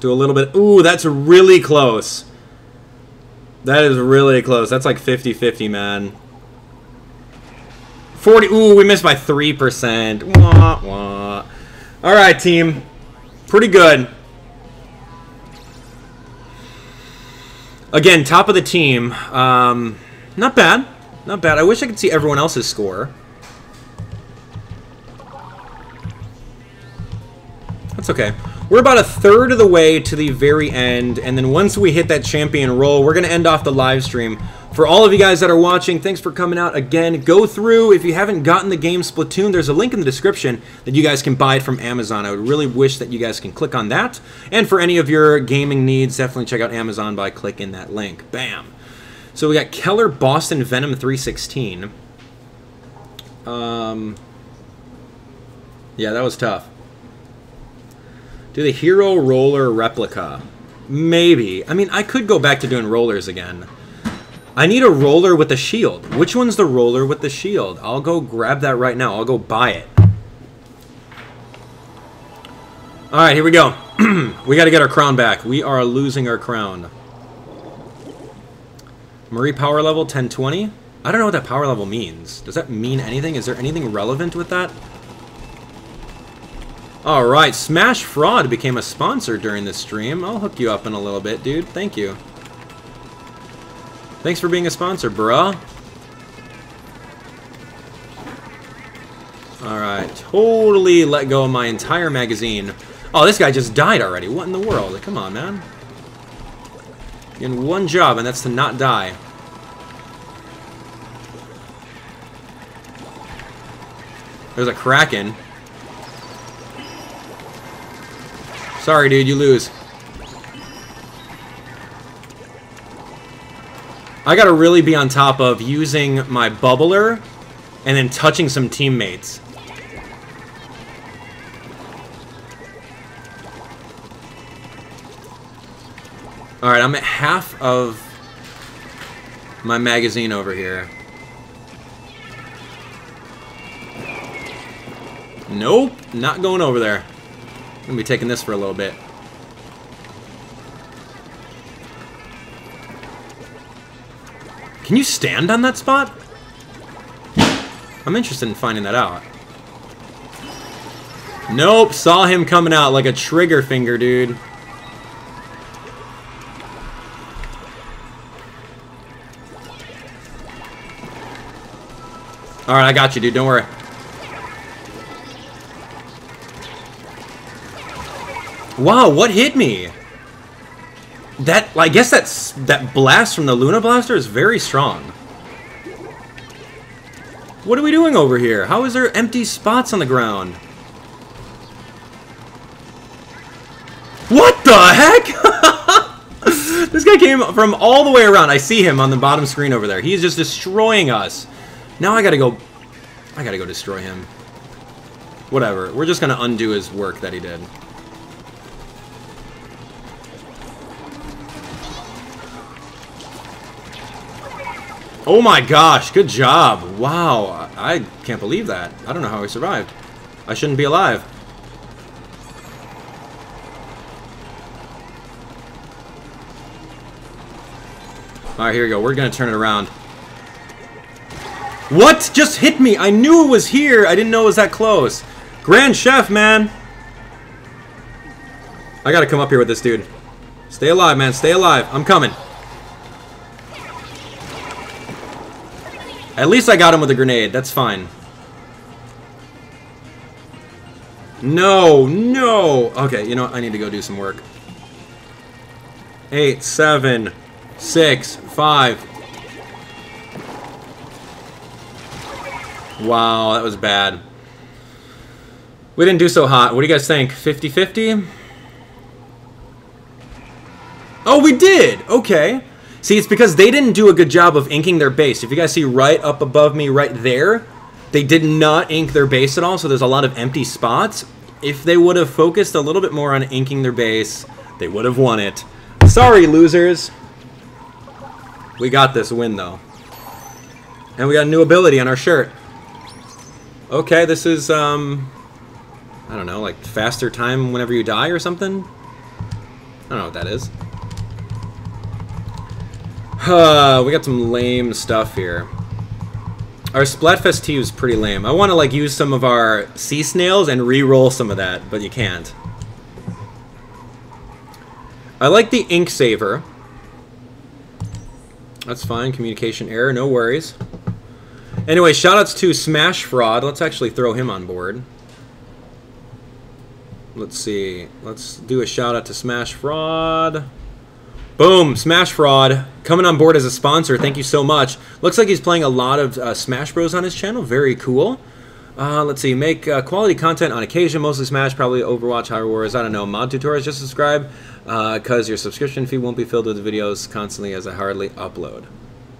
Do a little bit. Ooh, that's really close. That is really close. That's like fifty fifty, man. forty, ooh, we missed by three percent. Wah, wah. All right, team. Pretty good. Again, top of the team. Um, not bad. Not bad. I wish I could see everyone else's score. That's okay. We're about a third of the way to the very end, and then once we hit that champion roll, we're going to end off the live stream. For all of you guys that are watching, thanks for coming out again. Go through. If you haven't gotten the game Splatoon, there's a link in the description that you guys can buy it from Amazon. I would really wish that you guys can click on that. And for any of your gaming needs, definitely check out Amazon by clicking that link. Bam. So we got Keller, Boston, Venom three sixteen. Um, yeah, that was tough. Do the Hero Roller Replica. Maybe. I mean, I could go back to doing rollers again. I need a roller with a shield. Which one's the roller with the shield? I'll go grab that right now. I'll go buy it. Alright, here we go. We gotta get our crown back. We are losing our crown. Marie power level ten twenty. I don't know what that power level means. Does that mean anything? Is there anything relevant with that? Alright, Smash Fraud became a sponsor during this stream. I'll hook you up in a little bit, dude. Thank you. Thanks for being a sponsor, bruh. Alright, totally let go of my entire magazine. Oh, this guy just died already. What in the world? Come on, man. You have one job, and that's to not die. There's a Kraken. Sorry, dude, you lose. I gotta really be on top of using my bubbler and then touching some teammates. Alright, I'm at half of my magazine over here. Nope, not going over there. I'm gonna be taking this for a little bit. Can you stand on that spot? I'm interested in finding that out. Nope, saw him coming out like a trigger finger, dude. Alright, I got you, dude, don't worry. Wow, what hit me? That, I guess that's, that blast from the Luna Blaster is very strong. What are we doing over here? How is there empty spots on the ground? What the heck? This guy came from all the way around. I see him on the bottom screen over there. He's just destroying us. Now I gotta go... I gotta go destroy him. Whatever. We're just gonna undo his work that he did. Oh my gosh, good job. Wow, I can't believe that. I don't know how I survived. I shouldn't be alive. Alright, here we go. We're gonna turn it around. What? Just hit me! I knew it was here! I didn't know it was that close. Grand Chef, man! I gotta come up here with this dude. Stay alive, man. Stay alive. I'm coming. At least I got him with a grenade. That's fine. No! No! Okay, you know what? I need to go do some work. Eight, seven... Six, five. Wow, that was bad. We didn't do so hot. What do you guys think? fifty fifty? Oh, we did! Okay. See, it's because they didn't do a good job of inking their base. If you guys see right up above me right there, they did not ink their base at all, so there's a lot of empty spots. If they would have focused a little bit more on inking their base, they would have won it. Sorry, losers. We got this win, though. And we got a new ability on our shirt. Okay, this is, um... I don't know, like, faster time whenever you die or something? I don't know what that is. Uh, we got some lame stuff here. Our Splatfest tee was pretty lame. I want to, like, use some of our sea snails and re-roll some of that, but you can't. I like the ink saver. That's fine. Communication error. No worries. Anyway, shoutouts to Smash Fraud. Let's actually throw him on board. Let's see. Let's do a shoutout to Smash Fraud. Boom! Smash Fraud. Coming on board as a sponsor. Thank you so much. Looks like he's playing a lot of uh, Smash Bros on his channel. Very cool. Uh, let's see. Make uh, quality content on occasion. Mostly Smash. Probably Overwatch, Hyrule Warriors. I don't know. Mod tutorials. Just subscribe. Because uh, your subscription fee won't be filled with videos constantly as I hardly upload.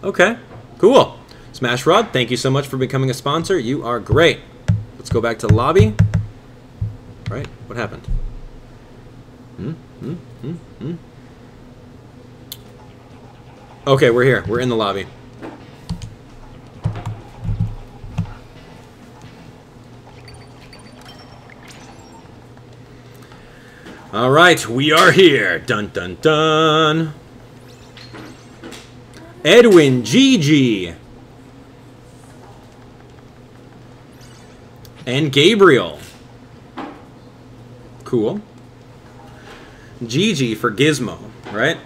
Okay, cool. Smash Rod, thank you so much for becoming a sponsor. You are great. Let's go back to the lobby. All right, what happened? Hmm, hmm, hmm, hmm. Okay, we're here. We're in the lobby. All right, we are here. Dun dun dun. Edwin G G and Gabriel. Cool. G G for Gizmo, right?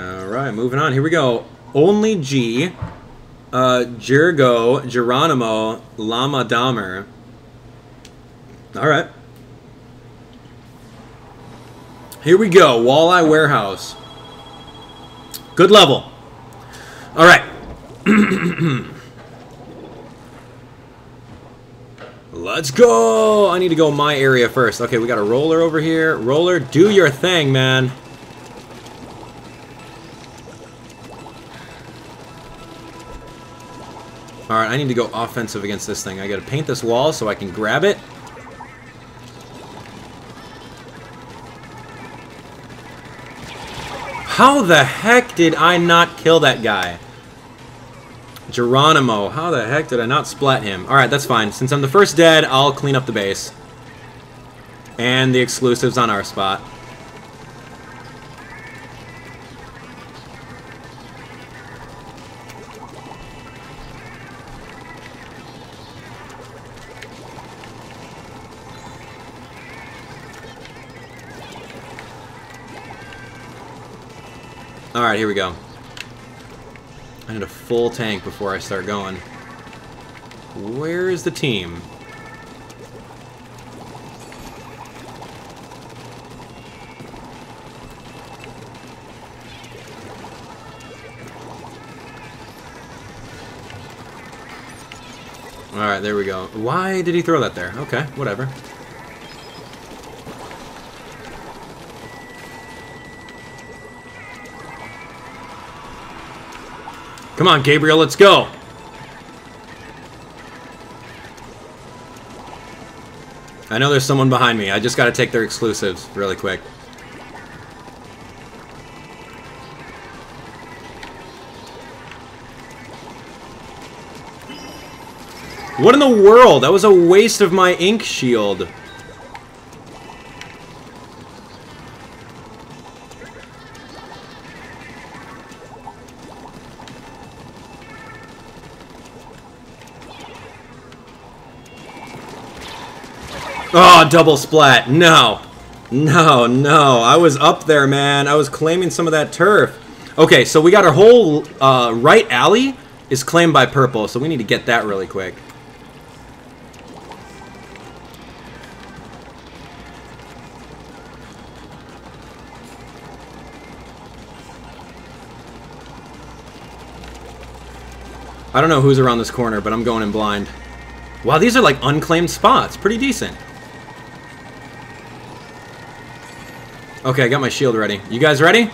All right, moving on. Here we go. Only G. Uh, Jergo, Geronimo, Llama Dahmer. Alright. Here we go. Walleye Warehouse. Good level. Alright. Let's go! I need to go my area first. Okay, we got a roller over here. Roller, do your thing, man. Alright, I need to go offensive against this thing. I gotta paint this wall so I can grab it. How the heck did I not kill that guy? Geronimo, how the heck did I not splat him? Alright, that's fine. Since I'm the first dead, I'll clean up the base. And the exclusives on our spot. Alright, here we go. I need a full tank before I start going. Where is the team? Alright, there we go. Why did he throw that there? Okay, whatever. Come on, Gabriel, let's go! I know there's someone behind me. I just gotta take their exclusives really quick. What in the world? That was a waste of my ink shield. Oh, double splat. No. No, no. I was up there, man. I was claiming some of that turf. Okay, so we got our whole uh, right alley is claimed by purple, so we need to get that really quick. I don't know who's around this corner, but I'm going in blind. Wow, these are like unclaimed spots. Pretty decent. Okay, I got my shield ready. You guys ready?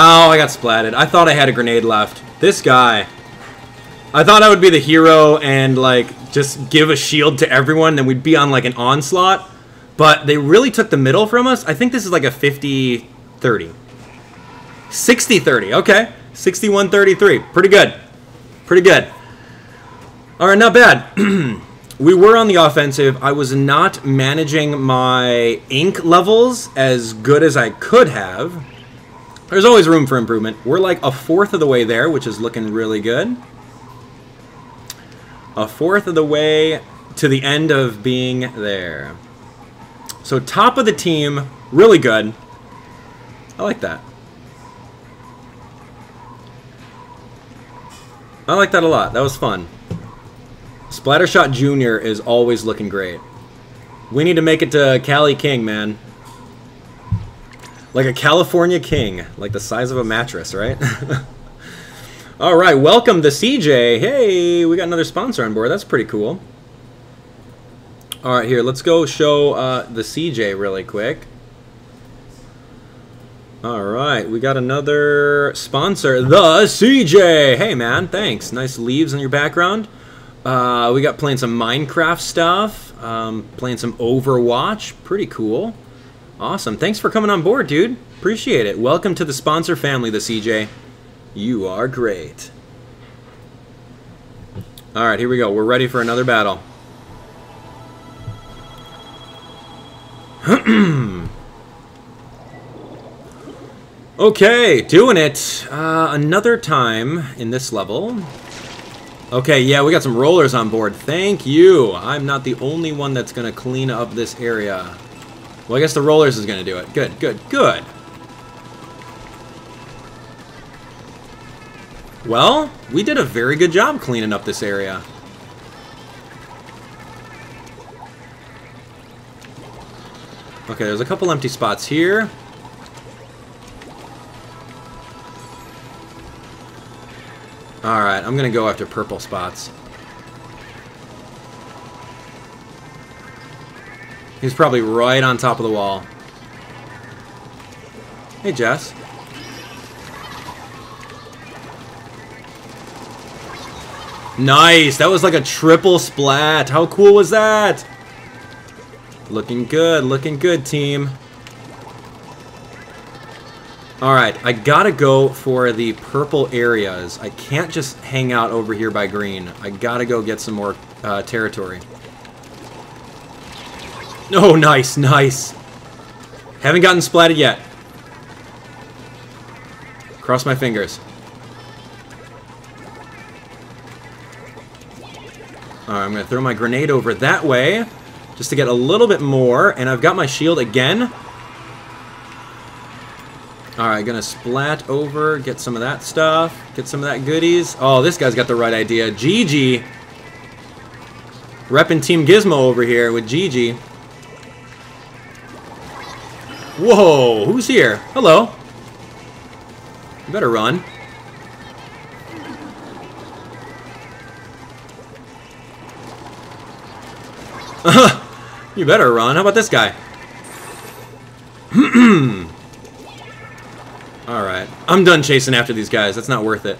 Oh, I got splatted. I thought I had a grenade left. This guy. I thought I would be the hero and, like, just give a shield to everyone, then we'd be on, like, an onslaught. But they really took the middle from us. I think this is like a fifty thirty. sixty thirty, okay. sixty-one thirty-three, pretty good. Pretty good. All right, not bad. We were on the offensive. I was not managing my ink levels as good as I could have. There's always room for improvement. We're like a fourth of the way there, which is looking really good. A fourth of the way to the end of being there. So top of the team, really good. I like that. I like that a lot. That was fun. Splattershot Junior is always looking great. We need to make it to Cali King, man. Like a California king. Like the size of a mattress, right? All right, welcome to C J. Hey, we got another sponsor on board. That's pretty cool. All right, here, let's go show uh, the C J really quick. All right, we got another sponsor, the C J. Hey, man, thanks. Nice leaves in your background. Uh, we got playing some Minecraft stuff, um, playing some Overwatch. Pretty cool. Awesome. Thanks for coming on board, dude. Appreciate it. Welcome to the sponsor family, the C J. You are great. All right, here we go. We're ready for another battle. Okay, doing it uh, another time in this level. Okay, yeah, we got some rollers on board. Thank you. I'm not the only one that's gonna clean up this area. Well, I guess the rollers is gonna do it. Good, good, good. Well, we did a very good job cleaning up this area. Okay, there's a couple empty spots here. Alright, I'm gonna go after purple spots. He's probably right on top of the wall. Hey, Jess. Nice! That was like a triple splat! How cool was that? Looking good, looking good, team. Alright, I gotta go for the purple areas. I can't just hang out over here by green. I gotta go get some more uh, territory. Oh, nice, nice. Haven't gotten splatted yet. Cross my fingers. Alright, I'm gonna throw my grenade over that way. Just to get a little bit more, and I've got my shield again. Alright, gonna splat over, get some of that stuff, get some of that goodies. Oh, this guy's got the right idea. G G! Reppin' Team Gizmo over here with G G. Whoa, who's here? Hello. You better run. You better run. How about this guy? Alright. I'm done chasing after these guys. That's not worth it.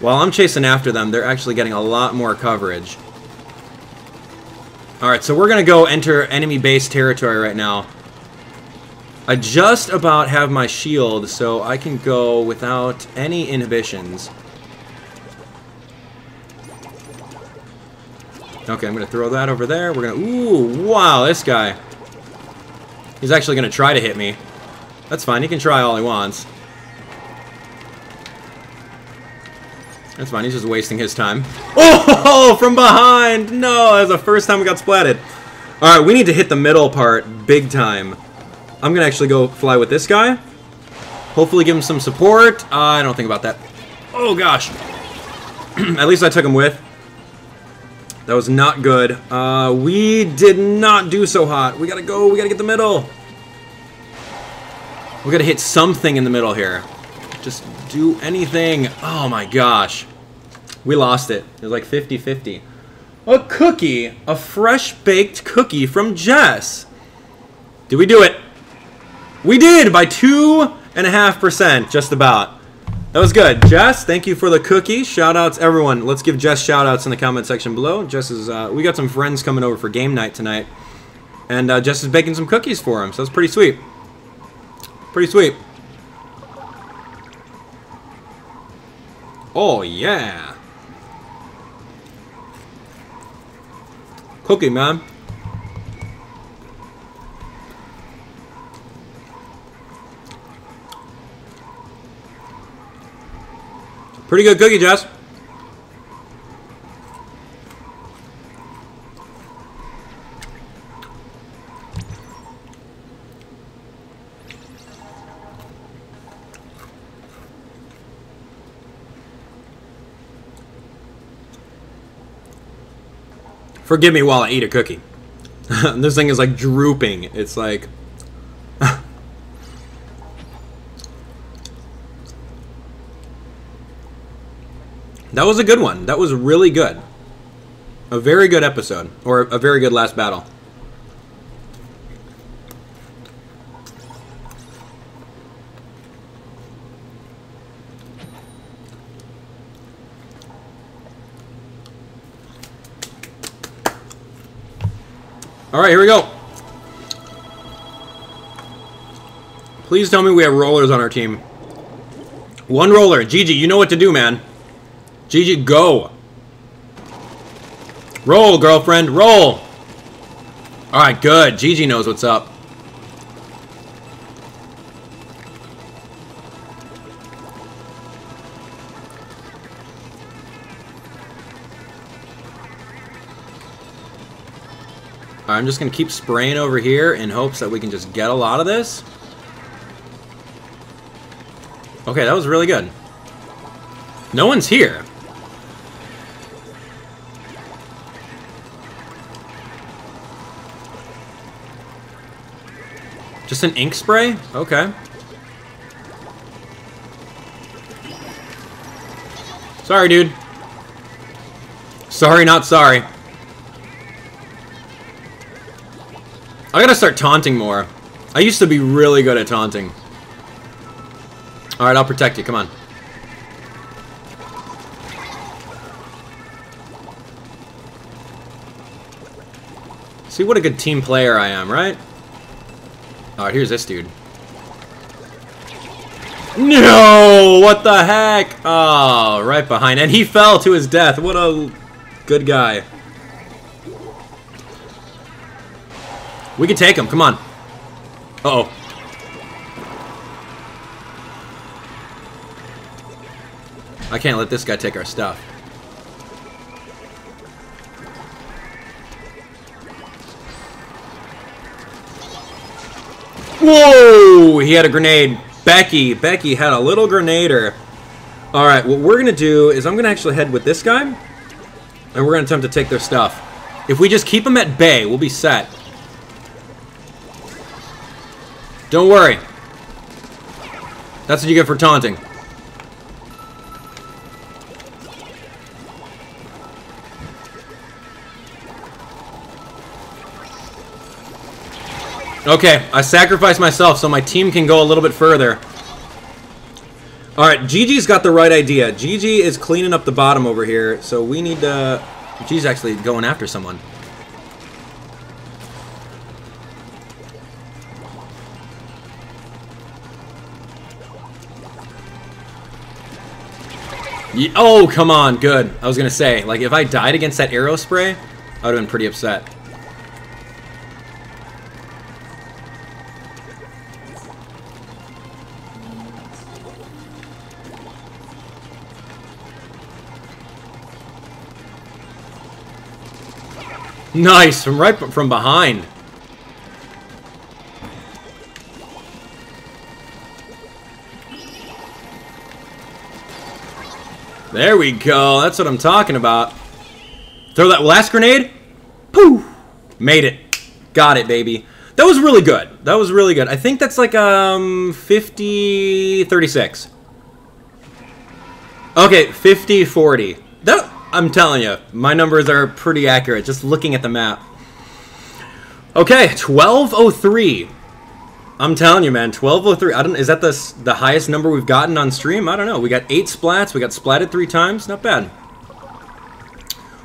While I'm chasing after them, they're actually getting a lot more coverage. Alright, so we're going to go enter enemy base territory right now. I just about have my shield, so I can go without any inhibitions. Okay, I'm going to throw that over there. We're going to... Ooh, wow, this guy. He's actually going to try to hit me. That's fine. He can try all he wants. That's fine. He's just wasting his time. Oh, from behind. No, that was the first time we got splatted. All right, we need to hit the middle part big time. I'm going to actually go fly with this guy. Hopefully give him some support. Uh, I don't think about that. Oh, gosh. At least I took him with. That was not good. Uh, we did not do so hot. We gotta go. We gotta get the middle. We gotta hit something in the middle here. Just do anything. Oh my gosh. We lost it. It was like fifty fifty. A cookie. A fresh baked cookie from Jess. Did we do it? We did by two and a half percent, just about. That was good. Jess, thank you for the cookie. Shout-outs, everyone. Let's give Jess shout-outs in the comment section below. Jess is, uh, we got some friends coming over for game night tonight. And uh, Jess is baking some cookies for him, so that's pretty sweet. Pretty sweet. Oh, yeah. Cookie, man. Pretty good cookie, Jess. Forgive me while I eat a cookie. This thing is like drooping. It's like... That was a good one. That was really good. A very good episode. Or a very good last battle. Alright, here we go. Please tell me we have rollers on our team. One roller. Gigi, you know what to do, man. Gigi, go. Roll, girlfriend, roll. Alright, good. Gigi knows what's up. Right, I'm just going to keep spraying over here in hopes that we can just get a lot of this. Okay, that was really good. No one's here. Just an ink spray? Okay. Sorry, dude. Sorry, not sorry. I gotta start taunting more. I used to be really good at taunting. Alright, I'll protect you. Come on. See what a good team player I am, right? Alright, here's this dude. No! What the heck? Oh, right behind. And he fell to his death. What a good guy. We can take him. Come on. Uh-oh. I can't let this guy take our stuff. Whoa! He had a grenade. Becky. Becky had a little grenader. Alright, what we're going to do is I'm going to actually head with this guy. And we're going to attempt to take their stuff. If we just keep them at bay, we'll be set. Don't worry. That's what you get for taunting. Okay, I sacrificed myself so my team can go a little bit further. Alright, Gigi's got the right idea. Gigi is cleaning up the bottom over here, so we need to... Gigi's actually going after someone. Ye oh, come on, good. I was going to say, like, if I died against that Aerospray, I would have been pretty upset. Nice, from right from behind. There we go, that's what I'm talking about. Throw that last grenade. Poof! Made it. Got it, baby. That was really good. That was really good. I think that's like um fifty thirty-six. Okay, fifty forty. That I'm telling you, my numbers are pretty accurate, just looking at the map. Okay, twelve oh three. I'm telling you, man, twelve oh three. I don't, is that the, the highest number we've gotten on stream? I don't know. We got eight splats. We got splatted three times. Not bad.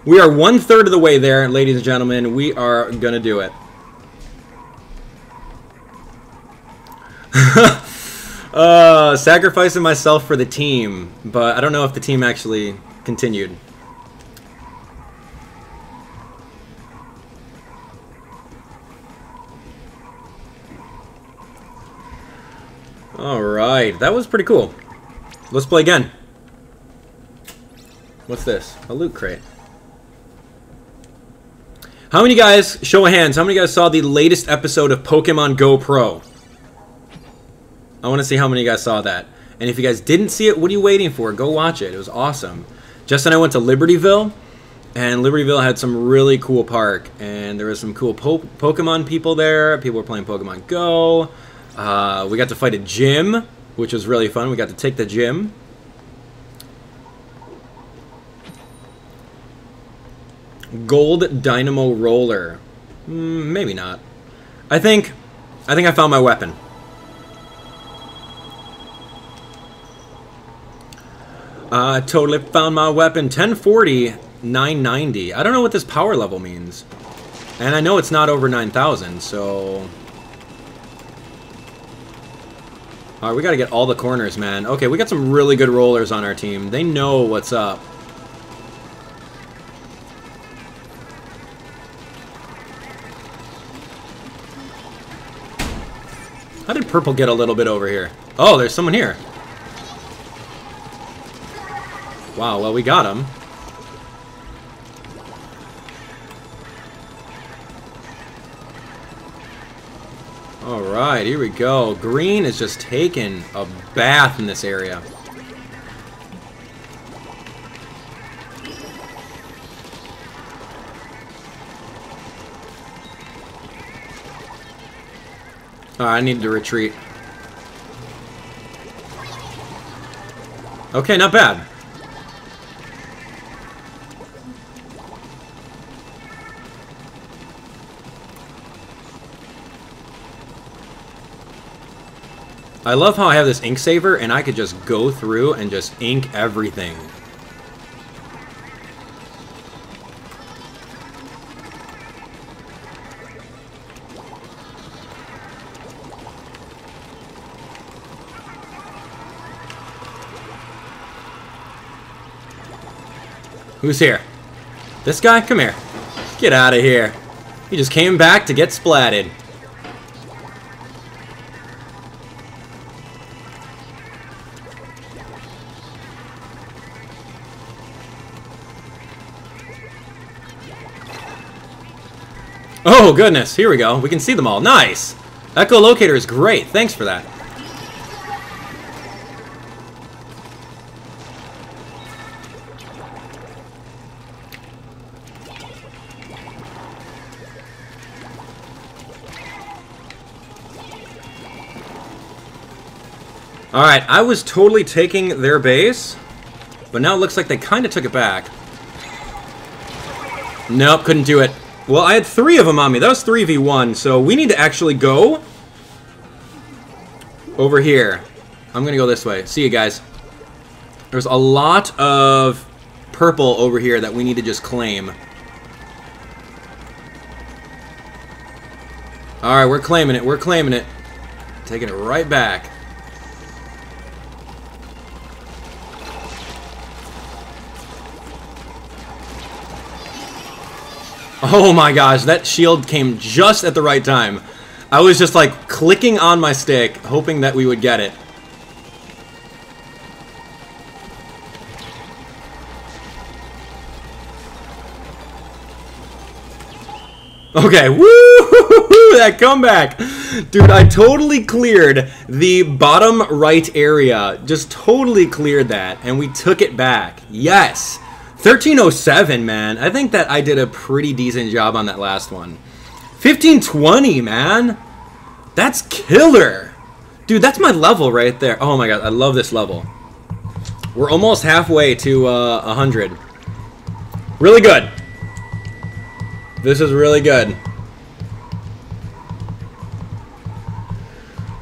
We are one-third of the way there, ladies and gentlemen. We are going to do it. uh, sacrificing myself for the team, but I don't know if the team actually continued. Alright, that was pretty cool. Let's play again. What's this? A loot crate. How many guys, show of hands, how many guys saw the latest episode of Pokemon Go Pro? I want to see how many guys saw that. And if you guys didn't see it, what are you waiting for? Go watch it. It was awesome. Justin and I went to Libertyville, and Libertyville had some really cool park. And there was some cool po Pokemon people there. People were playing Pokemon Go. Uh, we got to fight a gym, which was really fun. We got to take the gym. Gold Dynamo Roller. Mm, maybe not. I think, I think I found my weapon. I uh, totally found my weapon. ten forty, nine ninety. I don't know what this power level means. And I know it's not over nine thousand, so... Alright, we gotta get all the corners, man. Okay, we got some really good rollers on our team. They know what's up. How did purple get a little bit over here? Oh, there's someone here. Wow, well, we got him. Alright, here we go. Green is just taking a bath in this area. Alright, I need to retreat. Okay, not bad. I love how I have this ink saver, and I could just go through and just ink everything. Who's here? This guy? Come here. Get out of here. He just came back to get splatted. Oh, goodness. Here we go. We can see them all. Nice. Echolocator is great. Thanks for that. Alright, I was totally taking their base, but now it looks like they kind of took it back. Nope, couldn't do it. Well, I had three of them on me. That was three v one, so we need to actually go over here. I'm going to go this way. See you guys. There's a lot of purple over here that we need to just claim. Alright, we're claiming it. We're claiming it. Taking it right back. Oh my gosh, that shield came just at the right time. I was just like clicking on my stick, hoping that we would get it. Okay, woo! That comeback! Dude, I totally cleared the bottom right area. Just totally cleared that, and we took it back. Yes! thirteen oh seven, man. I think that I did a pretty decent job on that last one. fifteen twenty, man. That's killer. Dude, that's my level right there. Oh my god, I love this level. We're almost halfway to uh, one hundred. Really good. This is really good.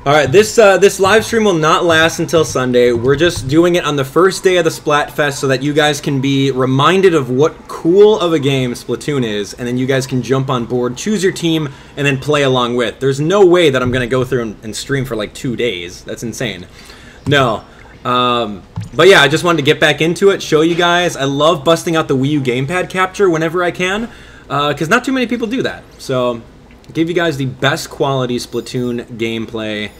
Alright, this uh, this live stream will not last until Sunday. We're just doing it on the first day of the Splatfest so that you guys can be reminded of what cool of a game Splatoon is, and then you guys can jump on board, choose your team, and then play along with. There's no way that I'm going to go through and, and stream for like two days. That's insane. No. Um, but yeah, I just wanted to get back into it, show you guys. I love busting out the Wii U gamepad capture whenever I can, because uh, not too many people do that. So... give you guys the best quality Splatoon gameplay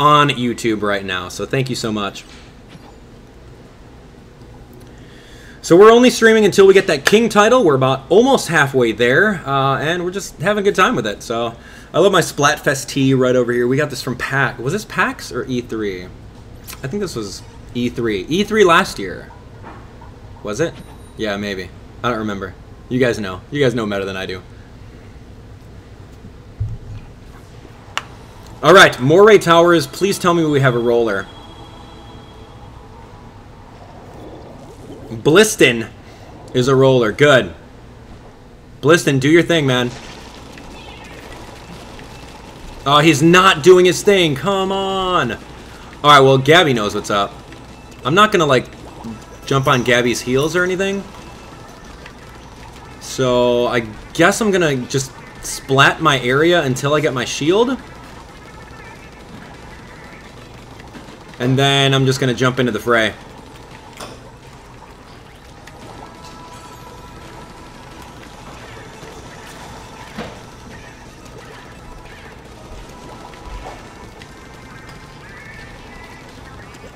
on YouTube right now, so thank you so much. So we're only streaming until we get that King title. We're about almost halfway there, uh, and we're just having a good time with it. So I love my Splatfest tee right over here. We got this from PAX. Was this PAX or E three? I think this was E three. E three last year. Was it? Yeah, maybe. I don't remember. You guys know. You guys know better than I do. Alright, Moray Towers, please tell me we have a roller. Bliston is a roller. Good. Bliston, do your thing, man. Oh, he's not doing his thing. Come on. Alright, well, Gabby knows what's up. I'm not going to, like, jump on Gabby's heels or anything. So, I guess I'm going to just splat my area until I get my shield. And then I'm just going to jump into the fray.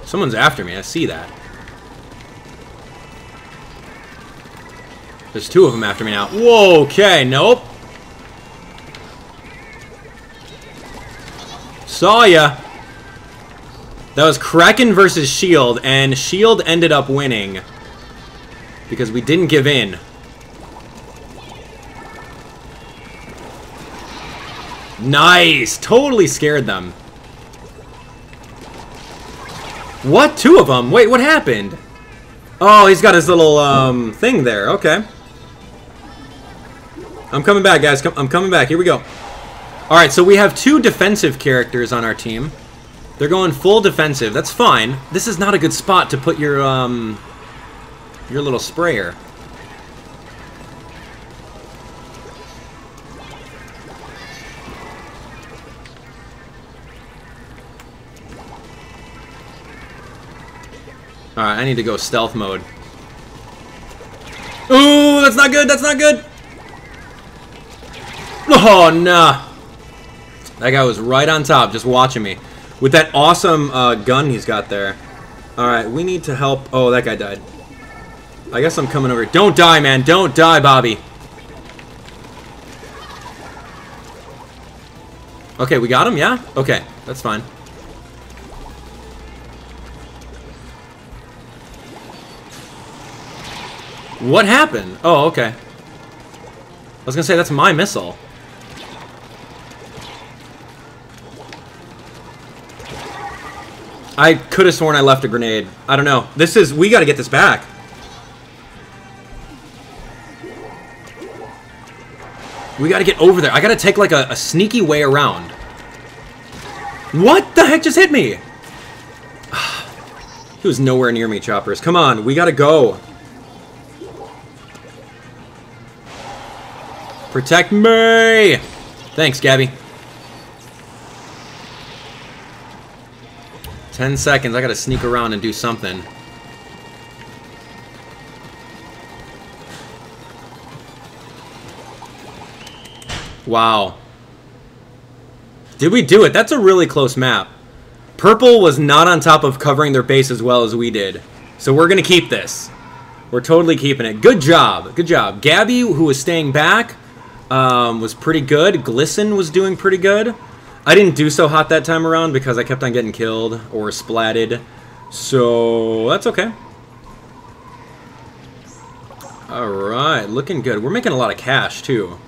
Someone's after me, I see that. There's two of them after me now. Whoa, okay, nope. Saw ya. That was Kraken versus Shield, and Shield ended up winning because we didn't give in. Nice! Totally scared them. What? Two of them? Wait, what happened? Oh, he's got his little um, thing there. Okay. I'm coming back, guys. I'm coming back. Here we go. Alright, so we have two defensive characters on our team. They're going full defensive. That's fine. This is not a good spot to put your, um... your little sprayer. Alright, I need to go stealth mode. Ooh, that's not good! That's not good! Oh, nah! That guy was right on top, just watching me. With that awesome uh, gun he's got there. Alright, we need to help... Oh, that guy died. I guess I'm coming over. Don't die, man. Don't die, Bobby. Okay, we got him, yeah? Okay, that's fine. What happened? Oh, okay. I was gonna say, that's my missile. I could have sworn I left a grenade. I don't know. This is... We gotta get this back. We gotta get over there. I gotta take, like, a, a sneaky way around. What the heck just hit me? He was nowhere near me, Choppers. Come on. We gotta go. Protect me! Thanks, Gabby. Ten seconds, I gotta sneak around and do something. Wow. Did we do it? That's a really close map. Purple was not on top of covering their base as well as we did. So we're gonna keep this. We're totally keeping it. Good job, good job. Gabby, who was staying back, um, was pretty good. Glisten was doing pretty good. I didn't do so hot that time around because I kept on getting killed or splatted. So that's okay. Alright, looking good. We're making a lot of cash too.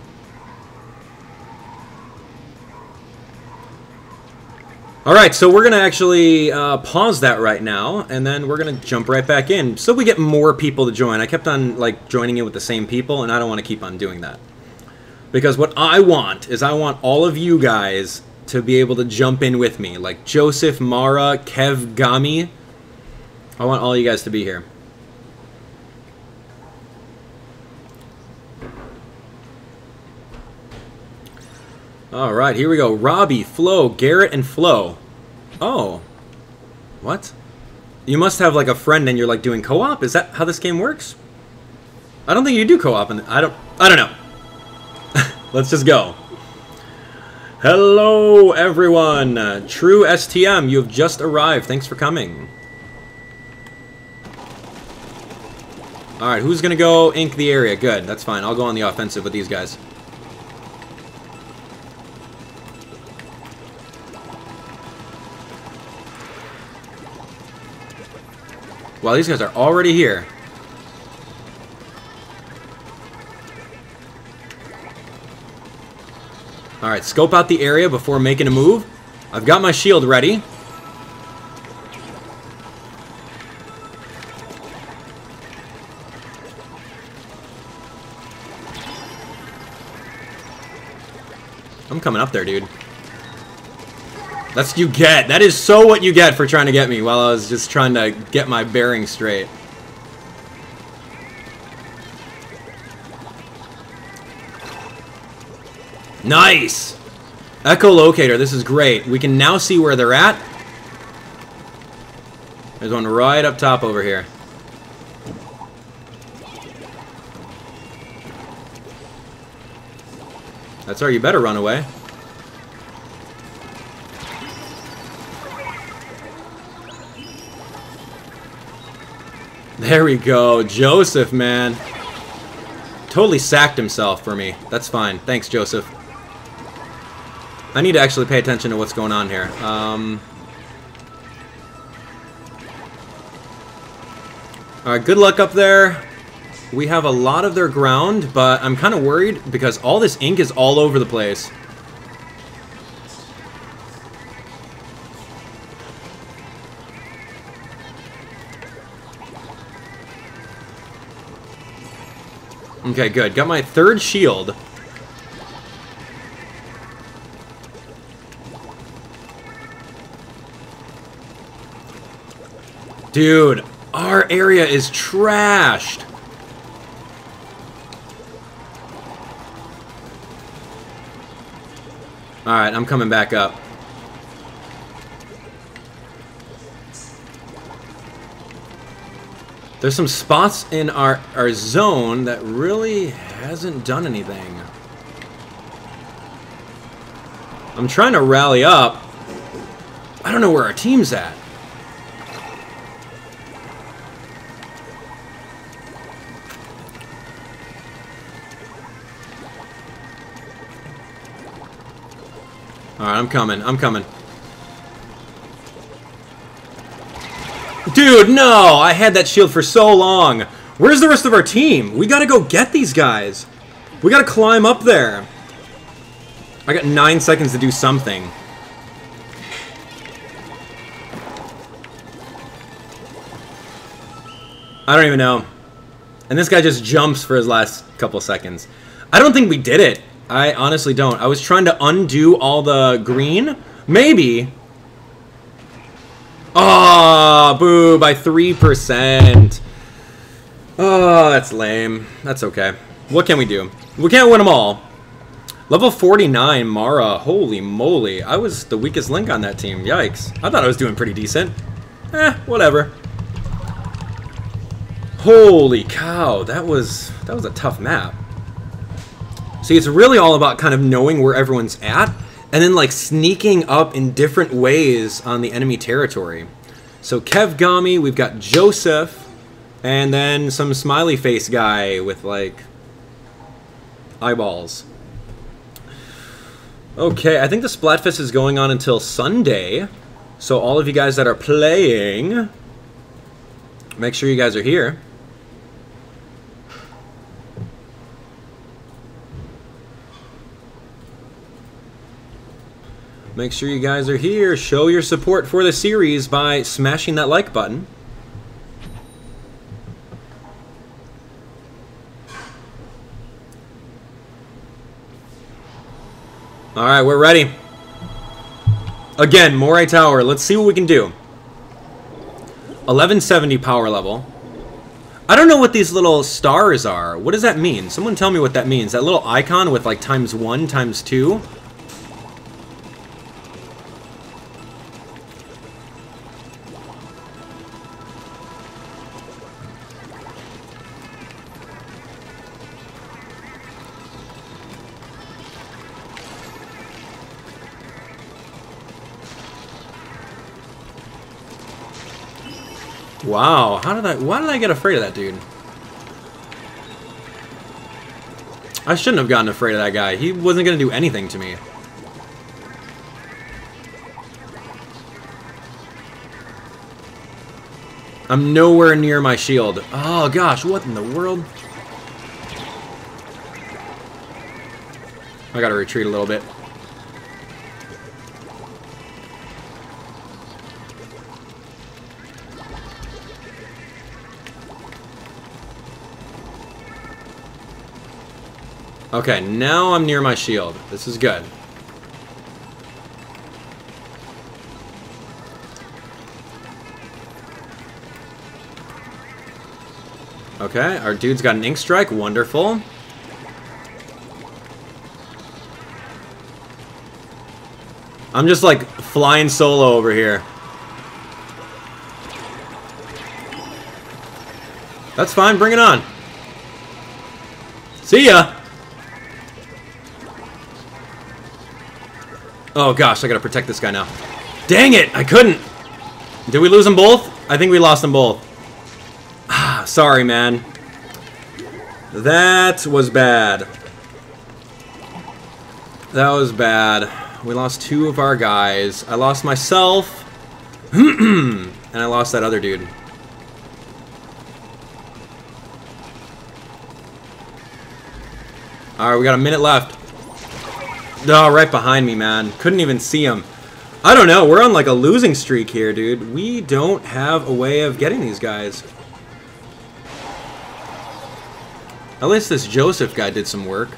Alright, so we're going to actually uh, pause that right now, and then we're going to jump right back in. So we get more people to join. I kept on like joining in with the same people, and I don't want to keep on doing that. Because what I want is I want all of you guys to be able to jump in with me, like Joseph, Mara, Kev, Gami. I want all you guys to be here. All right, here we go. Robbie, Flo, Garrett, and Flo. Oh, what? You must have like a friend, and you're like doing co-op. Is that how this game works? I don't think you do co-op, and I don't. I don't know. Let's just go. Hello, everyone. Uh, True S T M, you have just arrived. Thanks for coming. All right, who's going to go ink the area? Good, that's fine. I'll go on the offensive with these guys. Wow, these guys are already here. All right, scope out the area before making a move. I've got my shield ready. I'm coming up there, dude. That's what you get. That is so what you get for trying to get me while I was just trying to get my bearings straight. Nice! Echolocator, this is great. We can now see where they're at. There's one right up top over here. That's right, you better run away. There we go, Joseph, man. Totally sacked himself for me. That's fine. Thanks, Joseph. I need to actually pay attention to what's going on here. Um, Alright, good luck up there. We have a lot of their ground, but I'm kind of worried because all this ink is all over the place. Okay, good. Got my third shield. Dude, our area is trashed. All right, I'm coming back up. There's some spots in our, our zone that really hasn't done anything. I'm trying to rally up. I don't know where our team's at. Alright, I'm coming. I'm coming. Dude, no! I had that shield for so long. Where's the rest of our team? We gotta go get these guys. We gotta climb up there. I got nine seconds to do something. I don't even know. And this guy just jumps for his last couple seconds. I don't think we did it. I honestly don't. I was trying to undo all the green. Maybe. Oh, boo, by three percent. Oh, that's lame. That's okay. What can we do? We can't win them all. Level forty-nine, Mara. Holy moly. I was the weakest link on that team. Yikes. I thought I was doing pretty decent. Eh, whatever. Holy cow. That was, that was a tough map. See, it's really all about kind of knowing where everyone's at and then like sneaking up in different ways on the enemy territory. So Kevgami, we've got Joseph, and then some smiley face guy with like eyeballs. Okay, I think the Splatfest is going on until Sunday. So all of you guys that are playing, make sure you guys are here. Make sure you guys are here. Show your support for the series by smashing that like button. All right, we're ready. Again, Moray Tower. Let's see what we can do. eleven seventy power level. I don't know what these little stars are. What does that mean? Someone tell me what that means. That little icon with like times one, times two. Wow, how did I, why did I get afraid of that dude? I shouldn't have gotten afraid of that guy. He wasn't going to do anything to me. I'm nowhere near my shield. Oh gosh, what in the world? I gotta retreat a little bit. Okay, now I'm near my shield. This is good. Okay, our dude's got an Ink Strike. Wonderful. I'm just like flying solo over here. That's fine. Bring it on. See ya. Oh gosh, I gotta protect this guy now. Dang it, I couldn't. Did we lose them both? I think we lost them both. Ah, sorry, man. That was bad. That was bad. We lost two of our guys. I lost myself, and I lost that other dude. All right, we got a minute left. Oh, right behind me, man. Couldn't even see him. I don't know. We're on like a losing streak here, dude. We don't have a way of getting these guys. At least this Joseph guy did some work.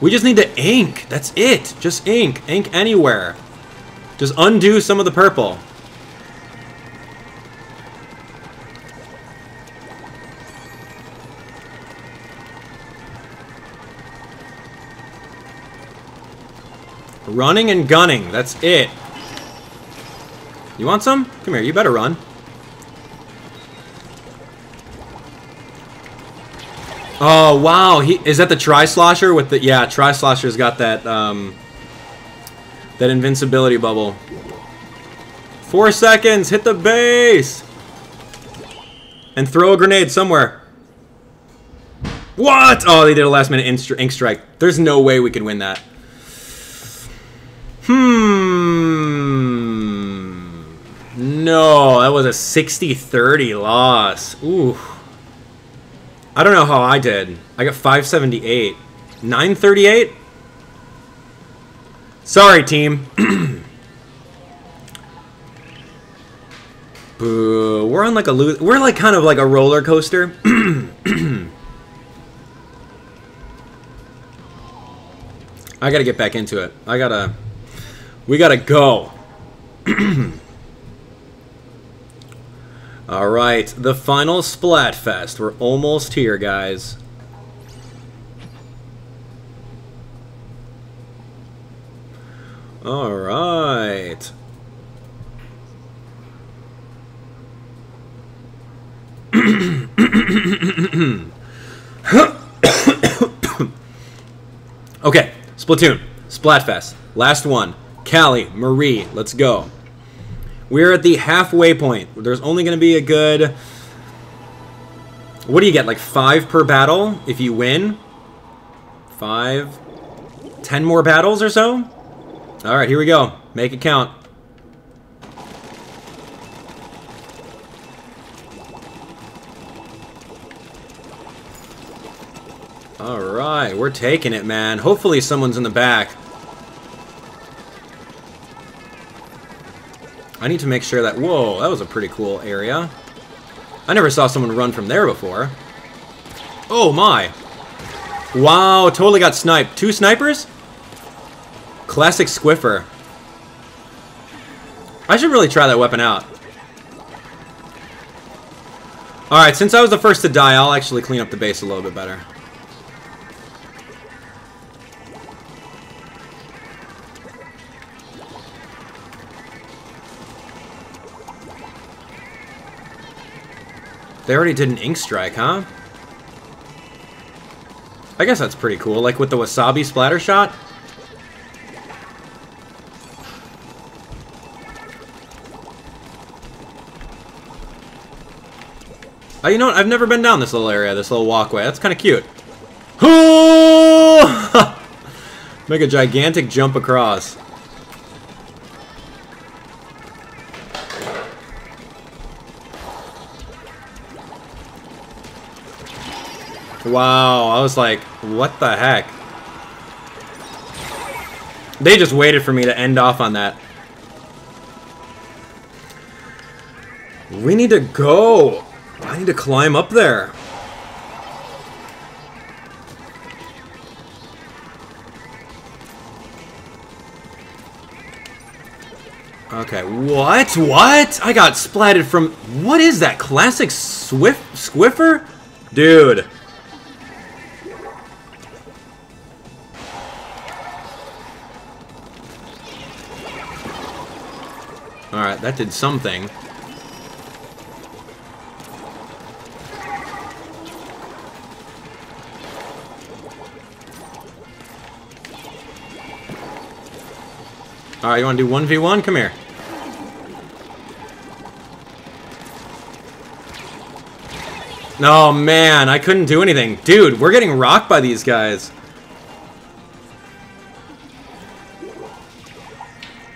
We just need to ink. That's it. Just ink. Ink anywhere. Just undo some of the purple. Running and gunning, that's it. You want some? Come here, you better run. Oh, wow, he, is that the Tri-Slosher with the, yeah, Tri-Slosher's got that, um, that invincibility bubble. Four seconds, hit the base! And throw a grenade somewhere. What? Oh, they did a last minute ink strike. There's no way we could win that. Hmm. No, that was a sixty thirty loss. Ooh. I don't know how I did. I got five seventy-eight. nine thirty-eight? Sorry, team. Boo. We're on like a lo- we're like kind of like a roller coaster. I gotta get back into it. I gotta... We gotta go. Alright, the final Splatfest. We're almost here, guys. Alright. Okay, Splatoon, Splatfest, last one. Callie, Marie, let's go. We're at the halfway point. There's only going to be a good... What do you get? Like five per battle if you win? Five? Ten more battles or so? Alright, here we go. Make it count. Alright, we're taking it, man. Hopefully someone's in the back. I need to make sure that... Whoa, that was a pretty cool area. I never saw someone run from there before. Oh, my. Wow, totally got sniped. Two snipers? Classic Squiffer. I should really try that weapon out. Alright, since I was the first to die, I'll actually clean up the base a little bit better. They already did an ink strike, huh? I guess that's pretty cool, like with the Wasabi Splattershot. Oh, you know what? I've never been down this little area, this little walkway. That's kind of cute. Make a gigantic jump across. Wow, I was like, what the heck? They just waited for me to end off on that. We need to go. I need to climb up there. Okay, what? What? I got splatted from... What is that? Classic Swift Squiffer? Dude. Alright, that did something. Alright, you want to do one v one? Come here. No, man, I couldn't do anything. Dude, we're getting rocked by these guys.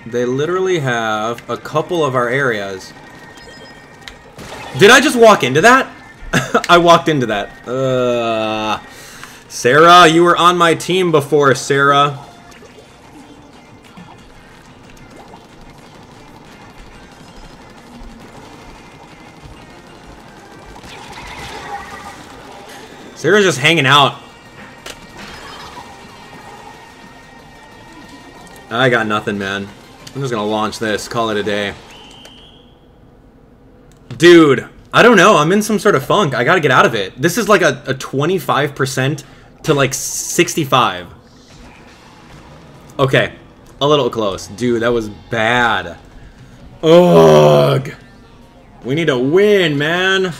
They literally have a couple of our areas. Did I just walk into that? I walked into that. Uh, Sarah, you were on my team before, Sarah. Sarah's just hanging out. I got nothing, man. I'm just gonna launch this, call it a day. Dude, I don't know, I'm in some sort of funk. I gotta get out of it. This is like a, a twenty-five percent to like sixty-five. Okay, a little close. Dude, that was bad. Ugh. We need to win, man.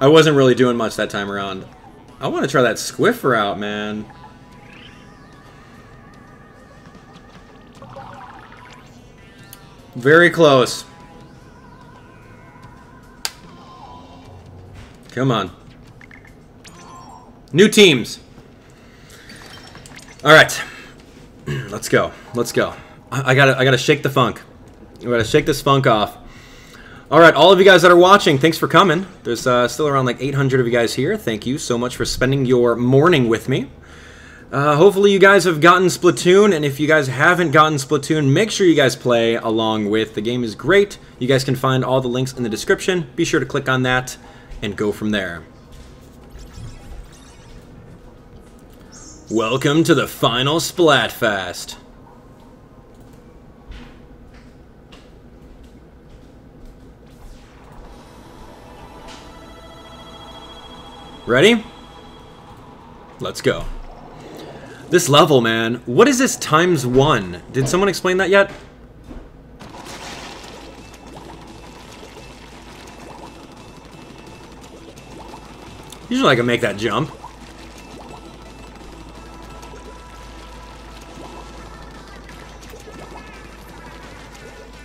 I wasn't really doing much that time around. I wanna try that Squiffer out, man. Very close. Come on. New teams. All right. Let's go. Let's go. I gotta, I gotta shake the funk. I gotta shake this funk off. All right, all of you guys that are watching, thanks for coming. There's uh, still around like eight hundred of you guys here. Thank you so much for spending your morning with me. Uh, hopefully you guys have gotten Splatoon, and if you guys haven't gotten Splatoon, make sure you guys play along with. The game is great. You guys can find all the links in the description. Be sure to click on that and go from there. Welcome to the final Splatfest. Ready? Let's go. This level, man. What is this times one? Did someone explain that yet? Usually I can make that jump.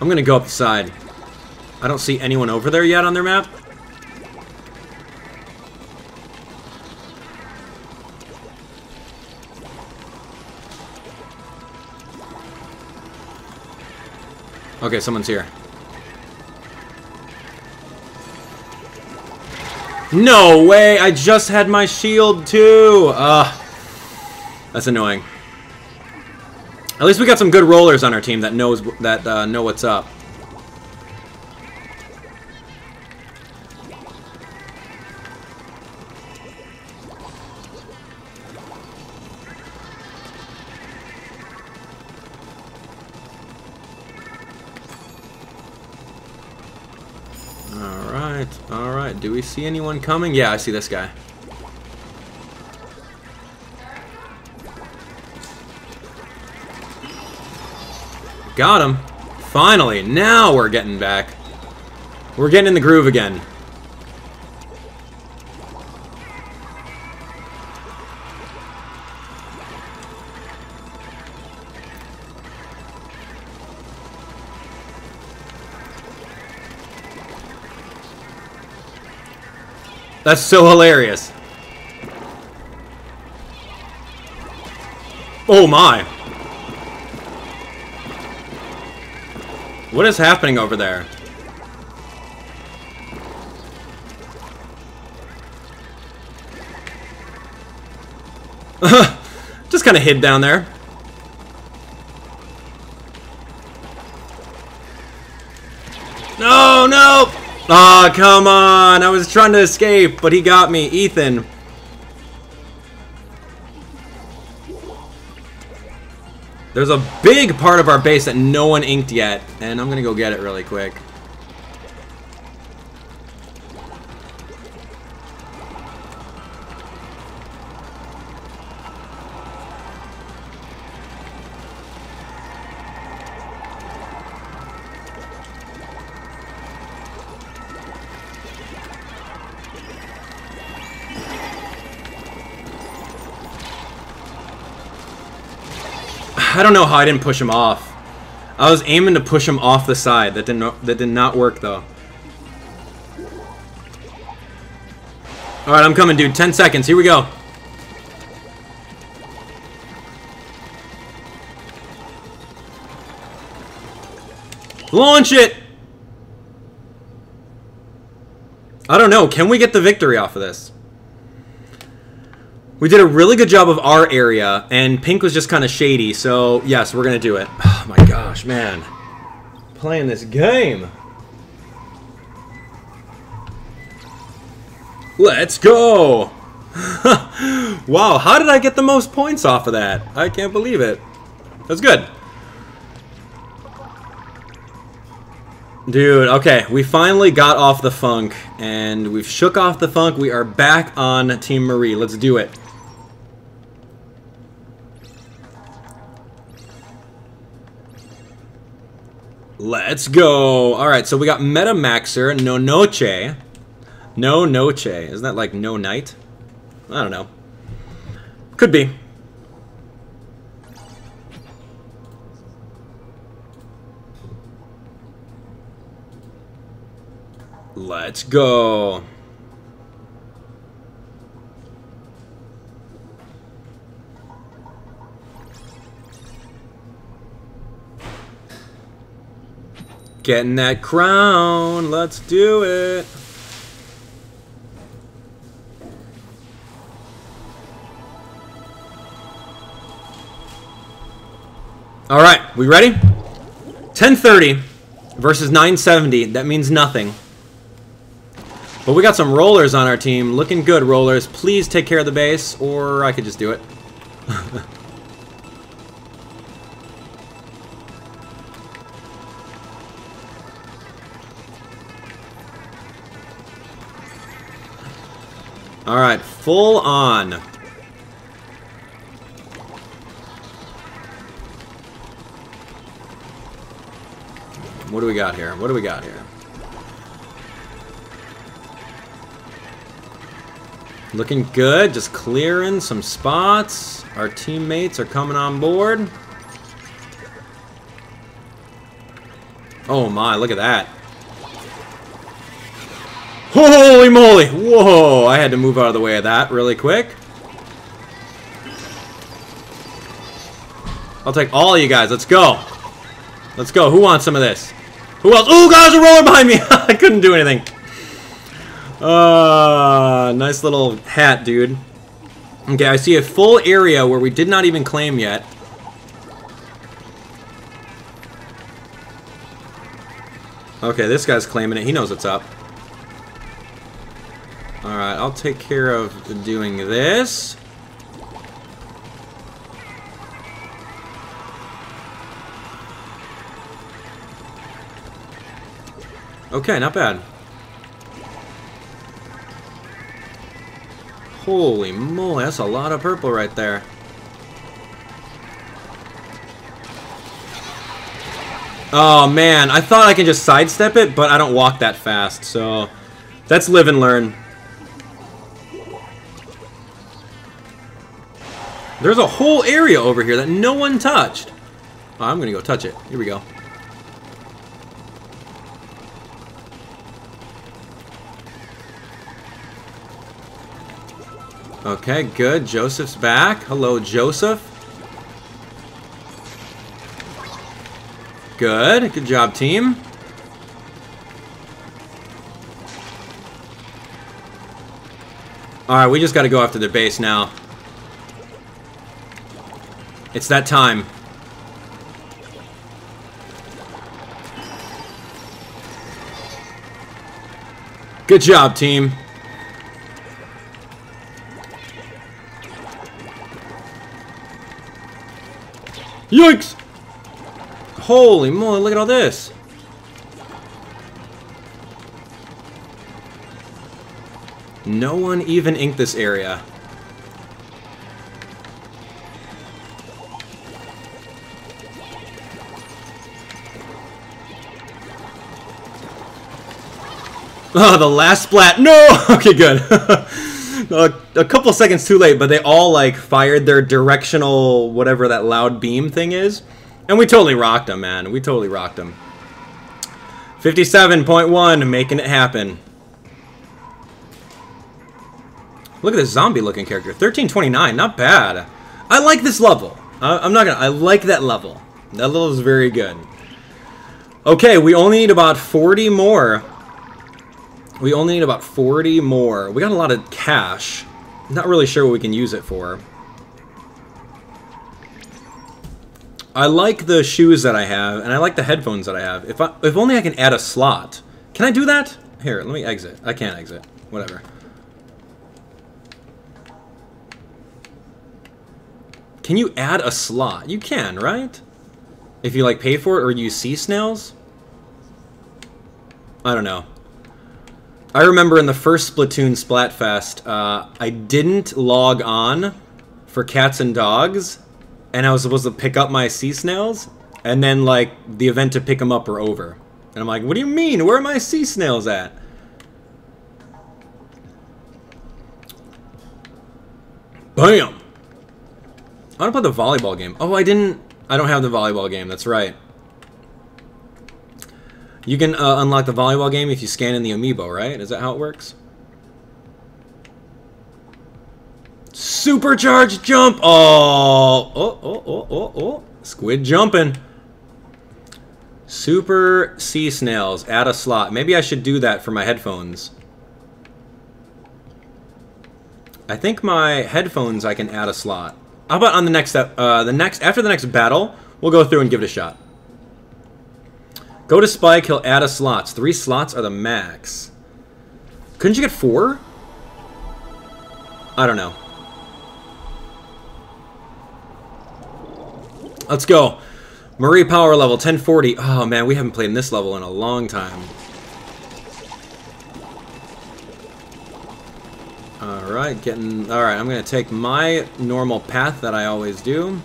I'm gonna go up the side. I don't see anyone over there yet on their map. Okay, someone's here. No way! I just had my shield too! Uh, that's annoying. At least we got some good rollers on our team that knows that uh, know what's up. Do we see anyone coming? Yeah, I see this guy. Got him. Finally, now we're getting back. We're getting in the groove again. That's so hilarious. Oh my. What is happening over there? Just kind of hid down there. No, no. Ah, oh, come on! I was trying to escape, but he got me, Ethan. There's a big part of our base that no one inked yet, and I'm gonna go get it really quick. I don't know how I didn't push him off. I was aiming to push him off the side. That didn't. That did not work though. All right, I'm coming, dude. Ten seconds. Here we go. Launch it. I don't know. Can we get the victory off of this? We did a really good job of our area, and pink was just kind of shady, so yes, we're going to do it. Oh my gosh, man. Playing this game. Let's go. Wow, how did I get the most points off of that? I can't believe it. That's good. Dude, okay, we finally got off the funk, and we've shook off the funk. We are back on Team Marie. Let's do it. Let's go! Alright, so we got Metamaxer, No Noche. No Noche. Isn't that like No Night? I don't know. Could be. Let's go. Getting that crown. Let's do it. All right, we ready? ten thirty versus nine seventy. That means nothing. But we got some rollers on our team. Looking good, rollers. Please take care of the base, or I could just do it. All right, full on. What do we got here? What do we got here? Looking good, just clearing some spots. Our teammates are coming on board. Oh my, look at that. Holy moly! Whoa, I had to move out of the way of that really quick. I'll take all of you guys, let's go. Let's go, who wants some of this? Who else? Ooh, God, there's a roller behind me! I couldn't do anything. Uh, nice little hat, dude. Okay, I see a full area where we did not even claim yet. Okay, this guy's claiming it, he knows what's up. Alright, I'll take care of doing this. Okay, not bad. Holy moly, that's a lot of purple right there. Oh man, I thought I could just sidestep it, but I don't walk that fast, so that's live and learn. There's a whole area over here that no one touched. Oh, I'm gonna go touch it. Here we go. Okay, good. Joseph's back. Hello, Joseph. Good. Good job, team. Alright, we just gotta go after their base now. It's that time. Good job, team. Yikes! Holy moly, look at all this. No one even inked this area. Oh, the last splat. No! Okay, good. A couple seconds too late, but they all, like, fired their directional whatever that loud beam thing is. And we totally rocked them, man. We totally rocked them. fifty-seven point one, making it happen. Look at this zombie-looking character. thirteen twenty-nine, not bad. I like this level. I, I'm not gonna... I like that level. That level is very good. Okay, we only need about forty more. We only need about forty more. We got a lot of cash. Not really sure what we can use it for. I like the shoes that I have, and I like the headphones that I have. If I, if only I can add a slot. Can I do that? Here, let me exit. I can't exit. Whatever. Can you add a slot? You can, right? If you, like, pay for it or use sea snails? I don't know. I remember in the first Splatoon Splatfest, uh, I didn't log on for Cats and Dogs, and I was supposed to pick up my sea snails, and then, like, the event to pick them up were over. And I'm like, what do you mean? Where are my sea snails at? Bam! I want to play the volleyball game. Oh, I didn't... I don't have the volleyball game, that's right. You can uh, unlock the volleyball game if you scan in the amiibo, right? Is that how it works? Supercharged jump! Oh! Oh, oh, oh, oh, oh. Squid jumping. Super sea snails, add a slot. Maybe I should do that for my headphones. I think my headphones I can add a slot. How about on the next step, uh, the next, after the next battle, we'll go through and give it a shot. Go to Spike, he'll add a slots. Three slots are the max. Couldn't you get four? I don't know. Let's go. Marie power level, ten forty. Oh man, we haven't played in this level in a long time. Alright, getting... Alright, I'm going to take my normal path that I always do.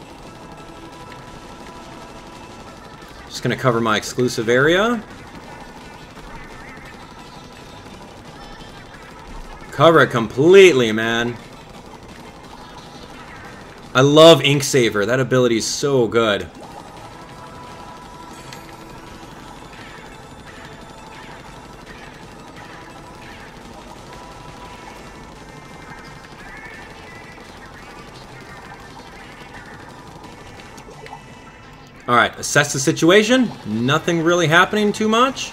Just going to cover my exclusive area. Cover it completely, man. I love Ink Saver. That ability is so good. Alright, assess the situation. Nothing really happening too much.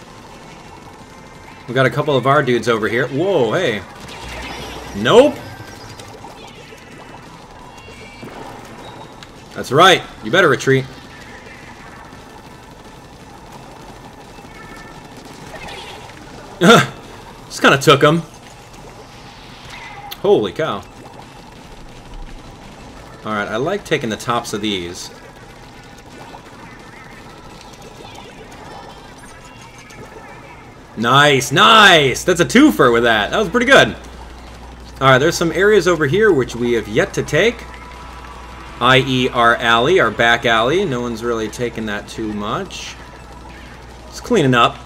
We've got a couple of our dudes over here. Whoa, hey. Nope. That's right. You better retreat. Just kind of took him. Holy cow. Alright, I like taking the tops of these. Nice, nice! That's a twofer with that. That was pretty good. Alright, there's some areas over here which we have yet to take. that is our alley, our back alley. No one's really taken that too much. It's cleaning up.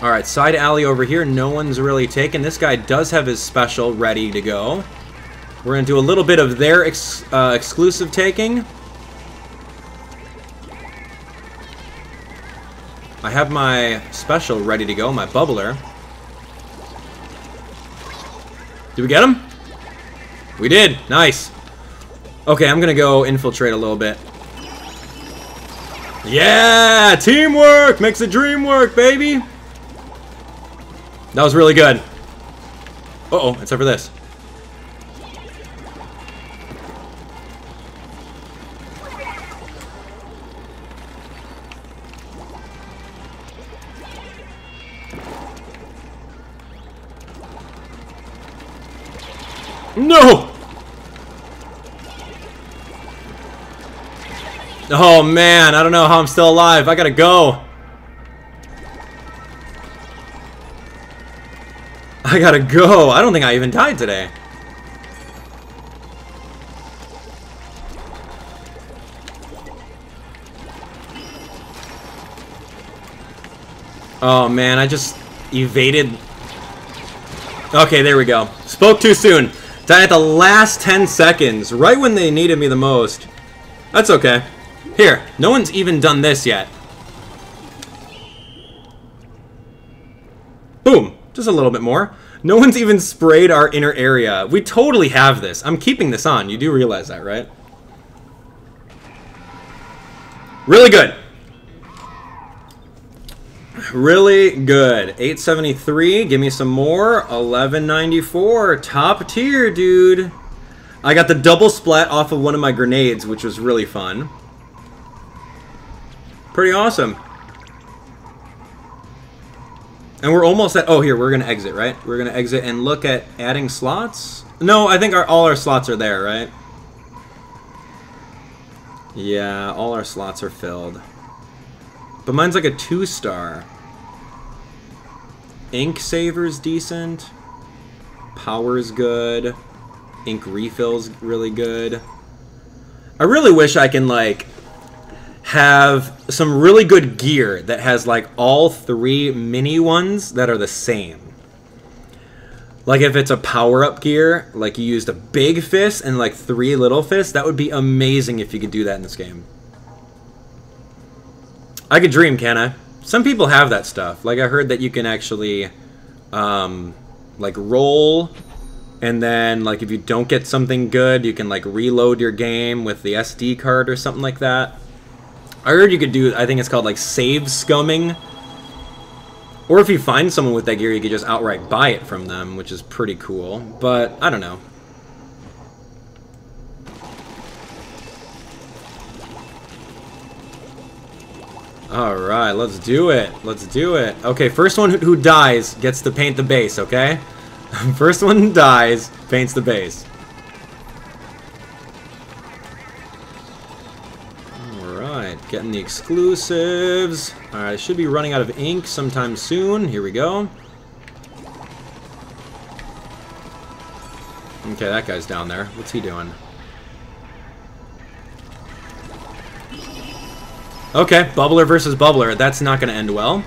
Alright, side alley over here. No one's really taken. This guy does have his special ready to go. We're going to do a little bit of their ex uh, exclusive taking. I have my special ready to go, my bubbler. Did we get him? We did. Nice. Okay, I'm gonna go infiltrate a little bit. Yeah! Teamwork makes the dream work, baby! That was really good. Uh-oh, except for this. No! Oh man, I don't know how I'm still alive. I gotta go. I gotta go. I don't think I even died today. Oh man, I just evaded. Okay, there we go. Spoke too soon. Died at the last ten seconds, right when they needed me the most. That's okay. Here, no one's even done this yet. Boom, just a little bit more. No one's even sprayed our inner area. We totally have this. I'm keeping this on. You do realize that, right? Really good. Really good. eight seventy-three. Give me some more. eleven ninety-four. Top tier, dude. I got the double splat off of one of my grenades, which was really fun. Pretty awesome. And we're almost at... Oh, here. We're going to exit, right? We're going to exit and look at adding slots. No, I think our, all our slots are there, right? Yeah, all our slots are filled. But mine's like a two-star. Ink Saver's decent. Power's good. Ink Refill's really good. I really wish I can, like, have some really good gear that has, like, all three mini ones that are the same. Like, if it's a power-up gear, like, you used a big fist and, like, three little fists, that would be amazing if you could do that in this game. I could dream, can I? Some people have that stuff. Like, I heard that you can actually, um, like, roll, and then, like, if you don't get something good, you can, like, reload your game with the S D card or something like that. I heard you could do, I think it's called like save scumming. Or if you find someone with that gear, you could just outright buy it from them, which is pretty cool. But, I don't know. Alright, let's do it. Let's do it. Okay, first one who dies gets to paint the base, okay? First one who dies paints the base. Alright, getting the exclusives. Alright, I should be running out of ink sometime soon. Here we go. Okay, that guy's down there. What's he doing? Okay, Bubbler versus Bubbler. That's not going to end well.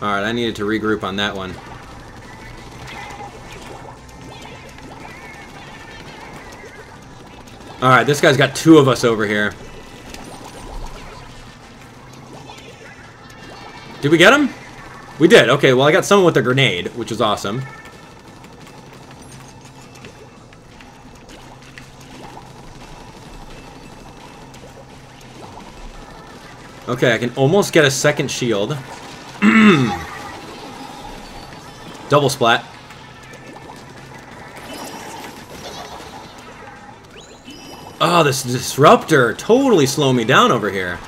Alright, I needed to regroup on that one. Alright, this guy's got two of us over here. Did we get him? We did. Okay, well I got someone with a grenade, which is awesome. Okay, I can almost get a second shield. Double splat. Oh, this disruptor totally slowed me down over here.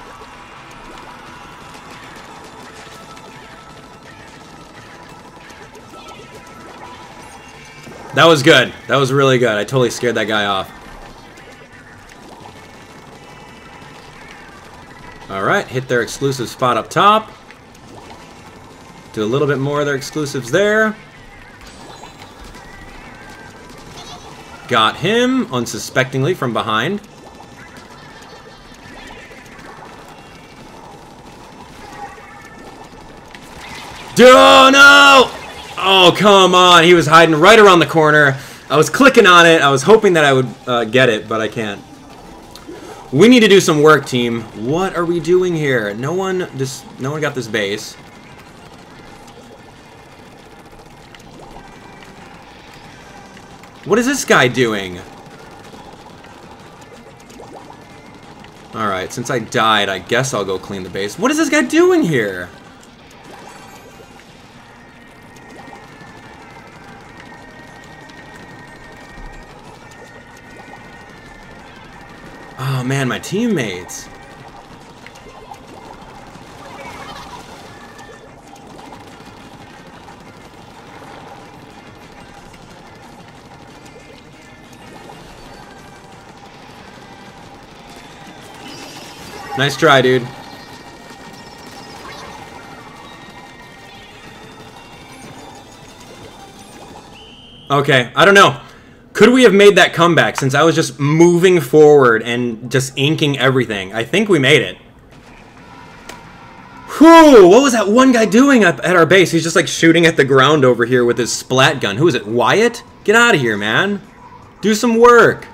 That was good. That was really good. I totally scared that guy off. Alright, hit their exclusive spot up top. Do a little bit more of their exclusives there. Got him, unsuspectingly, from behind. Oh, no! Oh, come on. He was hiding right around the corner. I was clicking on it. I was hoping that I would uh, get it, but I can't. We need to do some work, team. What are we doing here? No one just no one got this base. What is this guy doing? Alright, since I died, I guess I'll go clean the base. What is this guy doing here? Oh man, my teammates. Nice try, dude. Okay, I don't know. Could we have made that comeback since I was just moving forward and just inking everything? I think we made it. Whew! What was that one guy doing up at our base? He's just like shooting at the ground over here with his splat gun. Who is it? Wyatt? Get out of here, man. Do some work.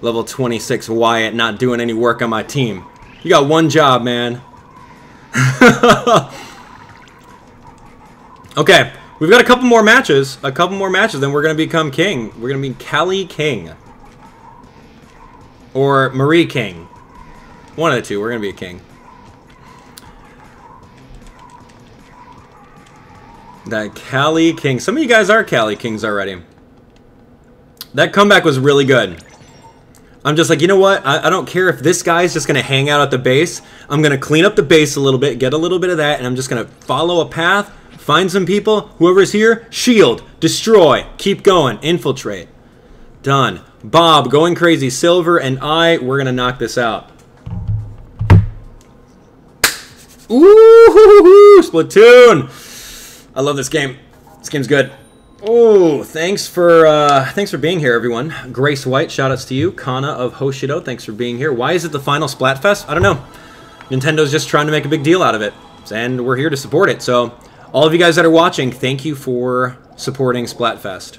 Level twenty-six Wyatt not doing any work on my team. You got one job, man. Okay. We've got a couple more matches, a couple more matches, then we're going to become king. We're going to be Callie King. Or Marie King. One of the two, we're going to be a king. That Callie King. Some of you guys are Callie Kings already. That comeback was really good. I'm just like, you know what? I, I don't care if this guy's just going to hang out at the base. I'm going to clean up the base a little bit, get a little bit of that, and I'm just going to follow a path. Find some people. Whoever's here, shield. Destroy. Keep going. Infiltrate. Done. Bob, going crazy. Silver and I, we're going to knock this out. Ooh, Splatoon. I love this game. This game's good. Oh, thanks for uh, thanks for being here, everyone. Grace White, shoutouts to you. Kana of Hoshido, thanks for being here. Why is it the final Splatfest? I don't know. Nintendo's just trying to make a big deal out of it. And we're here to support it, so... All of you guys that are watching, thank you for supporting Splatfest.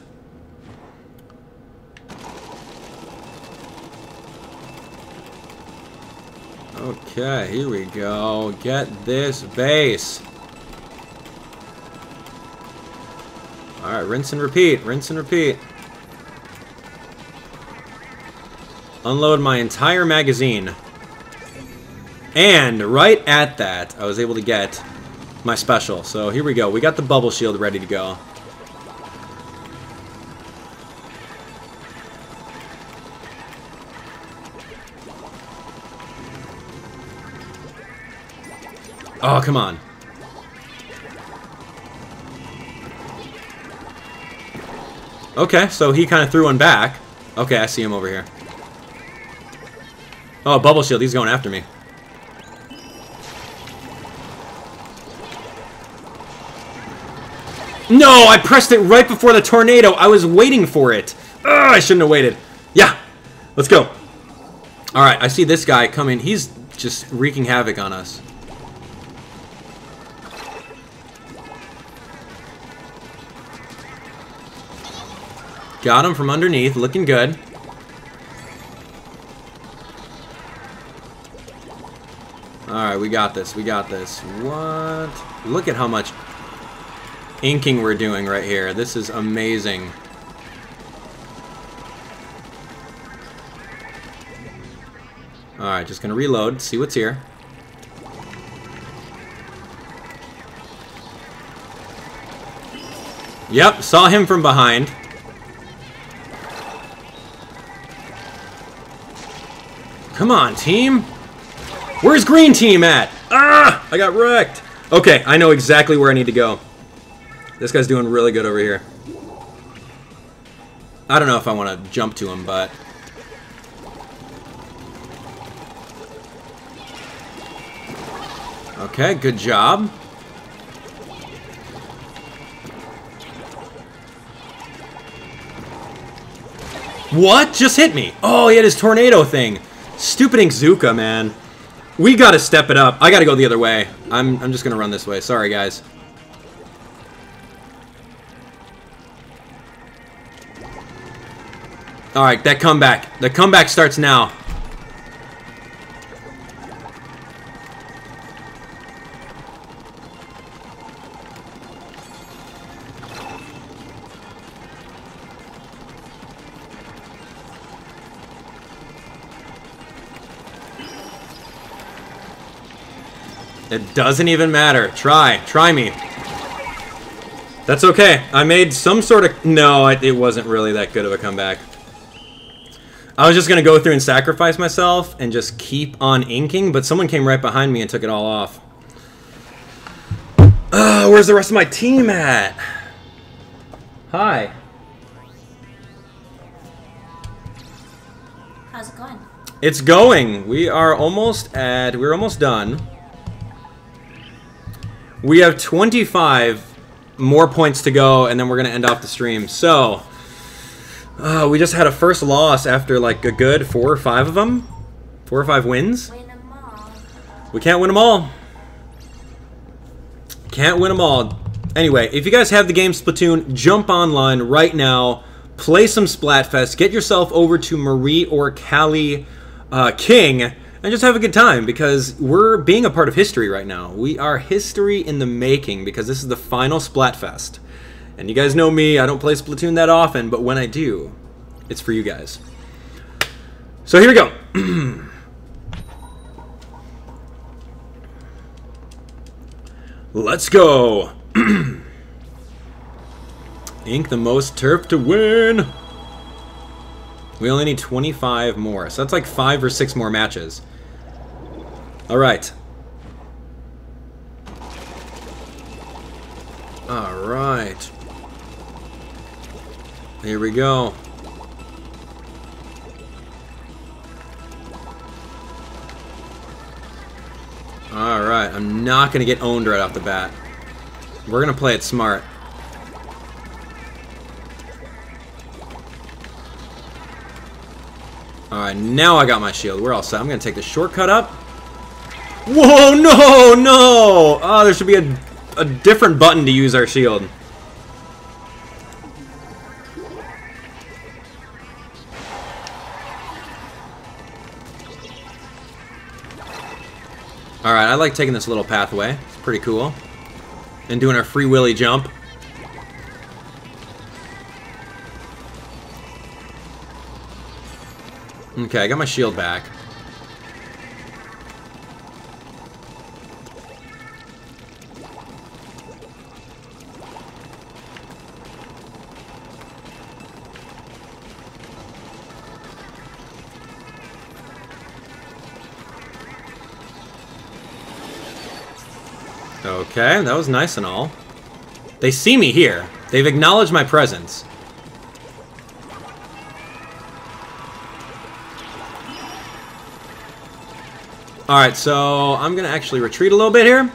Okay, here we go. Get this base. Alright, rinse and repeat, rinse and repeat. unload my entire magazine. And right at that, I was able to get my special. So here we go. We got the bubble shield ready to go. Oh, come on. Okay, so he kind of threw one back. Okay, I see him over here. Oh, bubble shield. He's going after me. No, I pressed it right before the tornado. I was waiting for it. Ugh, I shouldn't have waited. Yeah, let's go. All right, I see this guy coming. He's just wreaking havoc on us. Got him from underneath, looking good. Alright, we got this, we got this. What? Look at how much inking we're doing right here. This is amazing. Alright, just gonna reload, see what's here. Yep, saw him from behind. Come on, team. Where's green team at? Ah, I got wrecked. Okay, I know exactly where I need to go. This guy's doing really good over here. I don't know if I want to jump to him, but... Okay, good job. What? Just hit me. Oh, he had his tornado thing. Stupid Inkzooka, man. We gotta step it up. I gotta go the other way. I'm, I'm just gonna run this way. Sorry, guys. Alright, that comeback. The comeback starts now. It doesn't even matter. Try. Try me. That's okay. I made some sort of... No, it wasn't really that good of a comeback. I was just going to go through and sacrifice myself and just keep on inking, but someone came right behind me and took it all off. Uh, where's the rest of my team at? Hi. How's it going? It's going. We are almost at... We're almost done. We have twenty-five more points to go, and then we're going to end off the stream. So, uh, we just had a first loss after, like, a good four or five of them. Four or five wins. Win them all. We can't win them all. Can't win them all. Anyway, if you guys have the game Splatoon, jump online right now. Play some Splatfest. Get yourself over to Marie or Callie uh, King. And just have a good time, because we're being a part of history right now. We are history in the making, because this is the final Splatfest. And you guys know me, I don't play Splatoon that often, but when I do, it's for you guys. So here we go. Let's go. Ink the most turf to win. We only need twenty-five more, so that's like five or six more matches. Alright. Alright. Here we go. Alright, I'm not going to get owned right off the bat. We're going to play it smart. Alright, now I got my shield. We're all set. I'm going to take the shortcut up. Whoa, no, no! Oh, there should be a, a different button to use our shield. Alright, I like taking this little pathway. It's pretty cool. And doing our free willy jump. Okay, I got my shield back. Okay, that was nice and all. They see me here. They've acknowledged my presence. Alright, so I'm going to actually retreat a little bit here,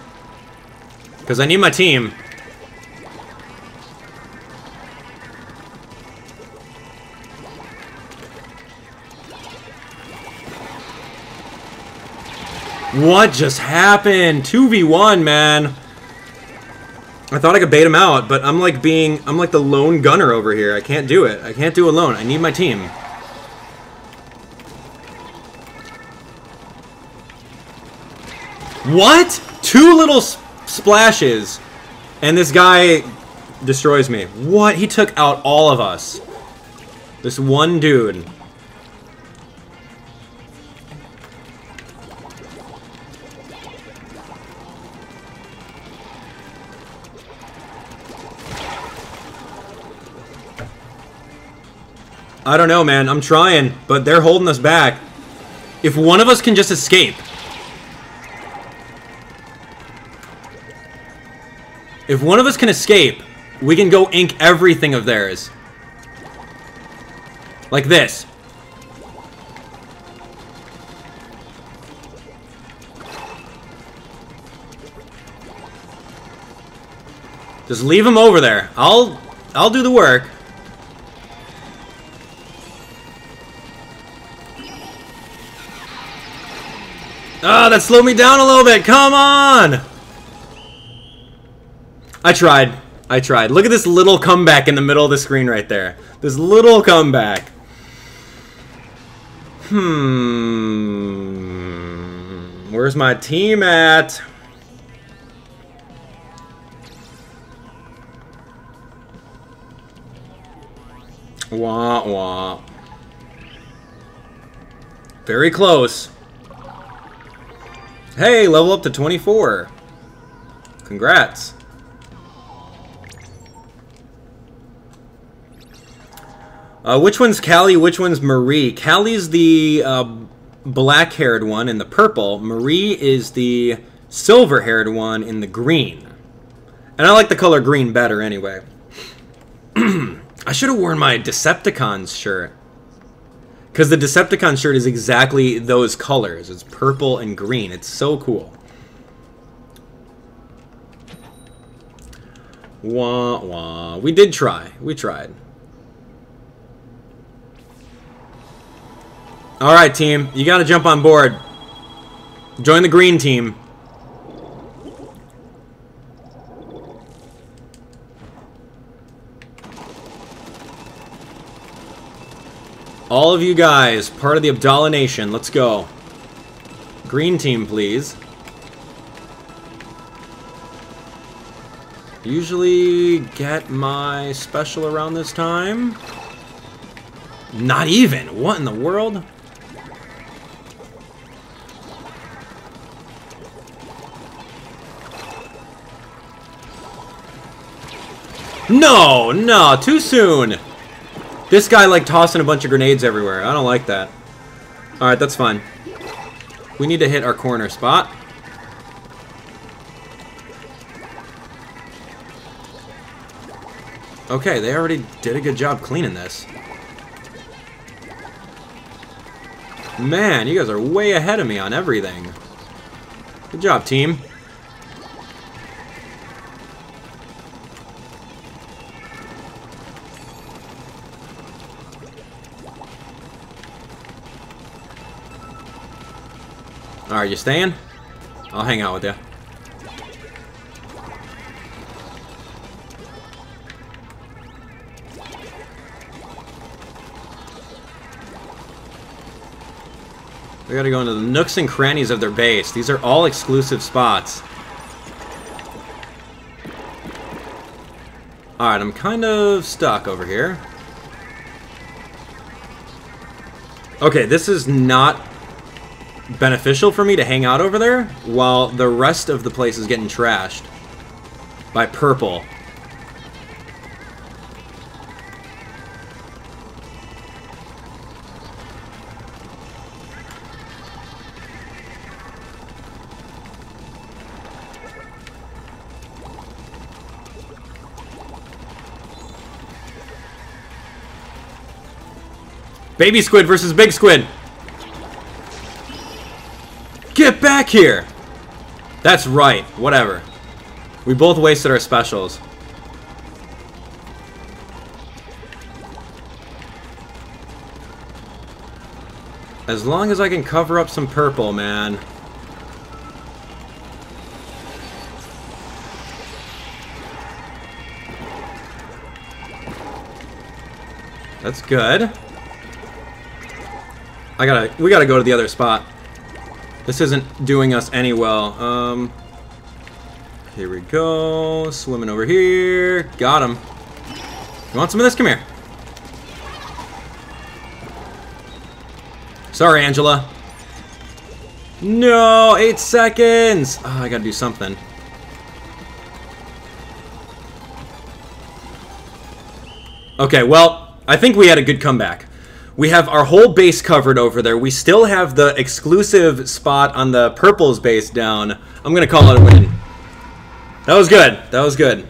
because I need my team. What just happened? two v one, man. I thought I could bait him out, but I'm like being... I'm like the lone gunner over here. I can't do it. I can't do it alone. I need my team. What? Two little splashes, and this guy destroys me. What? He took out all of us. This one dude. I don't know, man. I'm trying, but they're holding us back. If one of us can just escape. If one of us can escape, we can go ink everything of theirs. Like this. Just leave him over there. I'll I'll do the work. Ah, oh, that slowed me down a little bit. Come on! I tried. I tried. Look at this little comeback in the middle of the screen right there. This little comeback. Hmm. Where's my team at? Wah, wah. Very close. Hey, level up to twenty-four. Congrats. Uh, which one's Callie? Which one's Marie? Callie's the uh, black-haired one in the purple. Marie is the silver-haired one in the green. And I like the color green better anyway. I should have worn my Decepticons shirt. Because the Decepticon shirt is exactly those colors. It's purple and green. It's so cool. Wah, wah. We did try. We tried. Alright, team. You gotta jump on board. Join the green team. All of you guys, part of the Abdallah Nation, let's go. Green team, please. Usually get my special around this time. Not even. What in the world? No, no, too soon. This guy, like, tossing a bunch of grenades everywhere. I don't like that. Alright, that's fine. We need to hit our corner spot. Okay, they already did a good job cleaning this. Man, you guys are way ahead of me on everything. Good job, team. Alright, you staying? I'll hang out with you. We gotta go into the nooks and crannies of their base. These are all exclusive spots. Alright, I'm kind of stuck over here. Okay, this is not beneficial for me to hang out over there while the rest of the place is getting trashed by purple. Baby squid versus big squid. Get back here. That's right. Whatever. We both wasted our specials. As long as I can cover up some purple, man. That's good. I gotta, we gotta go to the other spot. This isn't doing us any well. Um, here we go, swimming over here. Got him. You want some of this? Come here. Sorry, Angela. No, eight seconds. Oh, I gotta do something. Okay, well, I think we had a good comeback. We have our whole base covered over there. We still have the exclusive spot on the purple's base down. I'm gonna call it a win. That was good. That was good.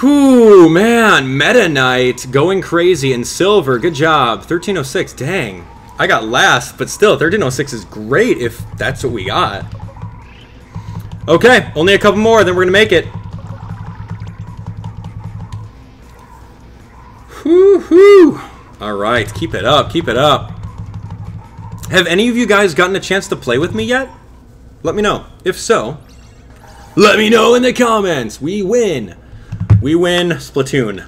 Whew, man. Meta Knight going crazy in silver. Good job. thirteen oh six. Dang. I got last, but still, thirteen oh six is great if that's what we got. Okay, only a couple more, then we're gonna make it. Whoo hoo. Alright, keep it up, keep it up. Have any of you guys gotten a chance to play with me yet? Let me know. If so, let me know in the comments. We win. We win Splatoon.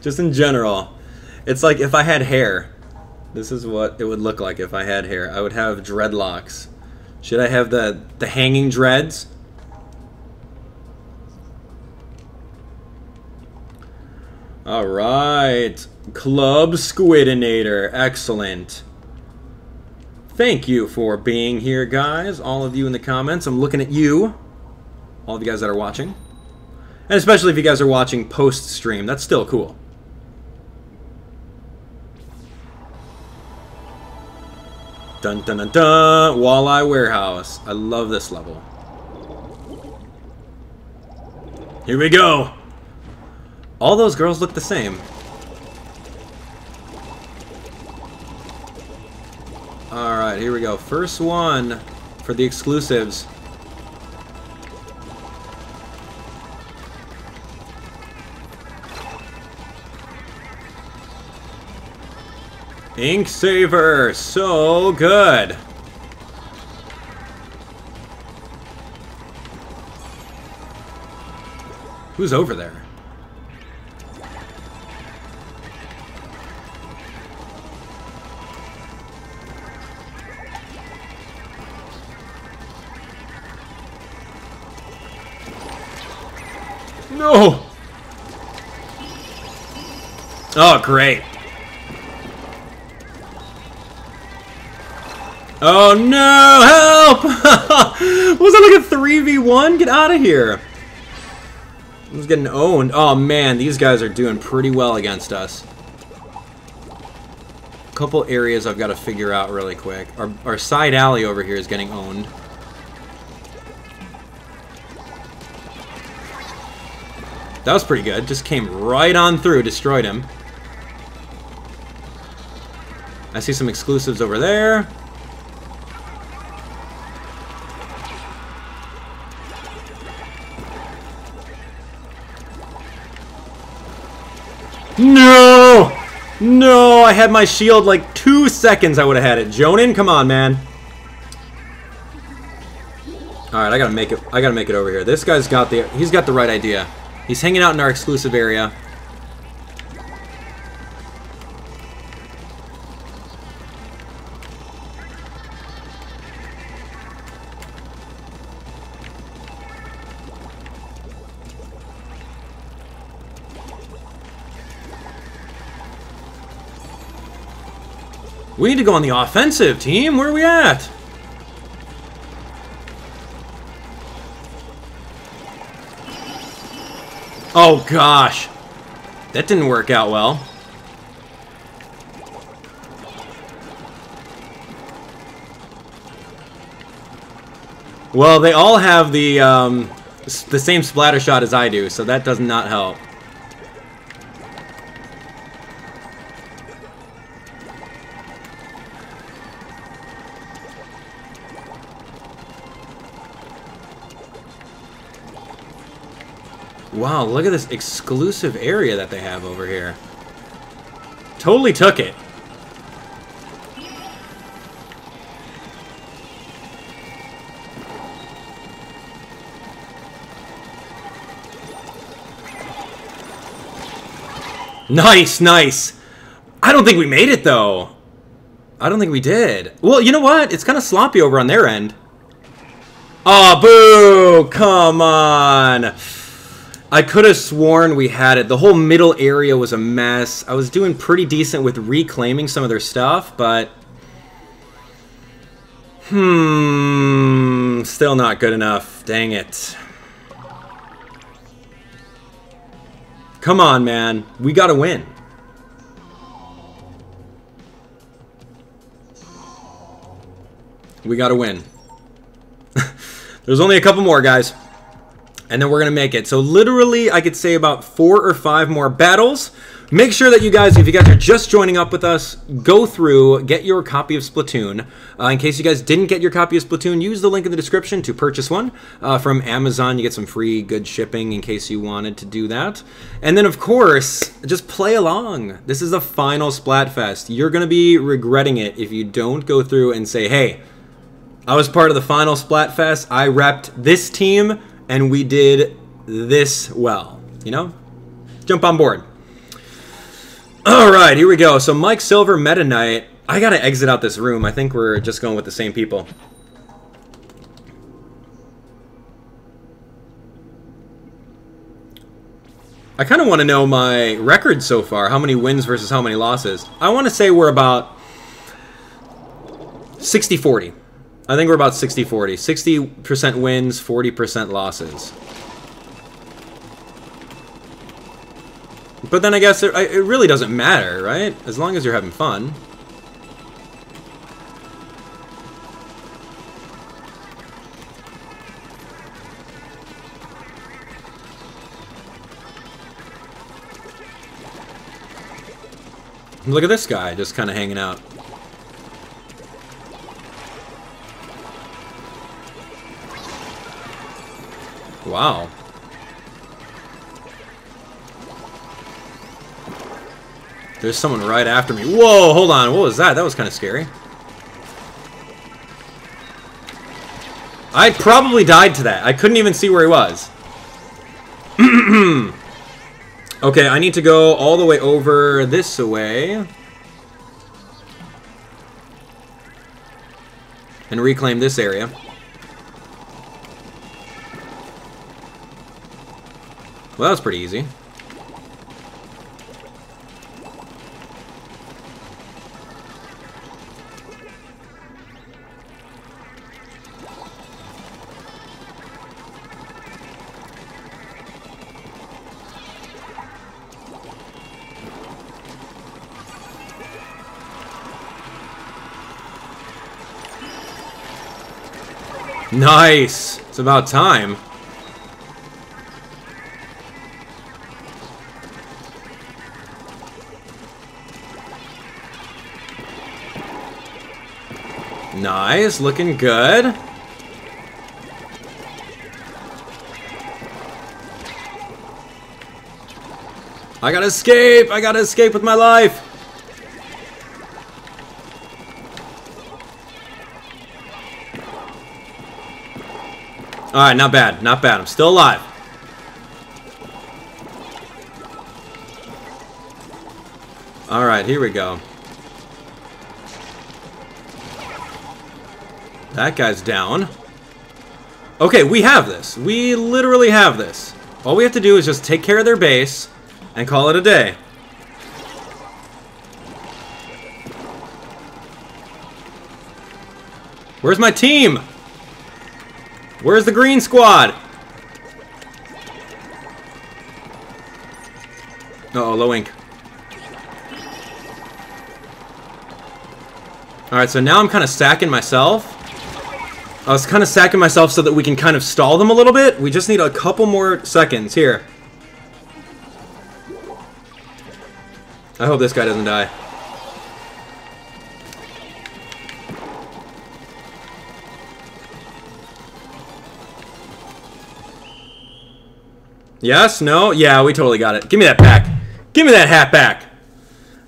Just in general. It's like if I had hair. This is what it would look like if I had hair. I would have dreadlocks. Should I have the, the hanging dreads? Alright. Club Squidinator, excellent. Thank you for being here, guys. All of you in the comments, I'm looking at you. All of you guys that are watching. And especially if you guys are watching post-stream, that's still cool. Dun dun dun dun, Walleye Warehouse. I love this level. Here we go. All those girls look the same. Alright, here we go. First one for the exclusives. Ink Saver, so good. Who's over there? No! Oh, great. Oh, no! Help! Was that like a three v one? Get out of here. I was getting owned. Oh, man. These guys are doing pretty well against us. A couple areas I've got to figure out really quick. Our, our side alley over here is getting owned. That was pretty good. Just came right on through. Destroyed him. I see some exclusives over there. No! No! I had my shield like two seconds I would have had it. Jonin, come on, man. Alright, I gotta make it. I gotta make it over here. This guy's got the... He's got the right idea. He's hanging out in our exclusive area. We need to go on the offensive, team. Where are we at? Oh, gosh. That didn't work out well. Well, they all have the um, the same splatter shot as I do, so that does not help. Wow, look at this exclusive area that they have over here. Totally took it. Nice, nice. I don't think we made it, though. I don't think we did. Well, you know what? It's kind of sloppy over on their end. Aw, boo! Come on! I could have sworn we had it. The whole middle area was a mess. I was doing pretty decent with reclaiming some of their stuff, but... Hmm... Still not good enough. Dang it. Come on, man. We gotta win. We gotta win. There's only a couple more, guys. And then we're gonna make it. So literally, I could say about four or five more battles. Make sure that you guys, if you guys are just joining up with us, go through, get your copy of Splatoon. Uh, in case you guys didn't get your copy of Splatoon, use the link in the description to purchase one. Uh, from Amazon, you get some free good shipping in case you wanted to do that. And then, of course, just play along. This is the final Splatfest. You're going to be regretting it if you don't go through and say, hey, I was part of the final Splatfest. I repped this team, and we did this well. You know? Jump on board. Alright, here we go. So Mike Silver, Meta Knight. I gotta exit out this room. I think we're just going with the same people. I kind of want to know my record so far. How many wins versus how many losses. I want to say we're about sixty forty. I think we're about sixty forty. sixty percent wins, forty percent losses. But then I guess it, it really doesn't matter, right? As long as you're having fun. Look at this guy, just kind of hanging out. Wow. There's someone right after me. Whoa, hold on. What was that? That was kind of scary. I probably died to that. I couldn't even see where he was. Okay, I need to go all the way over this way. And reclaim this area. Well, that was pretty easy. Nice! It's about time. Nice, looking good. I gotta escape! I gotta escape with my life! Alright, not bad, not bad. I'm still alive. Alright, here we go. That guy's down. Okay, we have this. We literally have this. All we have to do is just take care of their base and call it a day. Where's my team? Where's the green squad? Uh-oh, low ink. Alright, so now I'm kind of sacking myself. I was kind of sacking myself so that we can kind of stall them a little bit. We just need a couple more seconds. Here. I hope this guy doesn't die. Yes? No? Yeah, we totally got it. Give me that pack. Give me that hat back.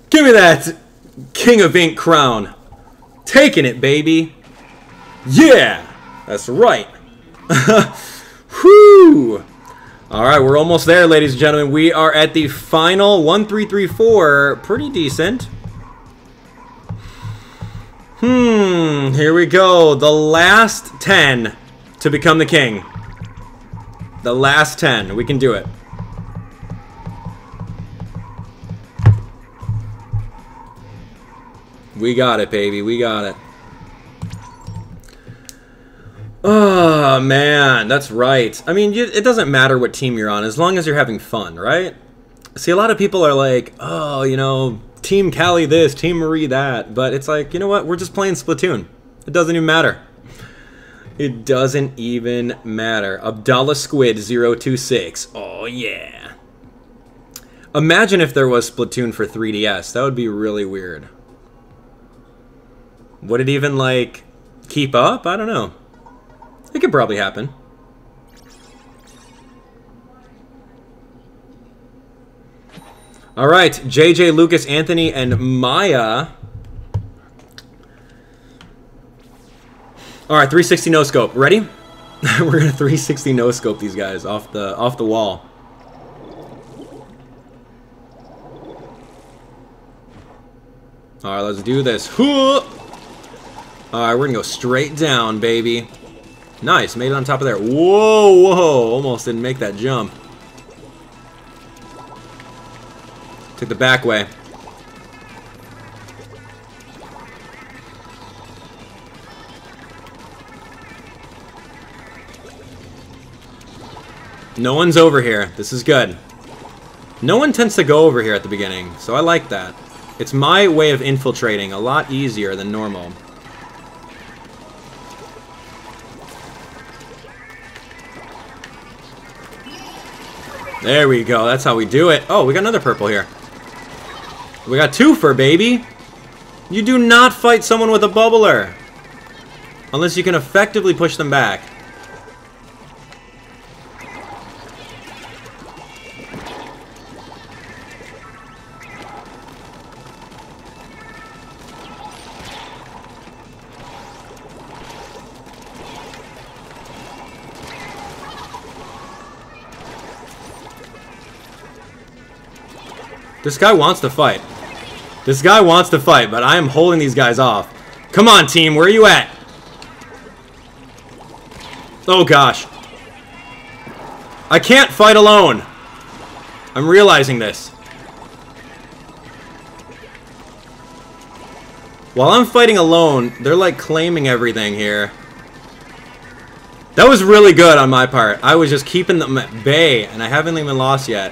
Give me that King of Ink crown. Taking it, baby. Yeah, that's right. Whoo! All right, we're almost there, ladies and gentlemen. We are at the final one three three four. Pretty decent. Hmm, here we go. The last ten to become the king. The last ten. We can do it. We got it, baby. We got it. Oh, man. That's right. I mean, you, it doesn't matter what team you're on as long as you're having fun, right? See, a lot of people are like, oh, you know, Team Callie this, Team Marie that. But it's like, you know what? We're just playing Splatoon. It doesn't even matter. It doesn't even matter. Abdallah Squid zero two six. Oh, yeah. Imagine if there was Splatoon for three D S. That would be really weird. Would it even, like, keep up? I don't know. It could probably happen. All right, J J, Lucas, Anthony, and Maya. All right, three sixty no scope. Ready? We're gonna three sixty no scope these guys off the off the wall. All right, let's do this. Hoo! Alright, we're gonna go straight down, baby. Nice, made it on top of there. Whoa, whoa, almost didn't make that jump. Took the back way. No one's over here. This is good. No one tends to go over here at the beginning, so I like that. It's my way of infiltrating, a lot easier than normal. There we go. That's how we do it. Oh, we got another purple here. We got two for baby. You do not fight someone with a bubbler. Unless you can effectively push them back. This guy wants to fight. This guy wants to fight, but I am holding these guys off. Come on, team. Where are you at? Oh, gosh. I can't fight alone. I'm realizing this. While I'm fighting alone, they're, like, claiming everything here. That was really good on my part. I was just keeping them at bay, and I haven't even lost yet.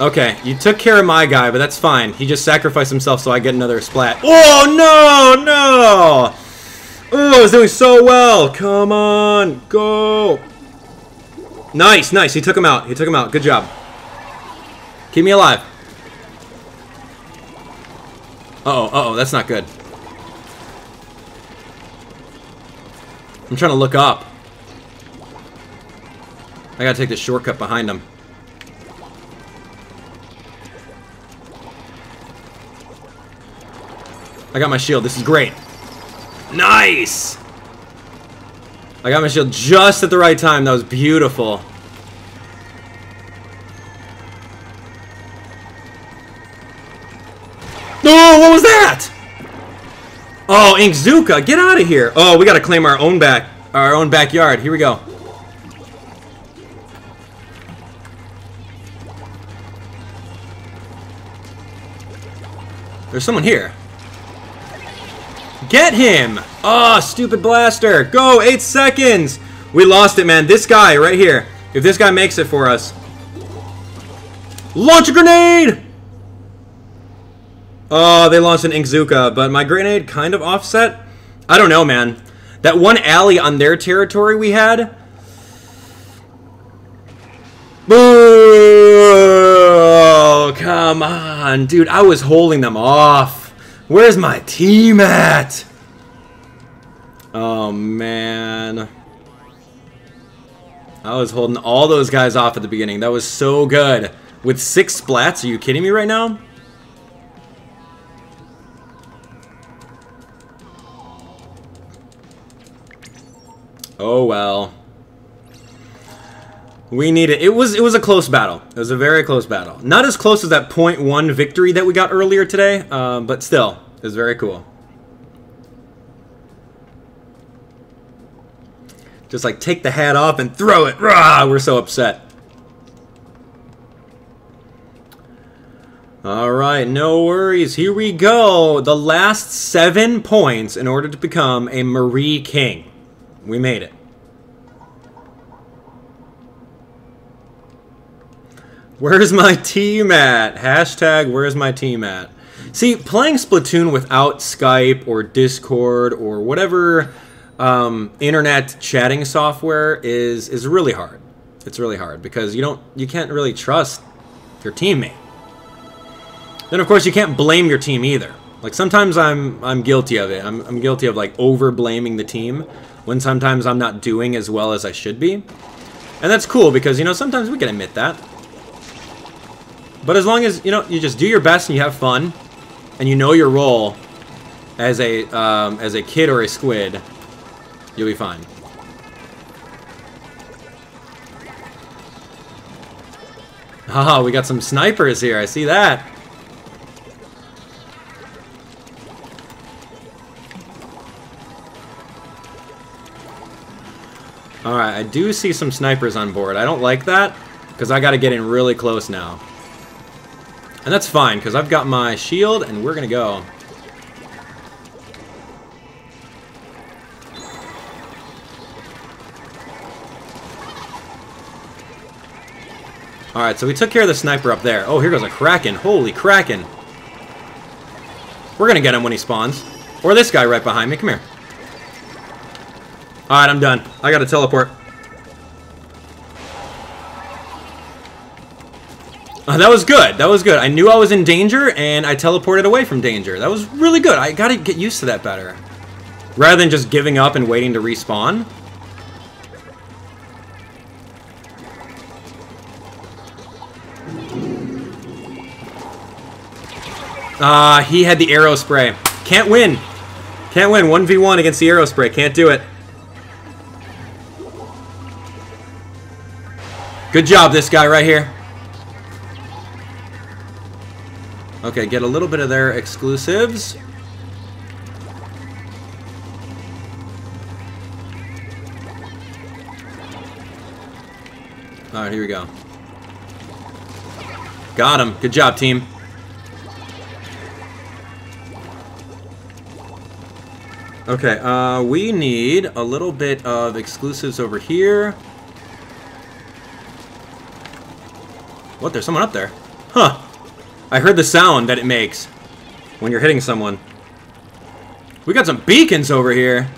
Okay, you took care of my guy, but that's fine. He just sacrificed himself so I get another splat. Oh, no, no! Oh, I was doing so well. Come on, go. Nice, nice. He took him out. He took him out. Good job. Keep me alive. Uh-oh, uh-oh. That's not good. I'm trying to look up. I gotta take this shortcut behind him. I got my shield. This is great. Nice! I got my shield just at the right time. That was beautiful. Oh, what was that? Oh, Inkzuka, get out of here. Oh, we got to claim our own back, our own backyard. Here we go. There's someone here. Get him! Oh, stupid blaster! Go! Eight seconds! We lost it, man. This guy right here. If this guy makes it for us. Launch a grenade! Oh, they launched an Inkzuka, but my grenade kind of offset. I don't know, man. That one alley on their territory we had. Oh, come on, dude. I was holding them off. Where's my team at? Oh, man. I was holding all those guys off at the beginning. That was so good. With six splats, are you kidding me right now? Oh well. We needed it. It was it was a close battle. It was a very close battle. Not as close as that point one victory that we got earlier today, um, but still, it was very cool. Just like take the hat off and throw it. Rah! We're so upset. All right, no worries. Here we go. The last seven points in order to become a Marie King. We made it. Where's my team at? Hashtag where's my team at? See, playing Splatoon without Skype or Discord or whatever um, internet chatting software is is really hard. It's really hard because you don't you can't really trust your teammate. Then of course you can't blame your team either. Like sometimes I'm I'm guilty of it. I'm I'm guilty of like over blaming the team when sometimes I'm not doing as well as I should be. And that's cool because, you know, sometimes we can admit that. But as long as, you know, you just do your best and you have fun and you know your role as a um, as a kid or a squid, you'll be fine. Ah, oh, we got some snipers here. I see that. Alright, I do see some snipers on board. I don't like that, because I got to get in really close now. And that's fine, because I've got my shield, and we're going to go. Alright, so we took care of the sniper up there. Oh, here goes a Kraken. Holy Kraken. We're going to get him when he spawns. Or this guy right behind me. Come here. Alright, I'm done. I gotta teleport. Oh, that was good. That was good. I knew I was in danger, and I teleported away from danger. That was really good. I gotta get used to that better. Rather than just giving up and waiting to respawn. Ah, uh, he had the Aerospray. Can't win. Can't win. one v one against the Aerospray. Can't do it. Good job, this guy right here. Okay, get a little bit of their exclusives. Alright, here we go. Got him. Good job, team. Okay, uh, we need a little bit of exclusives over here. What, there's someone up there? Huh. I heard the sound that it makes when you're hitting someone. We got some beacons over here.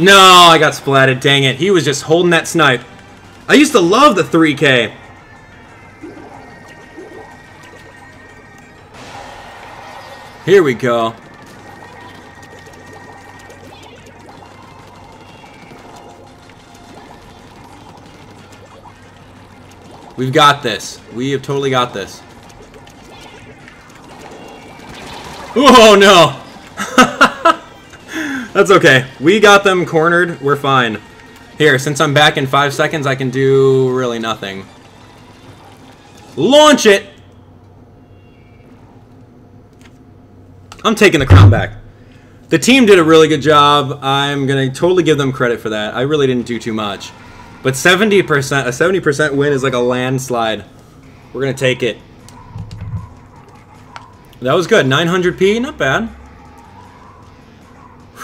No, I got splatted. Dang it. He was just holding that snipe. I used to love the three K. Here we go. We've got this. We have totally got this. Oh no! That's okay. We got them cornered. We're fine. Here, since I'm back in five seconds, I can do really nothing. Launch it! I'm taking the crown back. The team did a really good job. I'm going to totally give them credit for that. I really didn't do too much. But seventy percent, a seventy percent win is like a landslide. We're going to take it. That was good. nine hundred P, not bad.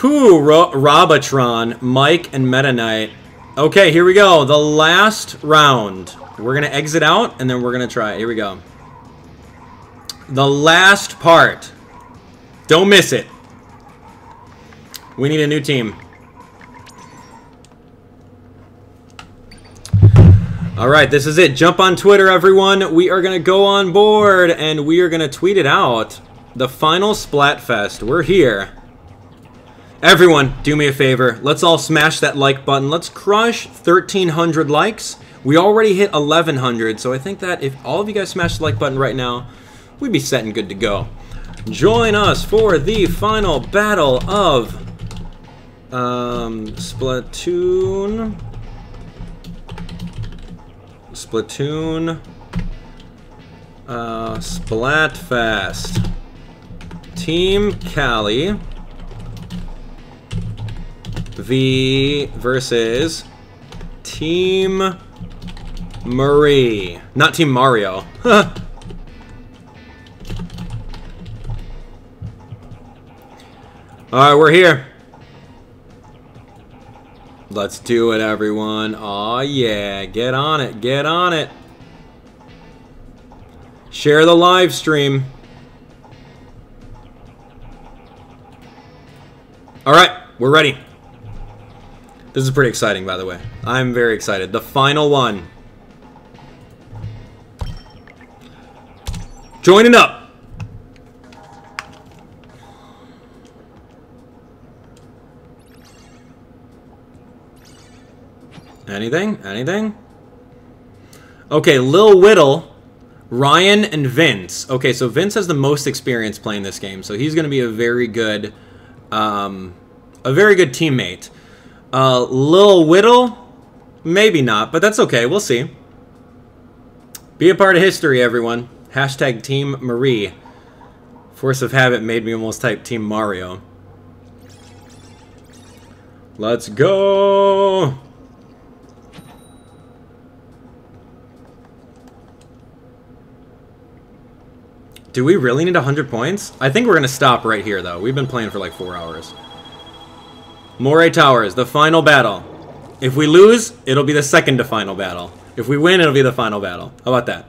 Whew, Ro Robatron, Mike, and Meta Knight. Okay, here we go. The last round. We're going to exit out, and then we're going to try it. Here we go. The last part. Don't miss it. We need a new team. Alright, this is it. Jump on Twitter, everyone. We are going to go on board, and we are going to tweet it out. The final Splatfest. We're here. Everyone, do me a favor. Let's all smash that like button. Let's crush thirteen hundred likes. We already hit eleven hundred, so I think that if all of you guys smash the like button right now, we'd be set and good to go. Join us for the final battle of um, Splatoon, Splatoon, uh, Splatfest. Team Callie V versus Team Marie, not Team Mario. Alright, we're here. Let's do it, everyone. Aw, yeah. Get on it. Get on it. Share the live stream. Alright, we're ready. This is pretty exciting, by the way. I'm very excited. The final one. Joining up. Anything? Anything? Okay, Lil Whittle, Ryan, and Vince. Okay, so Vince has the most experience playing this game, so he's going to be a very good, um, a very good teammate. Uh, Lil Whittle, maybe not, but that's okay. We'll see. Be a part of history, everyone. Hashtag Team Marie. Force of habit made me almost type Team Mario. Let's go. Do we really need one hundred points? I think we're going to stop right here, though. We've been playing for like four hours. Moray Towers, the final battle. If we lose, it'll be the second to final battle. If we win, it'll be the final battle. How about that?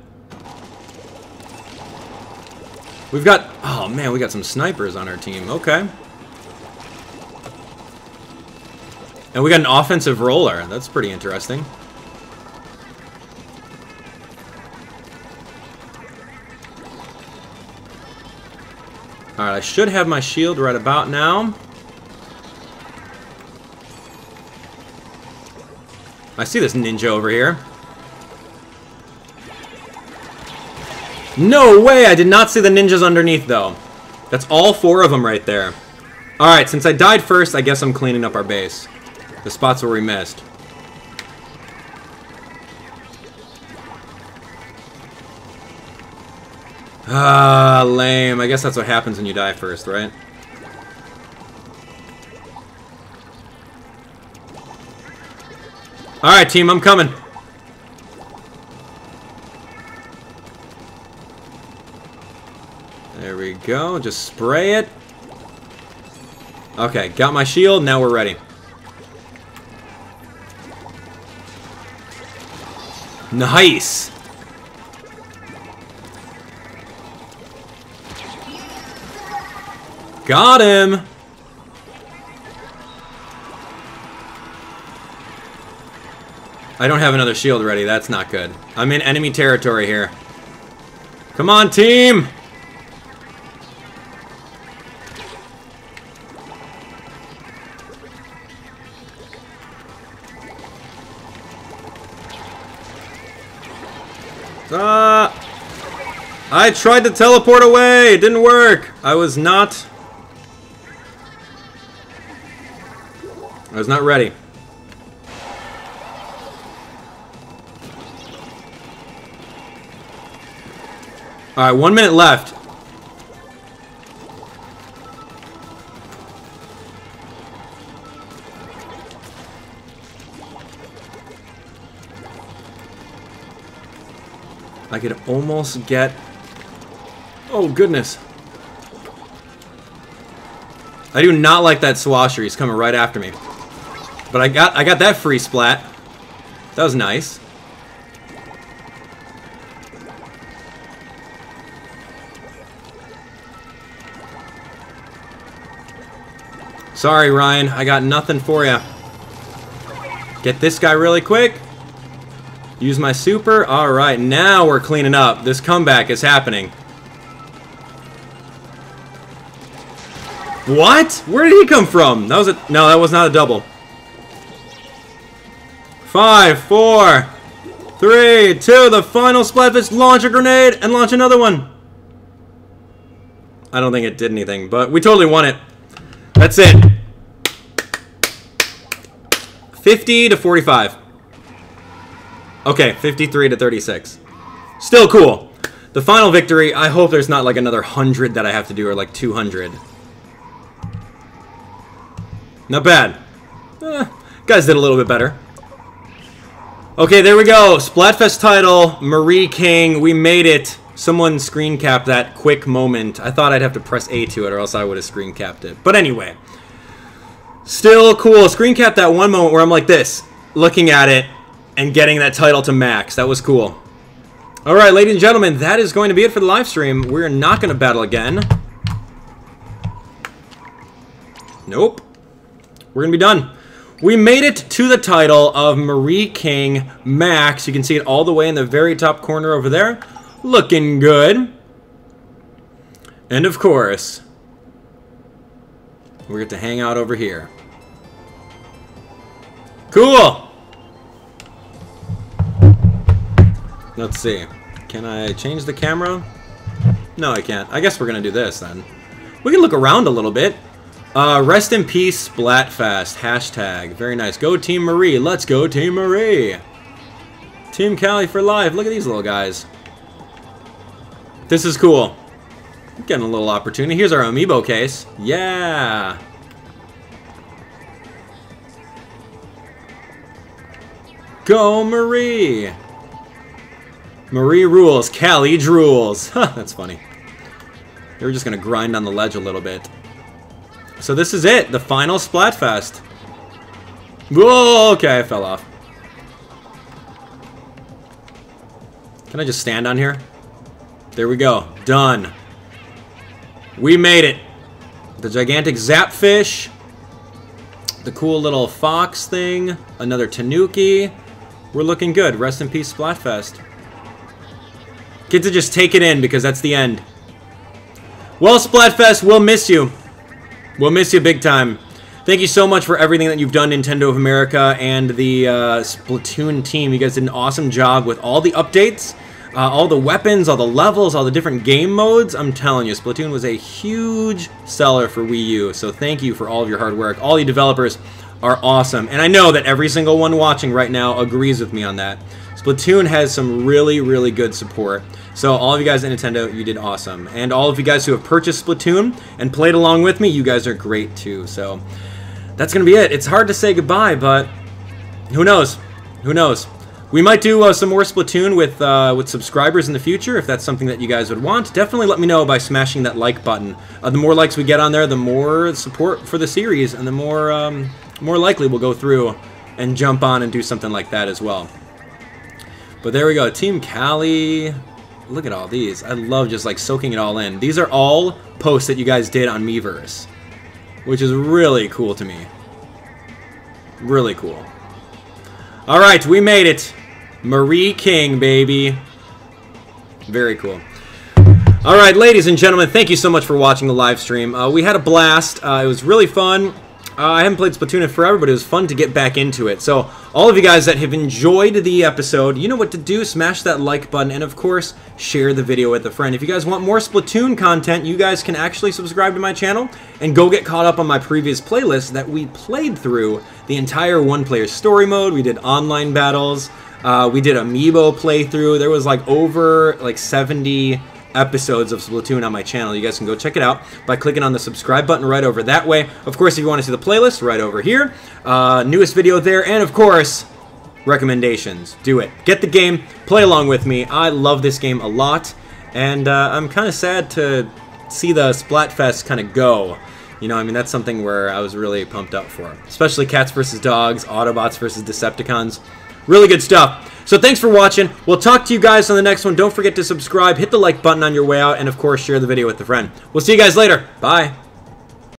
We've got... Oh, man, we got some snipers on our team. Okay. And we got an offensive roller. That's pretty interesting. Alright, I should have my shield right about now. I see this ninja over here. No way! I did not see the ninjas underneath, though. That's all four of them right there. Alright, since I died first, I guess I'm cleaning up our base. The spots where we missed. Ah, lame. I guess that's what happens when you die first, right? Alright, team, I'm coming. There we go. Just spray it. Okay, got my shield. Now we're ready. Nice. Got him! I don't have another shield ready. That's not good. I'm in enemy territory here. Come on, team! Ah! I tried to teleport away! It didn't work! I was not... I was not ready. Alright, one minute left. I could almost get... Oh, goodness. I do not like that swasher. He's coming right after me. But I got I got that free splat. That was nice. Sorry, Ryan. I got nothing for ya. Get this guy really quick. Use my super. Alright, now we're cleaning up. This comeback is happening. What? Where did he come from? That was a... No, that was not a double. Five, four, three, two. The final Splatfest. Launch a grenade and launch another one. I don't think it did anything, but we totally won it. That's it. fifty to forty-five. Okay, fifty-three to thirty-six. Still cool. The final victory. I hope there's not like another hundred that I have to do, or like two hundred. Not bad. Eh, guys did a little bit better. Okay, there we go. Splatfest title, Marie King. We made it. Someone screen capped that quick moment. I thought I'd have to press A to it, or else I would have screen capped it. But anyway. Still cool. Screen capped that one moment where I'm like this, looking at it, and getting that title to max. That was cool. Alright, ladies and gentlemen, that is going to be it for the live stream. We're not going to battle again. Nope. We're going to be done. We made it to the title of Marie King Max. You can see it all the way in the very top corner over there. Looking good. And of course, we get to hang out over here. Cool. Let's see. Can I change the camera? No, I can't. I guess we're going to do this then. We can look around a little bit. Uh, rest in peace, Splatfest. Hashtag. Very nice. Go Team Marie. Let's go Team Marie. Team Callie for life. Look at these little guys. This is cool. I'm getting a little opportunity. Here's our amiibo case. Yeah. Go Marie. Marie rules. Callie drools. Huh, that's funny. We're just going to grind on the ledge a little bit. So this is it, the final Splatfest. Whoa, okay, I fell off. Can I just stand on here? There we go, done. We made it. The gigantic zap fish, the cool little fox thing, another tanuki. We're looking good, rest in peace Splatfest. Get to just take it in because that's the end. Well, Splatfest, we'll miss you. We'll miss you big time. Thank you so much for everything that you've done, Nintendo of America and the uh, Splatoon team. You guys did an awesome job with all the updates, uh, all the weapons, all the levels, all the different game modes. I'm telling you, Splatoon was a huge seller for Wii U, so thank you for all of your hard work. All you developers are awesome, and I know that every single one watching right now agrees with me on that. Splatoon has some really, really good support. So all of you guys at Nintendo, you did awesome. And all of you guys who have purchased Splatoon and played along with me, you guys are great too. So that's going to be it. It's hard to say goodbye, but who knows? Who knows? We might do uh, some more Splatoon with, uh, with subscribers in the future if that's something that you guys would want. Definitely let me know by smashing that like button. Uh, the more likes we get on there, the more support for the series, and the more, um, more likely we'll go through and jump on and do something like that as well. But there we go. Team Callie... Look at all these. I love just like soaking it all in. These are all posts that you guys did on Miiverse, which is really cool to me. Really cool. All right, we made it. Marie King, baby. Very cool. All right, ladies and gentlemen, thank you so much for watching the live stream. Uh, we had a blast. Uh, it was really fun. Uh, I haven't played Splatoon in forever, but it was fun to get back into it. So, all of you guys that have enjoyed the episode, you know what to do. Smash that like button, and of course, share the video with a friend. If you guys want more Splatoon content, you guys can actually subscribe to my channel and go get caught up on my previous playlist that we played through the entire one-player story mode. We did online battles. Uh, we did amiibo playthrough. There was like over like seventy... episodes of Splatoon on my channel. You guys can go check it out by clicking on the subscribe button right over that way. Of course, if you want to see the playlist, right over here. Uh, newest video there, and of course, recommendations. Do it. Get the game. Play along with me. I love this game a lot. And uh, I'm kind of sad to see the Splatfest kind of go. You know, I mean, that's something where I was really pumped up for. Especially Cats versus Dogs, Autobots versus Decepticons. Really good stuff. So thanks for watching. We'll talk to you guys on the next one. Don't forget to subscribe, hit the like button on your way out, and of course, share the video with a friend. We'll see you guys later. Bye.